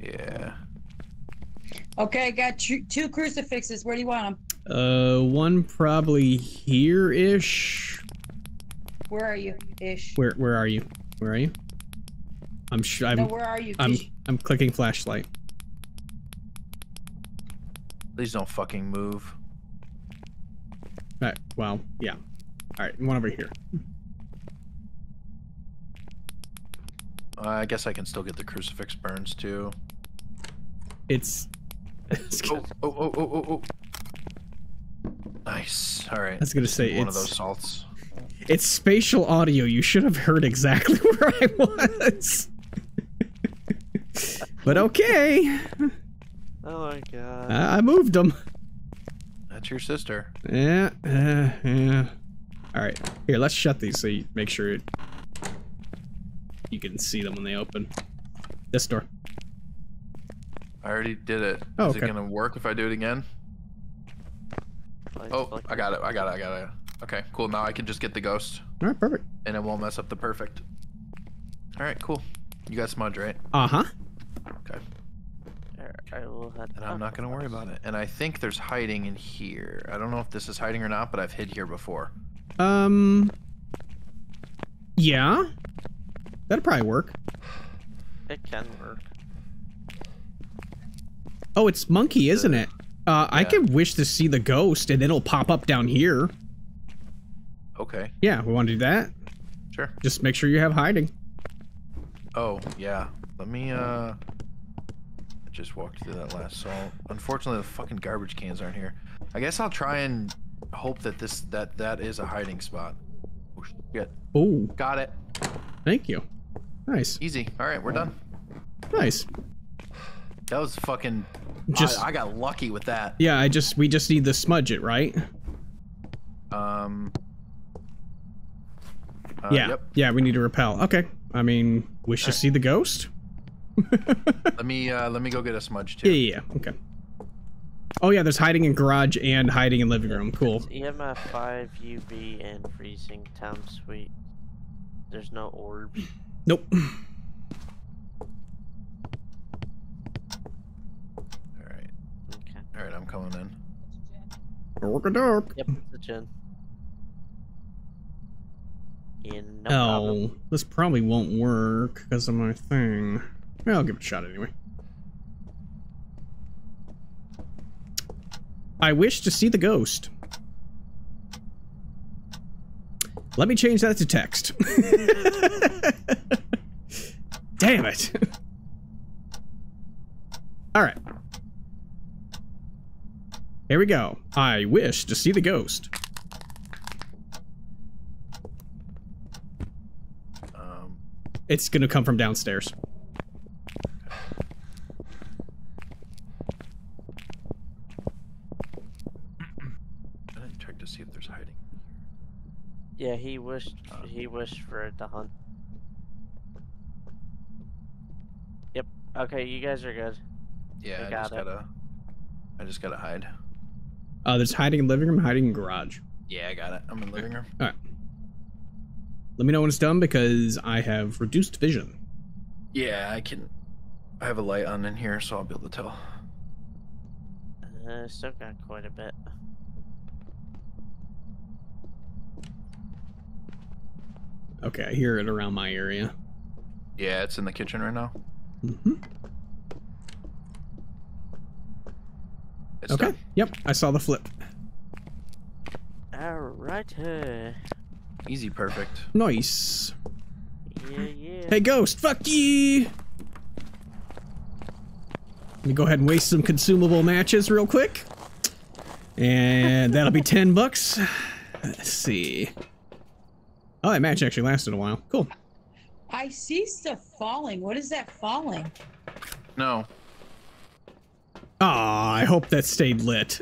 Yeah. Okay, got 2 crucifixes. Where do you want them? One probably here-ish. Where are you? Ish. Where are you? Where are you? I'm sure. No, where are you? I'm clicking flashlight. Please don't fucking move. All right, well, yeah. All right, one over here. I guess I can still get the crucifix burns too. It's. Oh, oh, oh, oh, oh, oh. Nice. Alright. I was gonna say, one of those salts. It's spatial audio. You should have heard exactly where I was. But okay. Oh my god. I moved them. That's your sister. Yeah. Yeah. Alright. Here, let's shut these so you make sure you can see them when they open. This door. I already did it. Oh, okay. Is it gonna work if I do it again? Oh, I got it. I got it. Okay, cool. Now I can just get the ghost. All right, perfect. And it won't mess up the perfect. All right, cool. You got smudge, right? Uh-huh. Okay. I will head and I'm not going to worry about it. And I think there's hiding in here. I don't know if this is hiding or not, but I've hid here before. Yeah. That'll probably work. It can work. Oh, it's monkey, isn't it? Yeah. I can wish to see the ghost, and it'll pop up down here. Okay. Yeah, we want to do that. Sure. Just make sure you have hiding. Oh, yeah. Let me, I just walked through that last salt. Unfortunately, the fucking garbage cans aren't here. I guess I'll try and hope that that is a hiding spot. Oh, shit. Ooh. Got it. Thank you. Nice. Easy. All right, we're done. Nice. That was fucking... I got lucky with that. Yeah, we just need to smudge it, right? Yeah. Yep. Yeah, we need to repel. Okay. I mean, wish to see the ghost. Let me go get a smudge too. Yeah. Okay. Oh yeah, there's hiding in garage and hiding in living room. Cool. It's EMF 5, UV, and freezing temp suite. There's no orb. Nope. Alright, I'm coming in. Dork-a-dork. Yep, it's a gin. Yeah, no problem. This probably won't work because of my thing. Well, I'll give it a shot anyway. I wish to see the ghost. Let me change that to text. Damn it. Alright. Here we go. I wish to see the ghost. It's gonna come from downstairs. I didn't check to see if there's hiding. Yeah, he wished for it to hunt. Yep. Okay, you guys are good. Yeah, I just gotta hide. There's hiding in living room, hiding in garage. Yeah, I got it. I'm in living room. All right. Let me know when it's done because I have reduced vision. Yeah, I have a light on in here, so I'll be able to tell. Still got quite a bit. Okay, I hear it around my area. Yeah, it's in the kitchen right now. Mm-hmm. It's okay. Done. Yep, I saw the flip. All right. Easy, perfect. Nice. Yeah. Hey, ghost! Fuck ye! Let me go ahead and waste some consumable matches real quick, and that'll be $10. Let's see. Oh, that match actually lasted a while. Cool. I see stuff falling. What is that falling? No. Aw, I hope that stayed lit.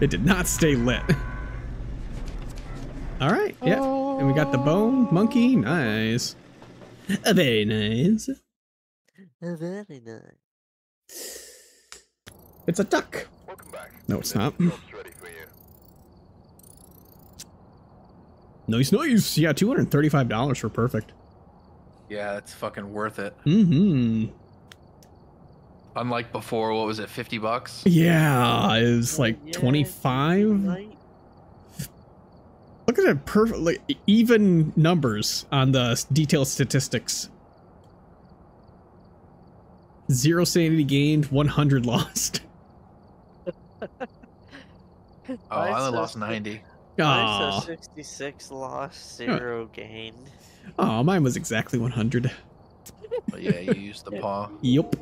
It did not stay lit. Alright, yeah. And we got the bone monkey. Nice. Very nice. Very nice. It's a duck. Welcome back. No, it's not. Nice. Yeah, $235 for perfect. Yeah, that's fucking worth it. Mm-hmm. Unlike before, what was it, $50? Yeah, it was like 25. Right. Look at that perfect, like, even numbers on the detailed statistics. 0 sanity gained, 100 lost. Oh, I only lost 90. Oh, 66 lost, 0 gained. Oh, mine was exactly 100. But yeah, you used the paw. Yep.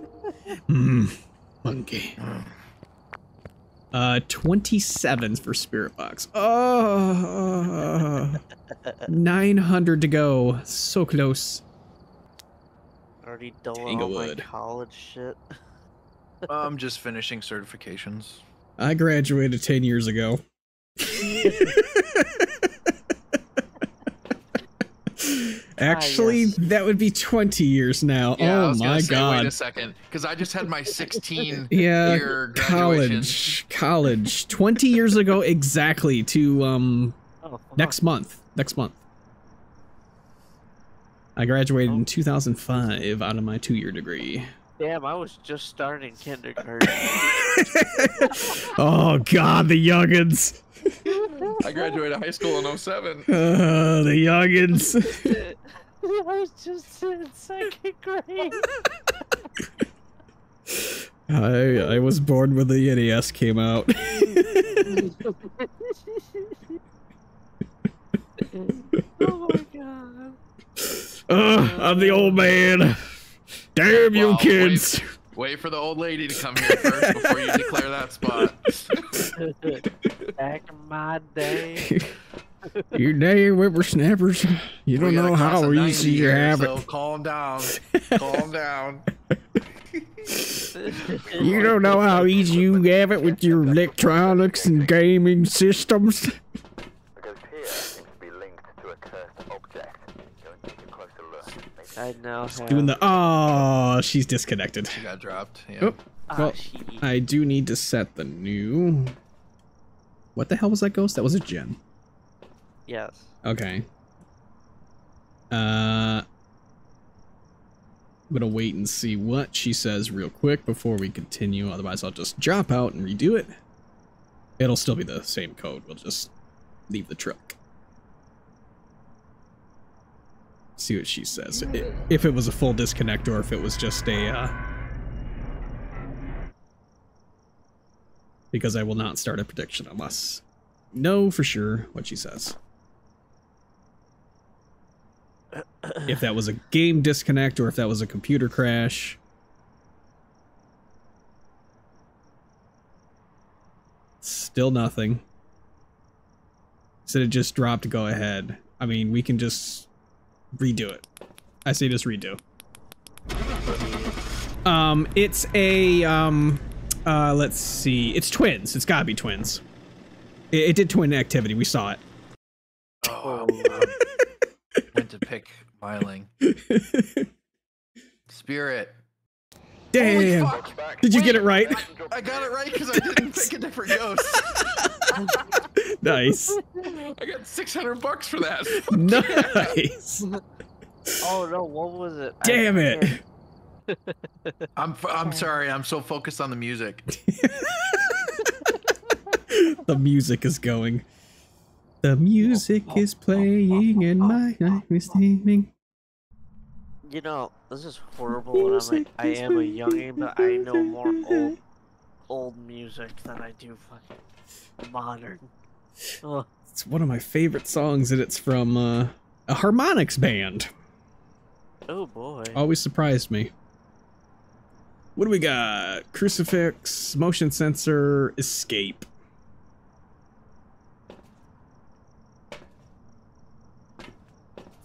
Monkey. 27 for Spirit Box. Oh, 900 to go. So close. Already done all my college shit. I'm just finishing certifications. I graduated 10 years ago. Actually, that would be 20 years now. Yeah, oh my god! Wait a second, because I just had my 16 year college. 20 years ago exactly. To next month. Next month. I graduated in 2005 out of my 2-year degree. Damn, I was just starting kindergarten. Oh god, the youngins. I graduated high school in 07. The youngins. I was just in second grade. I was born when the NES came out. Oh my god. I'm the old man. Damn you kids. Wait for the old lady to come here first before you declare that spot. Back in my day. Your day, whippersnappers. You don't know how easy you have it. So calm down. Calm down. You don't know how easy you have it with your electronics and gaming systems. I know. Doing the she's disconnected. She got dropped. Yeah. Oh, well, I do need to set the new. What the hell was that ghost? That was a gen. Yes. Okay. I'm gonna wait and see what she says real quick before we continue. Otherwise, I'll just drop out and redo it. It'll still be the same code. We'll just leave the truck. See what she says. If it was a full disconnect or if it was just a because I will not start a prediction unless know for sure what she says. If that was a game disconnect or if that was a computer crash. Still nothing. Said it just dropped. Go ahead. I mean, we can just redo it. I say just redo. It's a let's see. It's twins. It's gotta be twins. It did twin activity. We saw it. Oh, I meant to pick Myling. Spirit. Damn! Did you get it right? I got it right because I didn't pick a different ghost. Nice. I got $600 for that. Nice. Oh no! What was it? Damn it! I'm sorry. I'm so focused on the music. The music is going. The music is playing and my life is teeming. You know, this is horrible. And I'm like, I am a youngin, but I know more old music than I do fucking modern. Ugh. It's one of my favorite songs, and it's from a harmonics band. Oh boy! Always surprised me. What do we got? Crucifix, motion sensor, escape.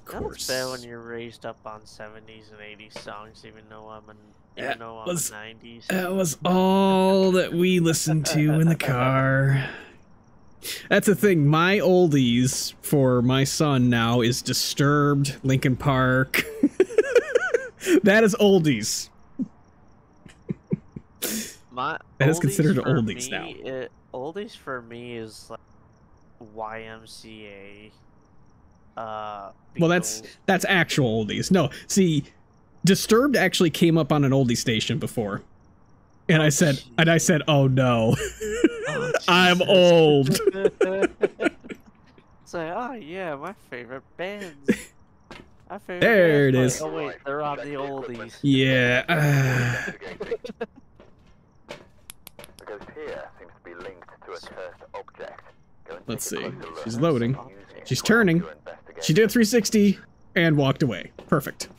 That's bad when you're raised up on 70s and 80s songs, even though I'm in 90s. That was all that we listened to in the car. That's the thing. My oldies for my son now is Disturbed, Linkin Park. That is oldies. That is considered oldies now. Oldies for me is like YMCA. Well, that's actual oldies. No, see, Disturbed actually came up on an oldie station before, and I said, oh no, oh, I'm old. It's like, oh yeah, my favorite bands. My favorite there bands. It is. Oh wait, they're on the oldies. Yeah. Let's see. She's loading. She's turning. She did a 360 and walked away. Perfect.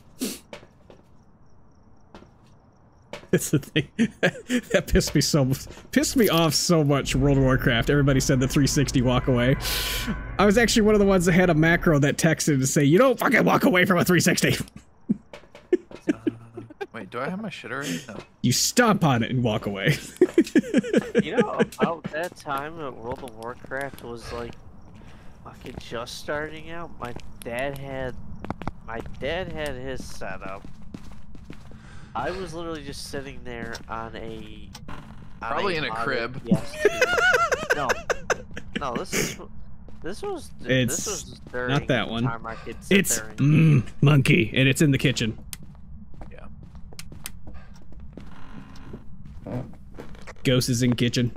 It's the thing that pissed me off so much. World of Warcraft. Everybody said the 360 walk away. I was actually one of the ones that had a macro that texted to say, "You don't fucking walk away from a 360." Wait, do I have my shit already? No. You stomp on it and walk away. You know, about that time that World of Warcraft was like fucking just starting out, my dad had his setup. I was literally just sitting there on a... Probably in a crib. Yes. No, this was... This was during not that one. Time I could sit it's there and monkey, and it's in the kitchen. Yeah. Ghost is in kitchen.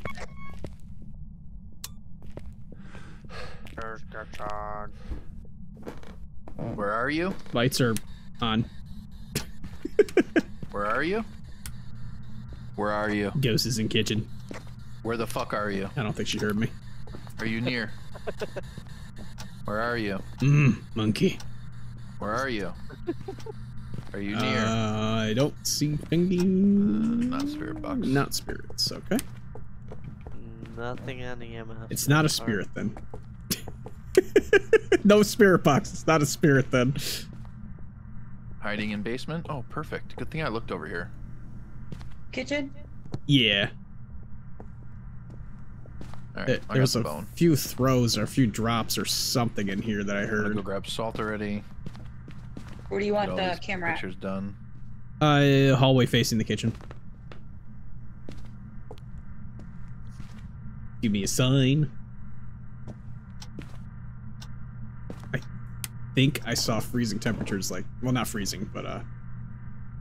Where are you? Lights are on. Where are you? Where are you? Ghost is in kitchen. Where the fuck are you? I don't think she heard me. Are you near? Where are you? Monkey. Where are you? Are you near? I don't see thingy. Not spirit box. Not spirits, okay. Nothing on the MF. It's not a spirit then. No spirit box. It's not a spirit then. Hiding in basement? Oh, perfect. Good thing I looked over here. Kitchen? Yeah. All right, I got the bone. There's a few throws or a few drops or something in here that I heard. I'm gonna go grab salt already. Where do you want the camera at? Picture's done. Hallway facing the kitchen. Give me a sign. I think I saw freezing temperatures, like, well, not freezing, but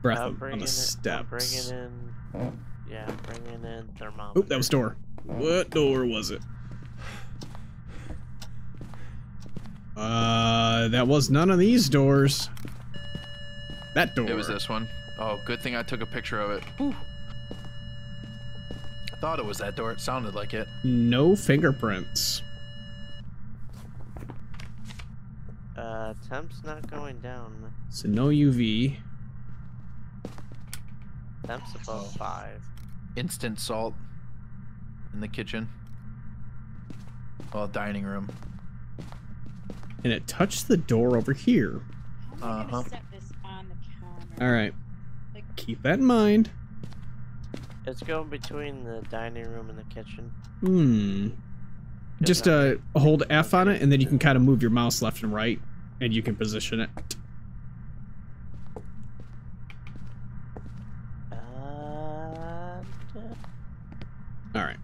breath on the steps. I'm bringing in thermometer. Oop, that was door. What door was it? That was none of these doors. That door. It was this one. Oh, good thing I took a picture of it. Whew. I thought it was that door. It sounded like it. No fingerprints. Temp's not going down. So no UV. Temp's above 5. Instant salt in the kitchen. Well, dining room. And it touched the door over here. Uh-huh. Alright. Like, keep that in mind. It's going between the dining room and the kitchen. Just hold F on it, and then you can kind of move your mouse left and right, and you can position it. All right.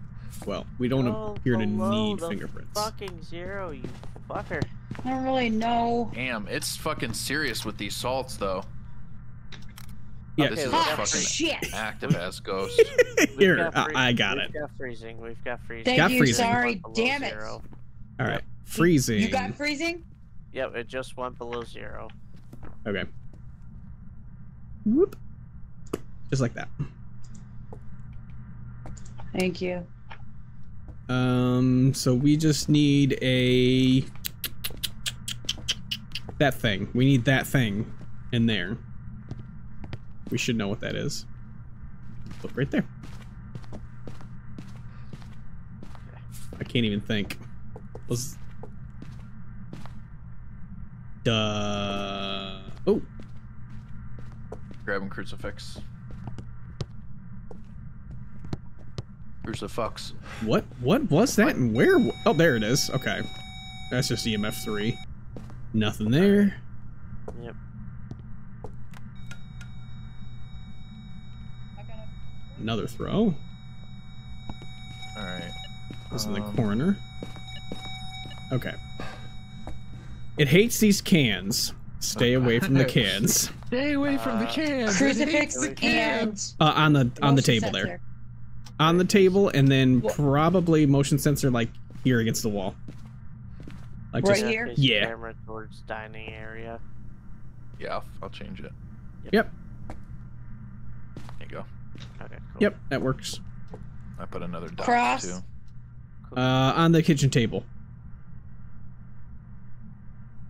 Well, we don't appear to need fingerprints. Fucking zero, you fucker. I don't really know. Damn, it's fucking serious with these salts, though. Yeah, okay, this is a fucking shit. Active ass ghost. Here, I got it. We've got freezing. Thank you, sorry, damn it. Zero. All right, freezing. You got freezing? Yep, it just went below 0. Okay. Whoop. Just like that. Thank you. So we just need a... That thing. We need that thing in there. We should know what that is. Look right there. I can't even think. Oh. Grabbing crucifix. Crucifix. What was that and where? Oh, there it is. Okay. That's just EMF 3. Nothing there. Yep. Another throw. Alright. This is in the corner. Okay. It hates these cans. Stay away from the cans. Stay away from the cans. Crucifix the cans. On the table sensor. There. On the table, and then probably motion sensor like here against the wall. Like right just, here? Yeah. Camera towards dining area. Yeah, I'll change it. Yep. There you go. Okay, cool. Yep, that works. I put another dot too. Cool. On the kitchen table.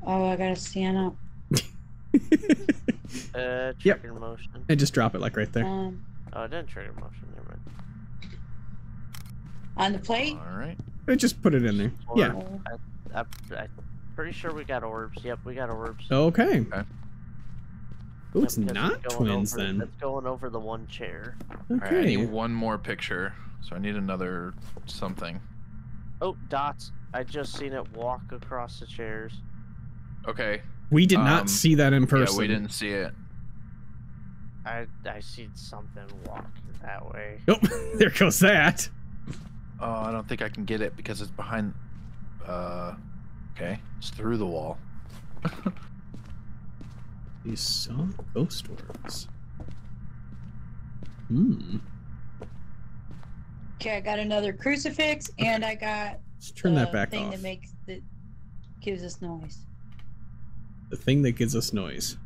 Oh, I gotta stand up. Trigger motion. And just drop it like right there. Oh, it didn't trigger motion. Never mind. On the plate? All right. Just put it in there. Or, yeah. I'm pretty sure we got orbs. Yep, we got orbs. Okay. Oh, it's not twins then. It's going over the one chair. Okay. All right, I need one more picture, so I need another something. Oh, dots. I just seen it walk across the chairs. Okay. We did not see that in person. Yeah, we didn't see it. I seen something walk that way. Oh, there goes that. Oh, I don't think I can get it because it's behind. Okay, it's through the wall. These some ghost orbs. Hmm. Okay, I got another crucifix, and I got. Let's turn that back off. That gives us noise. The thing that gives us noise.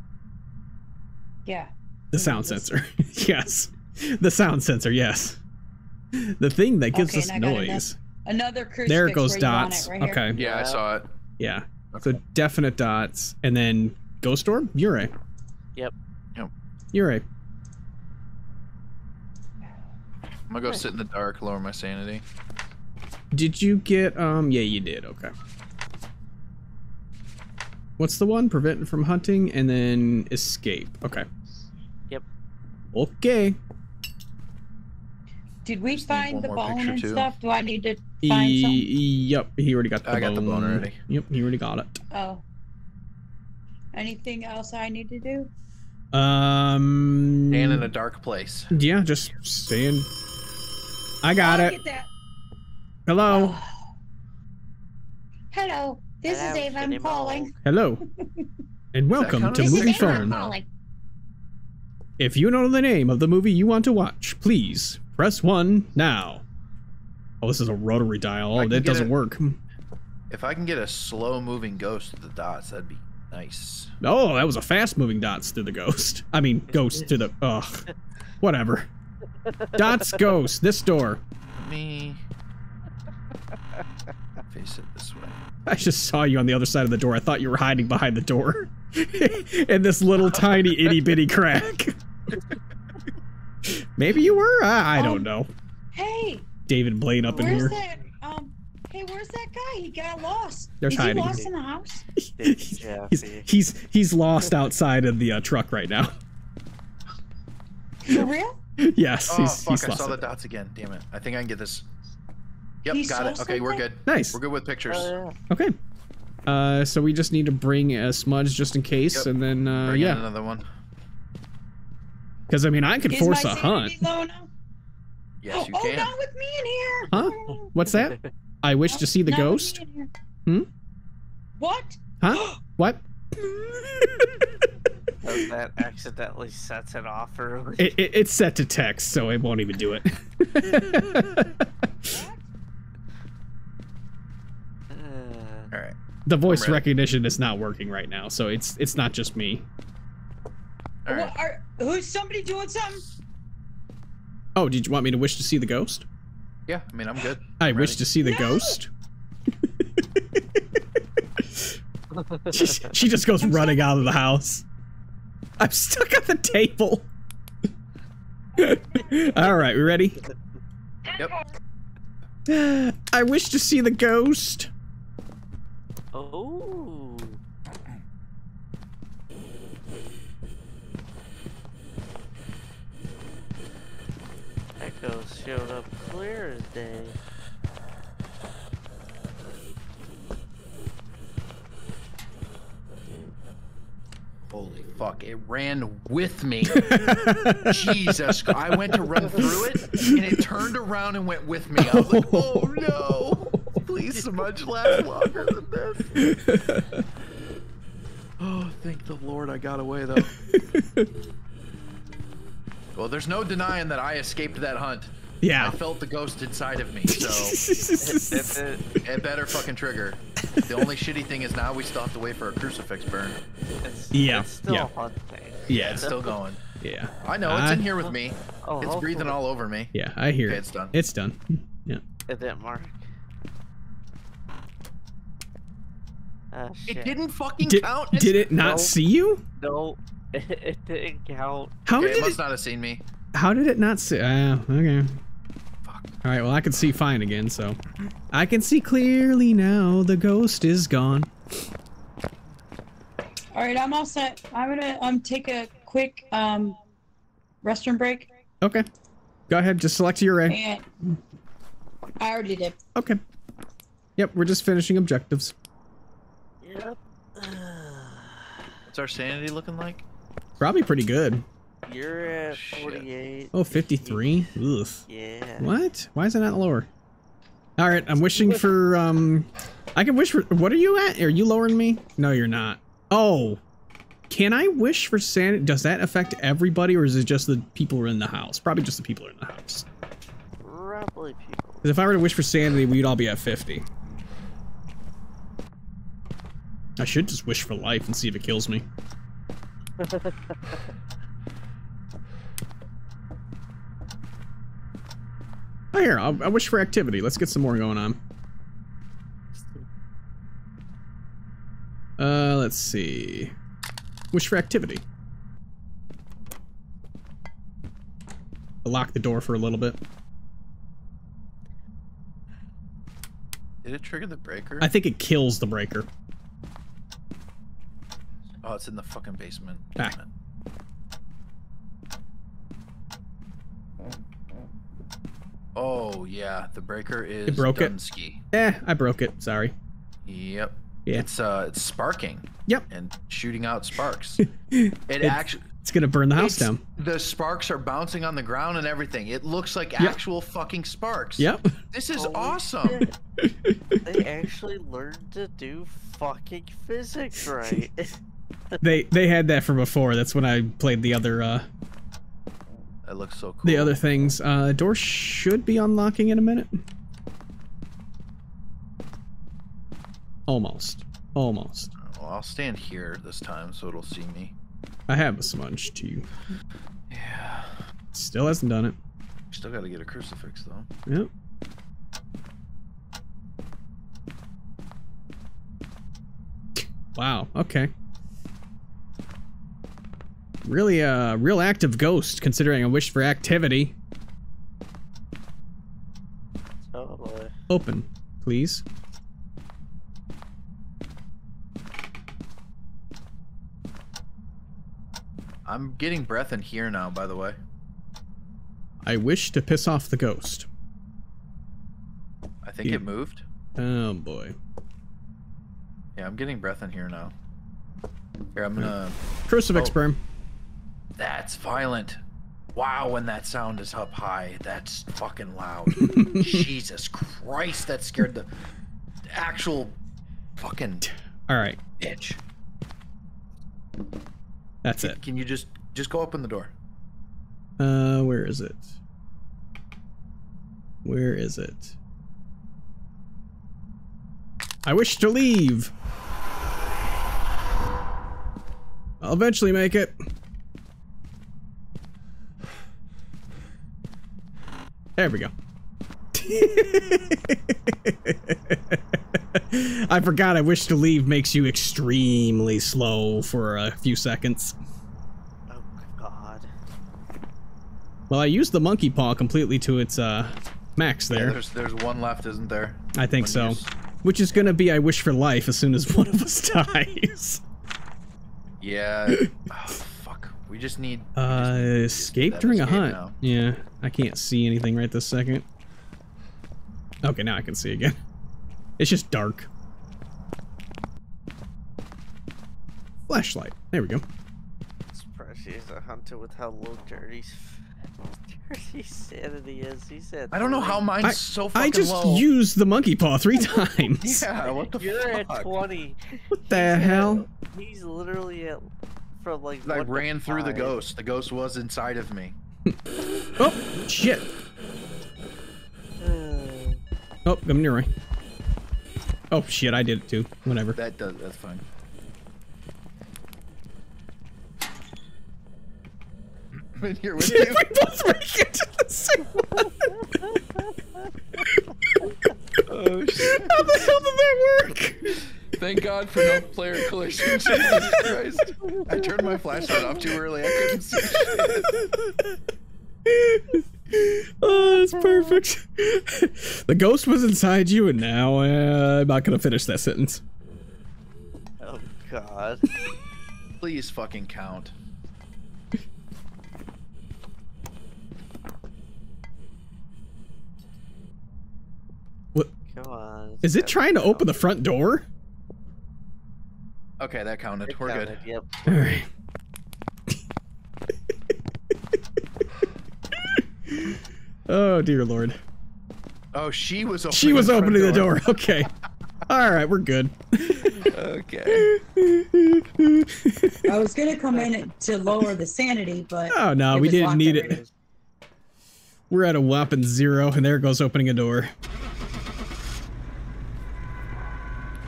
Yeah. The sound sensor. Yes. The sound sensor. Yes. The thing that gives us noise. Another crucifix. There goes dots. Right okay. Yeah, I saw it. Yeah. Okay. So definite dots, and then ghost orb. Yurei. Yep. Yep. Yurei. I'm gonna go sit in the dark, lower my sanity. Did you get? Yeah, you did. Okay. What's the one? Prevent from hunting, and then escape. Okay. Yep. Okay. Did we find the bone and stuff? Do I need to find something? Yep, he already got the bone. I got the bone already. Yep, he already got it. Oh. Anything else I need to do? Stand in a dark place. Yeah, just stand. I got it. Get that. Hello. Oh. Hello. This is Ava. I'm calling. Hello. And welcome to Movie Phone. If you know the name of the movie you want to watch, please press 1 now. Oh, this is a rotary dial. Oh, that doesn't work. If I can get a slow-moving ghost to the dots, that'd be nice. Oh, that was a fast-moving dots to the ghost. I mean, ghost to the... Ugh. Whatever. Dots, ghost. This door. Let me... face it this way. I just saw you on the other side of the door. I thought you were hiding behind the door. In this little tiny itty-bitty crack. Maybe you were? I don't know. Hey! David Blaine up in here. Hey, where's that guy? He got lost. Is he lost in the house? He's lost outside of the truck right now. For real? Yes, oh, he's lost. I saw the dots again. Damn it. I think I can get this. Yep, got it. Okay, we're good. Nice. We're good with pictures. Okay. So we just need to bring a smudge just in case, and then, bring in another one. Because, I mean, I could force a hunt. Yes, you can. Oh, not with me in here. Huh? What's that? I wish to see the ghost. Hmm? What? Huh? What? Does that accidentally sets it off early? It's set to text, so it won't even do it. All right. The voice recognition is not working right now, so it's not just me. All right. Who's somebody doing something? Oh, did you want me to wish to see the ghost? Yeah, I mean, I'm good. I wish to see the ghost. she just goes running out of the house. I'm stuck at the table. All right, we ready? Yep. I wish to see the ghost. Oh. Echo showed up clear as day. Holy fuck, it ran with me. Jesus, I went to run through it and it turned around and went with me. I was like, oh no. Please, smudge lasts longer than this. Oh, thank the Lord I got away, though. Well, there's no denying that I escaped that hunt. Yeah. I felt the ghost inside of me, so it better fucking trigger. The only shitty thing is now we still have to wait for a crucifix burn. It's still a hunt thing. Yeah, it's still going. Yeah. I know, it's in here with me. It's breathing all over me. Yeah, I hear it. It's done. It's done. Yeah. It didn't mark. It didn't fucking count. Did it not see you? No, it didn't count. How did it must not have seen me. How did it not see? Okay. Fuck. All right. Well, I can see fine again, so I can see clearly now. The ghost is gone. All right. I'm all set. I'm gonna take a quick restroom break. Okay. Go ahead. Just select your array. And I already did. Okay. Yep. We're just finishing objectives. Yep. What's our sanity looking like? Probably pretty good. You're at 48. Oh, 53? Ugh. Yeah. What? Why is it not lower? Alright, I'm wishing for, I can wish for... What are you at? Are you lowering me? No, you're not. Oh! Can I wish for sanity? Does that affect everybody, or is it just the people who are in the house? Probably just the people who are in the house. Probably people. Because if I were to wish for sanity, we'd all be at 50. I should just wish for life and see if it kills me. Oh, here, I wish for activity. Let's get some more going on. Let's see. Wish for activity. I'll lock the door for a little bit. Did it trigger the breaker? I think it kills the breaker. Oh, it's in the fucking basement. Ah. Oh, yeah, the breaker is Dunsky. Eh, I broke it, sorry. Yep. Yeah. It's sparking. Yep. And shooting out sparks. It's gonna burn the house down. The sparks are bouncing on the ground and everything. It looks like actual fucking sparks. Yep. This is awesome. They actually learned to do fucking physics right. They had that from before. That's when I played the other That looks so cool. The other things. Door should be unlocking in a minute. Almost. Almost. Well, I'll stand here this time so it'll see me. I have a smudge too. Yeah. Still hasn't done it. Still gotta get a crucifix though. Yep. Wow, okay. Really a real active ghost, considering I wish for activity. Oh boy. Open, please. I'm getting breath in here now, by the way. I wish to piss off the ghost. I think it moved. Oh boy. Yeah, I'm getting breath in here now. Here, I'm gonna... Crucifix burn. That's violent. Wow, when that sound is up high, that's fucking loud. Jesus Christ, that scared the actual fucking bitch. That's it. Can you just go open the door? Where is it? Where is it? I wish to leave. I'll eventually make it. There we go. I forgot I wish to leave makes you extremely slow for a few seconds. Oh god. Well, I used the monkey paw completely to its max there. Yeah, there's one left, isn't there? I think so. Which is gonna be I wish for life as soon as one of us dies. Yeah. We just need escape during a hunt. Now. Yeah, I can't see anything right this second. Okay, now I can see again. It's just dark. Flashlight. There we go. She's a hunter with how low dirty sanity is. He said. I don't know how mine's so fucking low. I just used the monkey paw 3 times. Yeah, what the fuck? You're at 20. What the hell? He's literally at. From like I ran through the ghost. The ghost was inside of me. Oh, shit. Oh, I'm near right. Oh, shit, I did it too. Whatever. That's fine. I'm in here with you. We both make it to the same one. Oh, shit. How the hell did that work? Thank God for no player collision. Jesus Christ. I turned my flashlight off too early. I couldn't see shit. Oh, that's perfect. The ghost was inside you, and now I'm not gonna finish that sentence. Oh God! Please fucking count. What? Come on. Is it trying to open the front door? Okay, that counted. It We're counted. Good. Yep. All right. Oh dear Lord. Oh, she was opening the door. Okay. All right, we're good. Okay. I was gonna come in to lower the sanity, but oh no, we didn't need it. We're at a whopping 0, and there goes opening a door.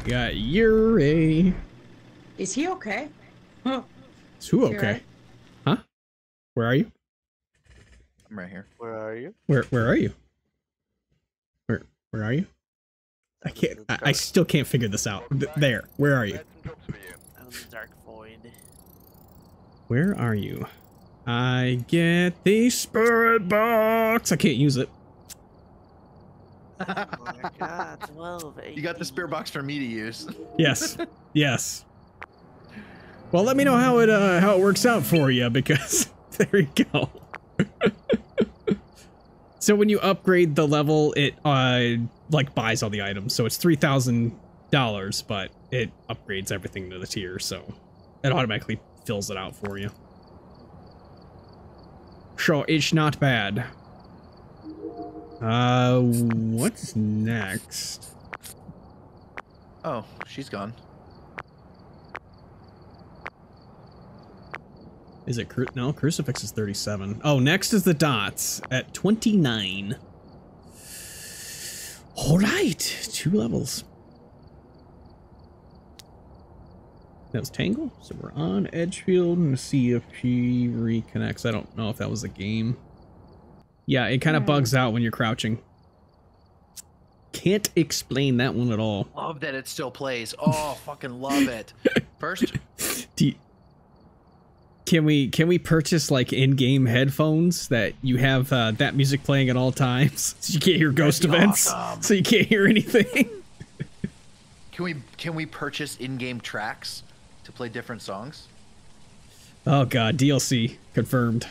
Got Yuri. Is he okay? Oh. Is who okay? Right? Huh? Where are you? I'm right here. Where are you? Where are you? Where are you? I can't. I still can't figure this out. There. Where are you? That was a dark void. Where are you? I get the spirit box. I can't use it. Oh my God, 12, 18. You got the spirit box for me to use. Yes. Yes. Well, let me know how it works out for you, because there you go. So when you upgrade the level, it like buys all the items. So it's $3,000, but it upgrades everything to the tier, so it automatically fills it out for you. So it's not bad. What's next? Oh, she's gone. Is it no? Crucifix is 37. Oh, next is the dots at 29. All right, 2 levels. That was Tangle. So we're on Edgefield and see if she reconnects. I don't know if that was a game. Yeah, it kind of bugs out when you're crouching. Can't explain that one at all. Love that it still plays. Oh, fucking love it. First. Can we purchase like in-game headphones that you have that music playing at all times, so you can't hear ghost events, so you can't hear anything? Can we purchase in-game tracks to play different songs? Oh God, DLC confirmed.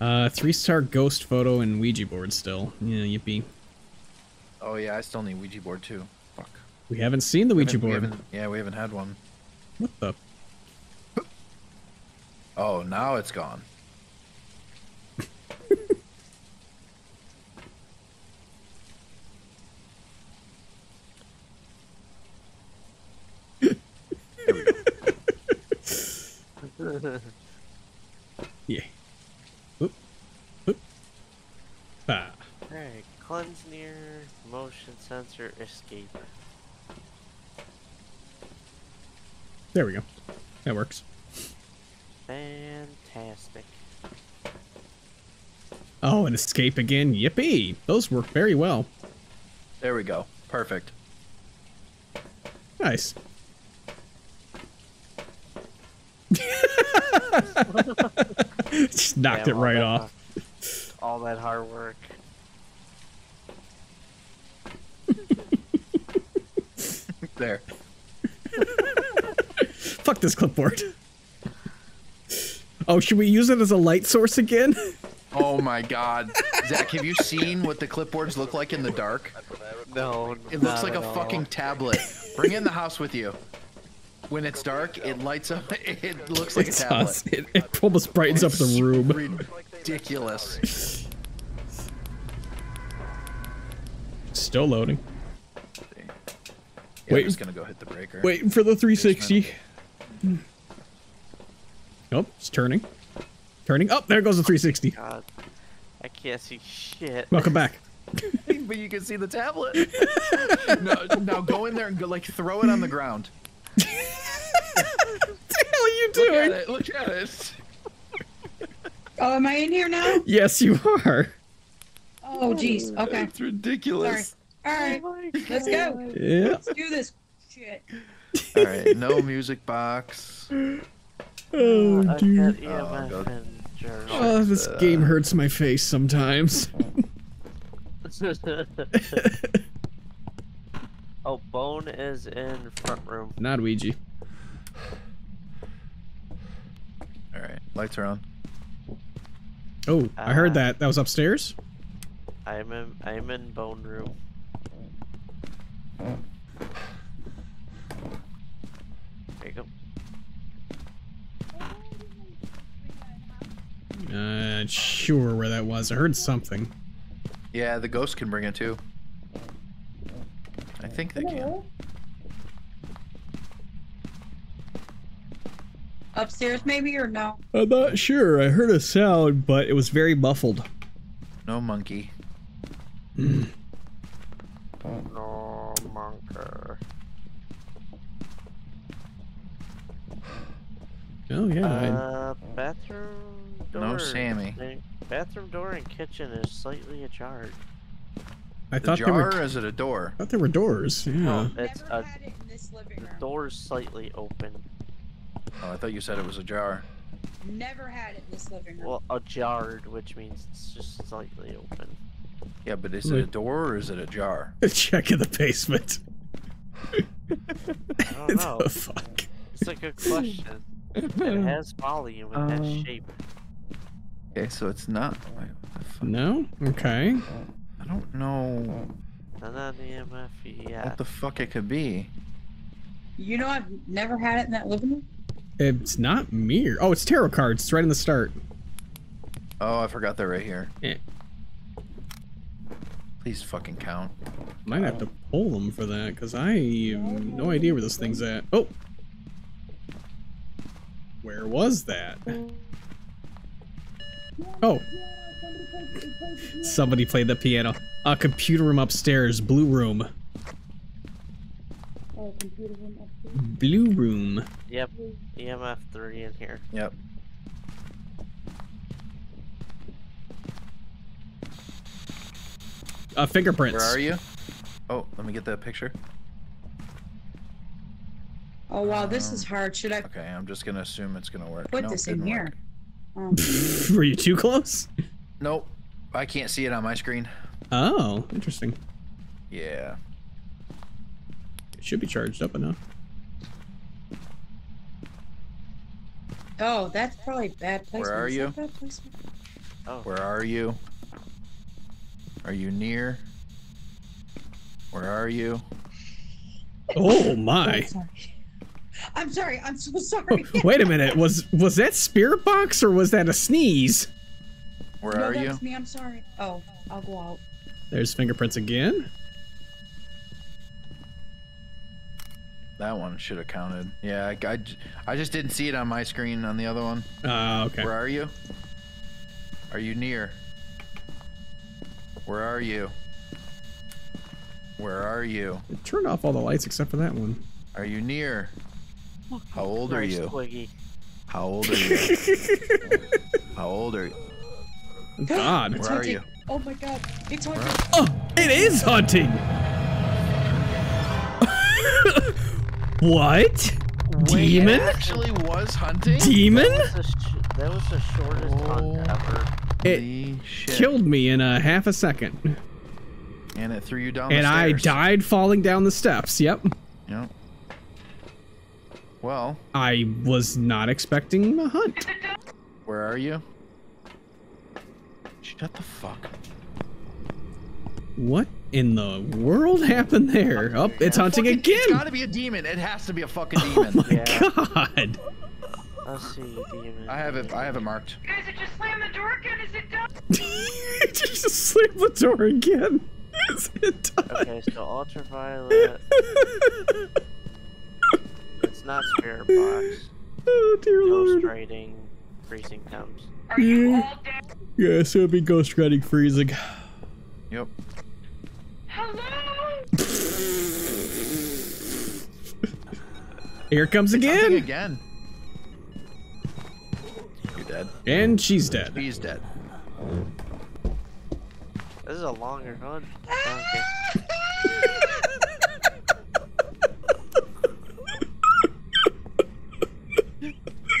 3-star ghost photo and Ouija board still. Yeah, yippee. Oh yeah, I still need Ouija board too. Fuck. We haven't seen the Ouija board. Yeah, we haven't had one. What the? Oh, now it's gone. There we go. Yeah. Oop. Oop. Ah. Alright, cleanse near, motion sensor, escape. There we go. That works. Fantastic. Oh, and escape again. Yippee. Those work very well. There we go. Perfect. Nice. Just knocked it right off. All that hard work. There. Fuck this clipboard. Oh, should we use it as a light source again? Oh my God, Zach, have you seen what the clipboards look like in the dark? No, it looks like a fucking tablet. Bring it in the house with you. When it's dark, it lights up. It looks like a tablet. It almost brightens up the room. Ridiculous. Still loading. Yeah, wait, I'm just gonna go hit the breaker. Waiting for the 360. Nope, it's turning. Turning. Oh, there goes the 360. God, I can't see shit. Welcome back. But you can see the tablet. Now go in there and go, like, throw it on the ground. What the hell are you doing? Look at it. Look at it. Oh, am I in here now? Yes, you are. Oh, jeez. Okay. It's ridiculous. Sorry. All right, let's go. Yeah. Let's do this shit. All right, no music box. Oh, dude. Oh, Oh, this game hurts my face sometimes. Oh, Bone is in front room. Not Ouija. Alright, lights are on. Oh, I heard that. That was upstairs? I'm in Bone room. There you go. Not sure where that was. I heard something. Yeah, the ghost can bring it too. I think they can. Upstairs maybe, or no? I'm not sure. I heard a sound, but it was very muffled. No monkey. Mm. No monkey. Oh yeah. Bathroom door. No Sammy. Bathroom door and kitchen is slightly ajar. Is it a door? I thought there were doors. Yeah. No, it's Never had it in this living room. The door's slightly open. Oh, I thought you said it was ajar. Never had it in this living room. Well, ajarred, which means it's just slightly open. Yeah, but is it a door or is it ajar? Check in the basement. I don't know. The fuck? It's a good question. It has volume and has shape. Okay, so it's not. Wait, what the fuck? No? Okay. I don't know what the fuck it could be. You know, I've never had it in that living room. It's not mirror. Oh, it's tarot cards. It's right in the start. Oh, I forgot they're right here. Yeah. Please fucking count. Might have to pull them for that, because I have no idea where this thing's at. Oh! Where was that? Oh! Somebody played the piano. A computer room upstairs. Blue room. Oh, computer room upstairs. Blue room. Yep. EMF 3 in here. Yep. Fingerprints. Where are you? Oh, let me get that picture. Oh wow, this is hard. Should I? Okay, I'm just gonna assume it's gonna work. Put this in here. Were you too close? Nope. I can't see it on my screen. Oh, interesting. Yeah. It should be charged up enough. Oh, that's probably bad placement. Where are you? Oh. Where are you? Are you near? Where are you? Oh my. I'm sorry. I'm so sorry. Oh, wait a minute. Was that spirit box or was that a sneeze? Where are you? Me. I'm sorry. Oh, I'll go out. There's fingerprints again. That one should have counted. Yeah, I just didn't see it on my screen on the other one. Okay. Where are you? Are you near? Where are you? Where are you? It turned off all the lights except for that one. Are you near? How old are you? Squiggy. How old are you? How old are you? God, where are you? Oh my God, it's hunting! Oh, it is hunting! What? Demon? Wait, it actually was hunting? Demon? That was the shortest hunt ever. It killed me in a half a second. And it threw you down the stairs. And I died falling down the steps, yep. Yep. Well. I was not expecting a hunt. Where are you? Shut the fuck. What in the world happened there? Oh, it's hunting again. It's gotta be a demon. It has to be a fucking demon. Oh my God. I'll see you, demon. I have it marked. You guys, it just slammed the door again. Is it done? It just slammed the door again. Is it done? Okay, so ultraviolet. It's not spirit box. Oh dear Lord. Ghost riding, freezing temps. Are you all dead? Yeah, so it'd be ghost riding freezing. Yep. Hello. Here it comes again. Again. You're dead. And she's dead. She's dead. This is a longer hunt.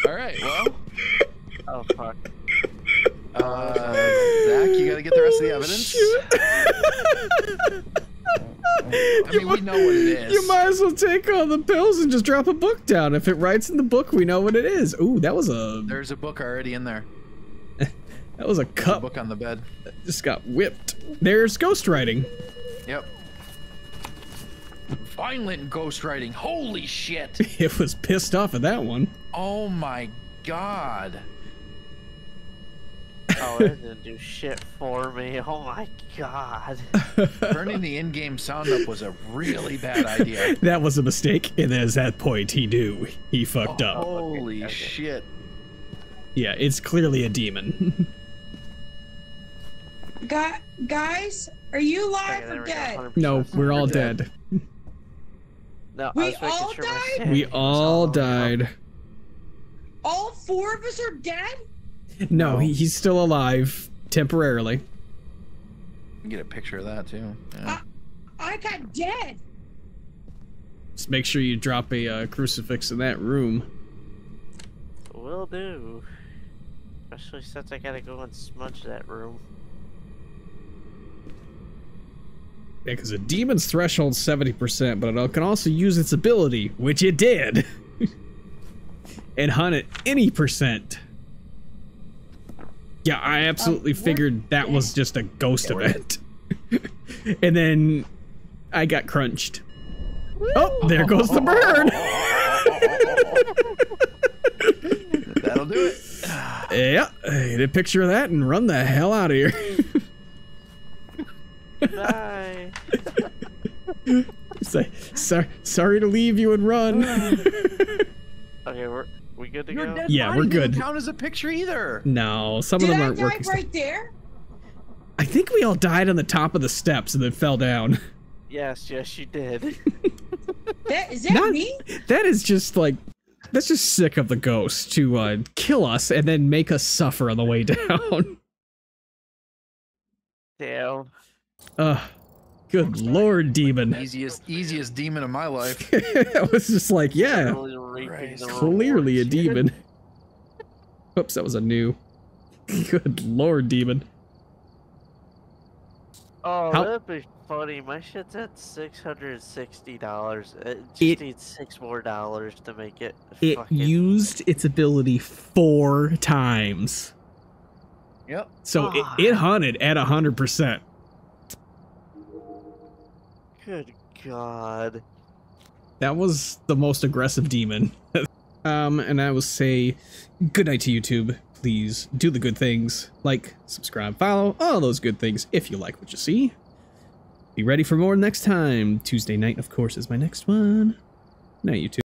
All right. Well. Oh fuck. Zach, you gotta get the rest of the evidence. I mean, we know what it is. You might as well take all the pills and just drop a book down. If it writes in the book, we know what it is. Ooh, that was a... There's a book already in there. That was a cup. A book on the bed. That just got whipped. There's ghostwriting. Yep. Violent ghostwriting. Holy shit. It was pissed off at that one. Oh my god. Oh, it didn't do shit for me. Oh my god. Turning the in-game sound up was a really bad idea. That was a mistake, and at that point he knew. He fucked up. Holy shit. Yeah, it's clearly a demon. Guys, are you alive or dead? No, we're all dead. No, we all died? We all died. All four of us are dead? No, he's still alive temporarily. You can get a picture of that too. Yeah. I got dead. Just make sure you drop a crucifix in that room. Will do. Especially since I gotta go and smudge that room. Yeah, because a demon's threshold's 70%, but it can also use its ability, which it did, and hunt at any %. Yeah, I absolutely figured that was just a ghost event. And then I got crunched. Woo! Oh, there goes the bird! That'll do it. Yeah, get a picture of that and run the hell out of here. Bye. Say, sorry to leave you and run. Okay, we good to go? Yeah, we're good. Doesn't count as a picture either. No, some of them aren't working. Did I die right there? I think we all died on the top of the steps and then fell down. Yes, you did. Is that me? That is just like, that's just sick of the ghost to kill us and then make us suffer on the way down. Damn. Good lord, demon. Easiest demon of my life. I was just like, yeah, clearly a demon. Oops, that was a new. Good lord, demon. Oh, that'd be funny. My shit's at $660. It just needs $6 more to make it. It used its ability 4 times. Yep. So it hunted at 100%. Good god. That was the most aggressive demon. And I will say good night to YouTube. Please do the good things. Like, subscribe, follow, all those good things if you like what you see. Be ready for more next time. Tuesday night, of course, is my next one. Night, YouTube.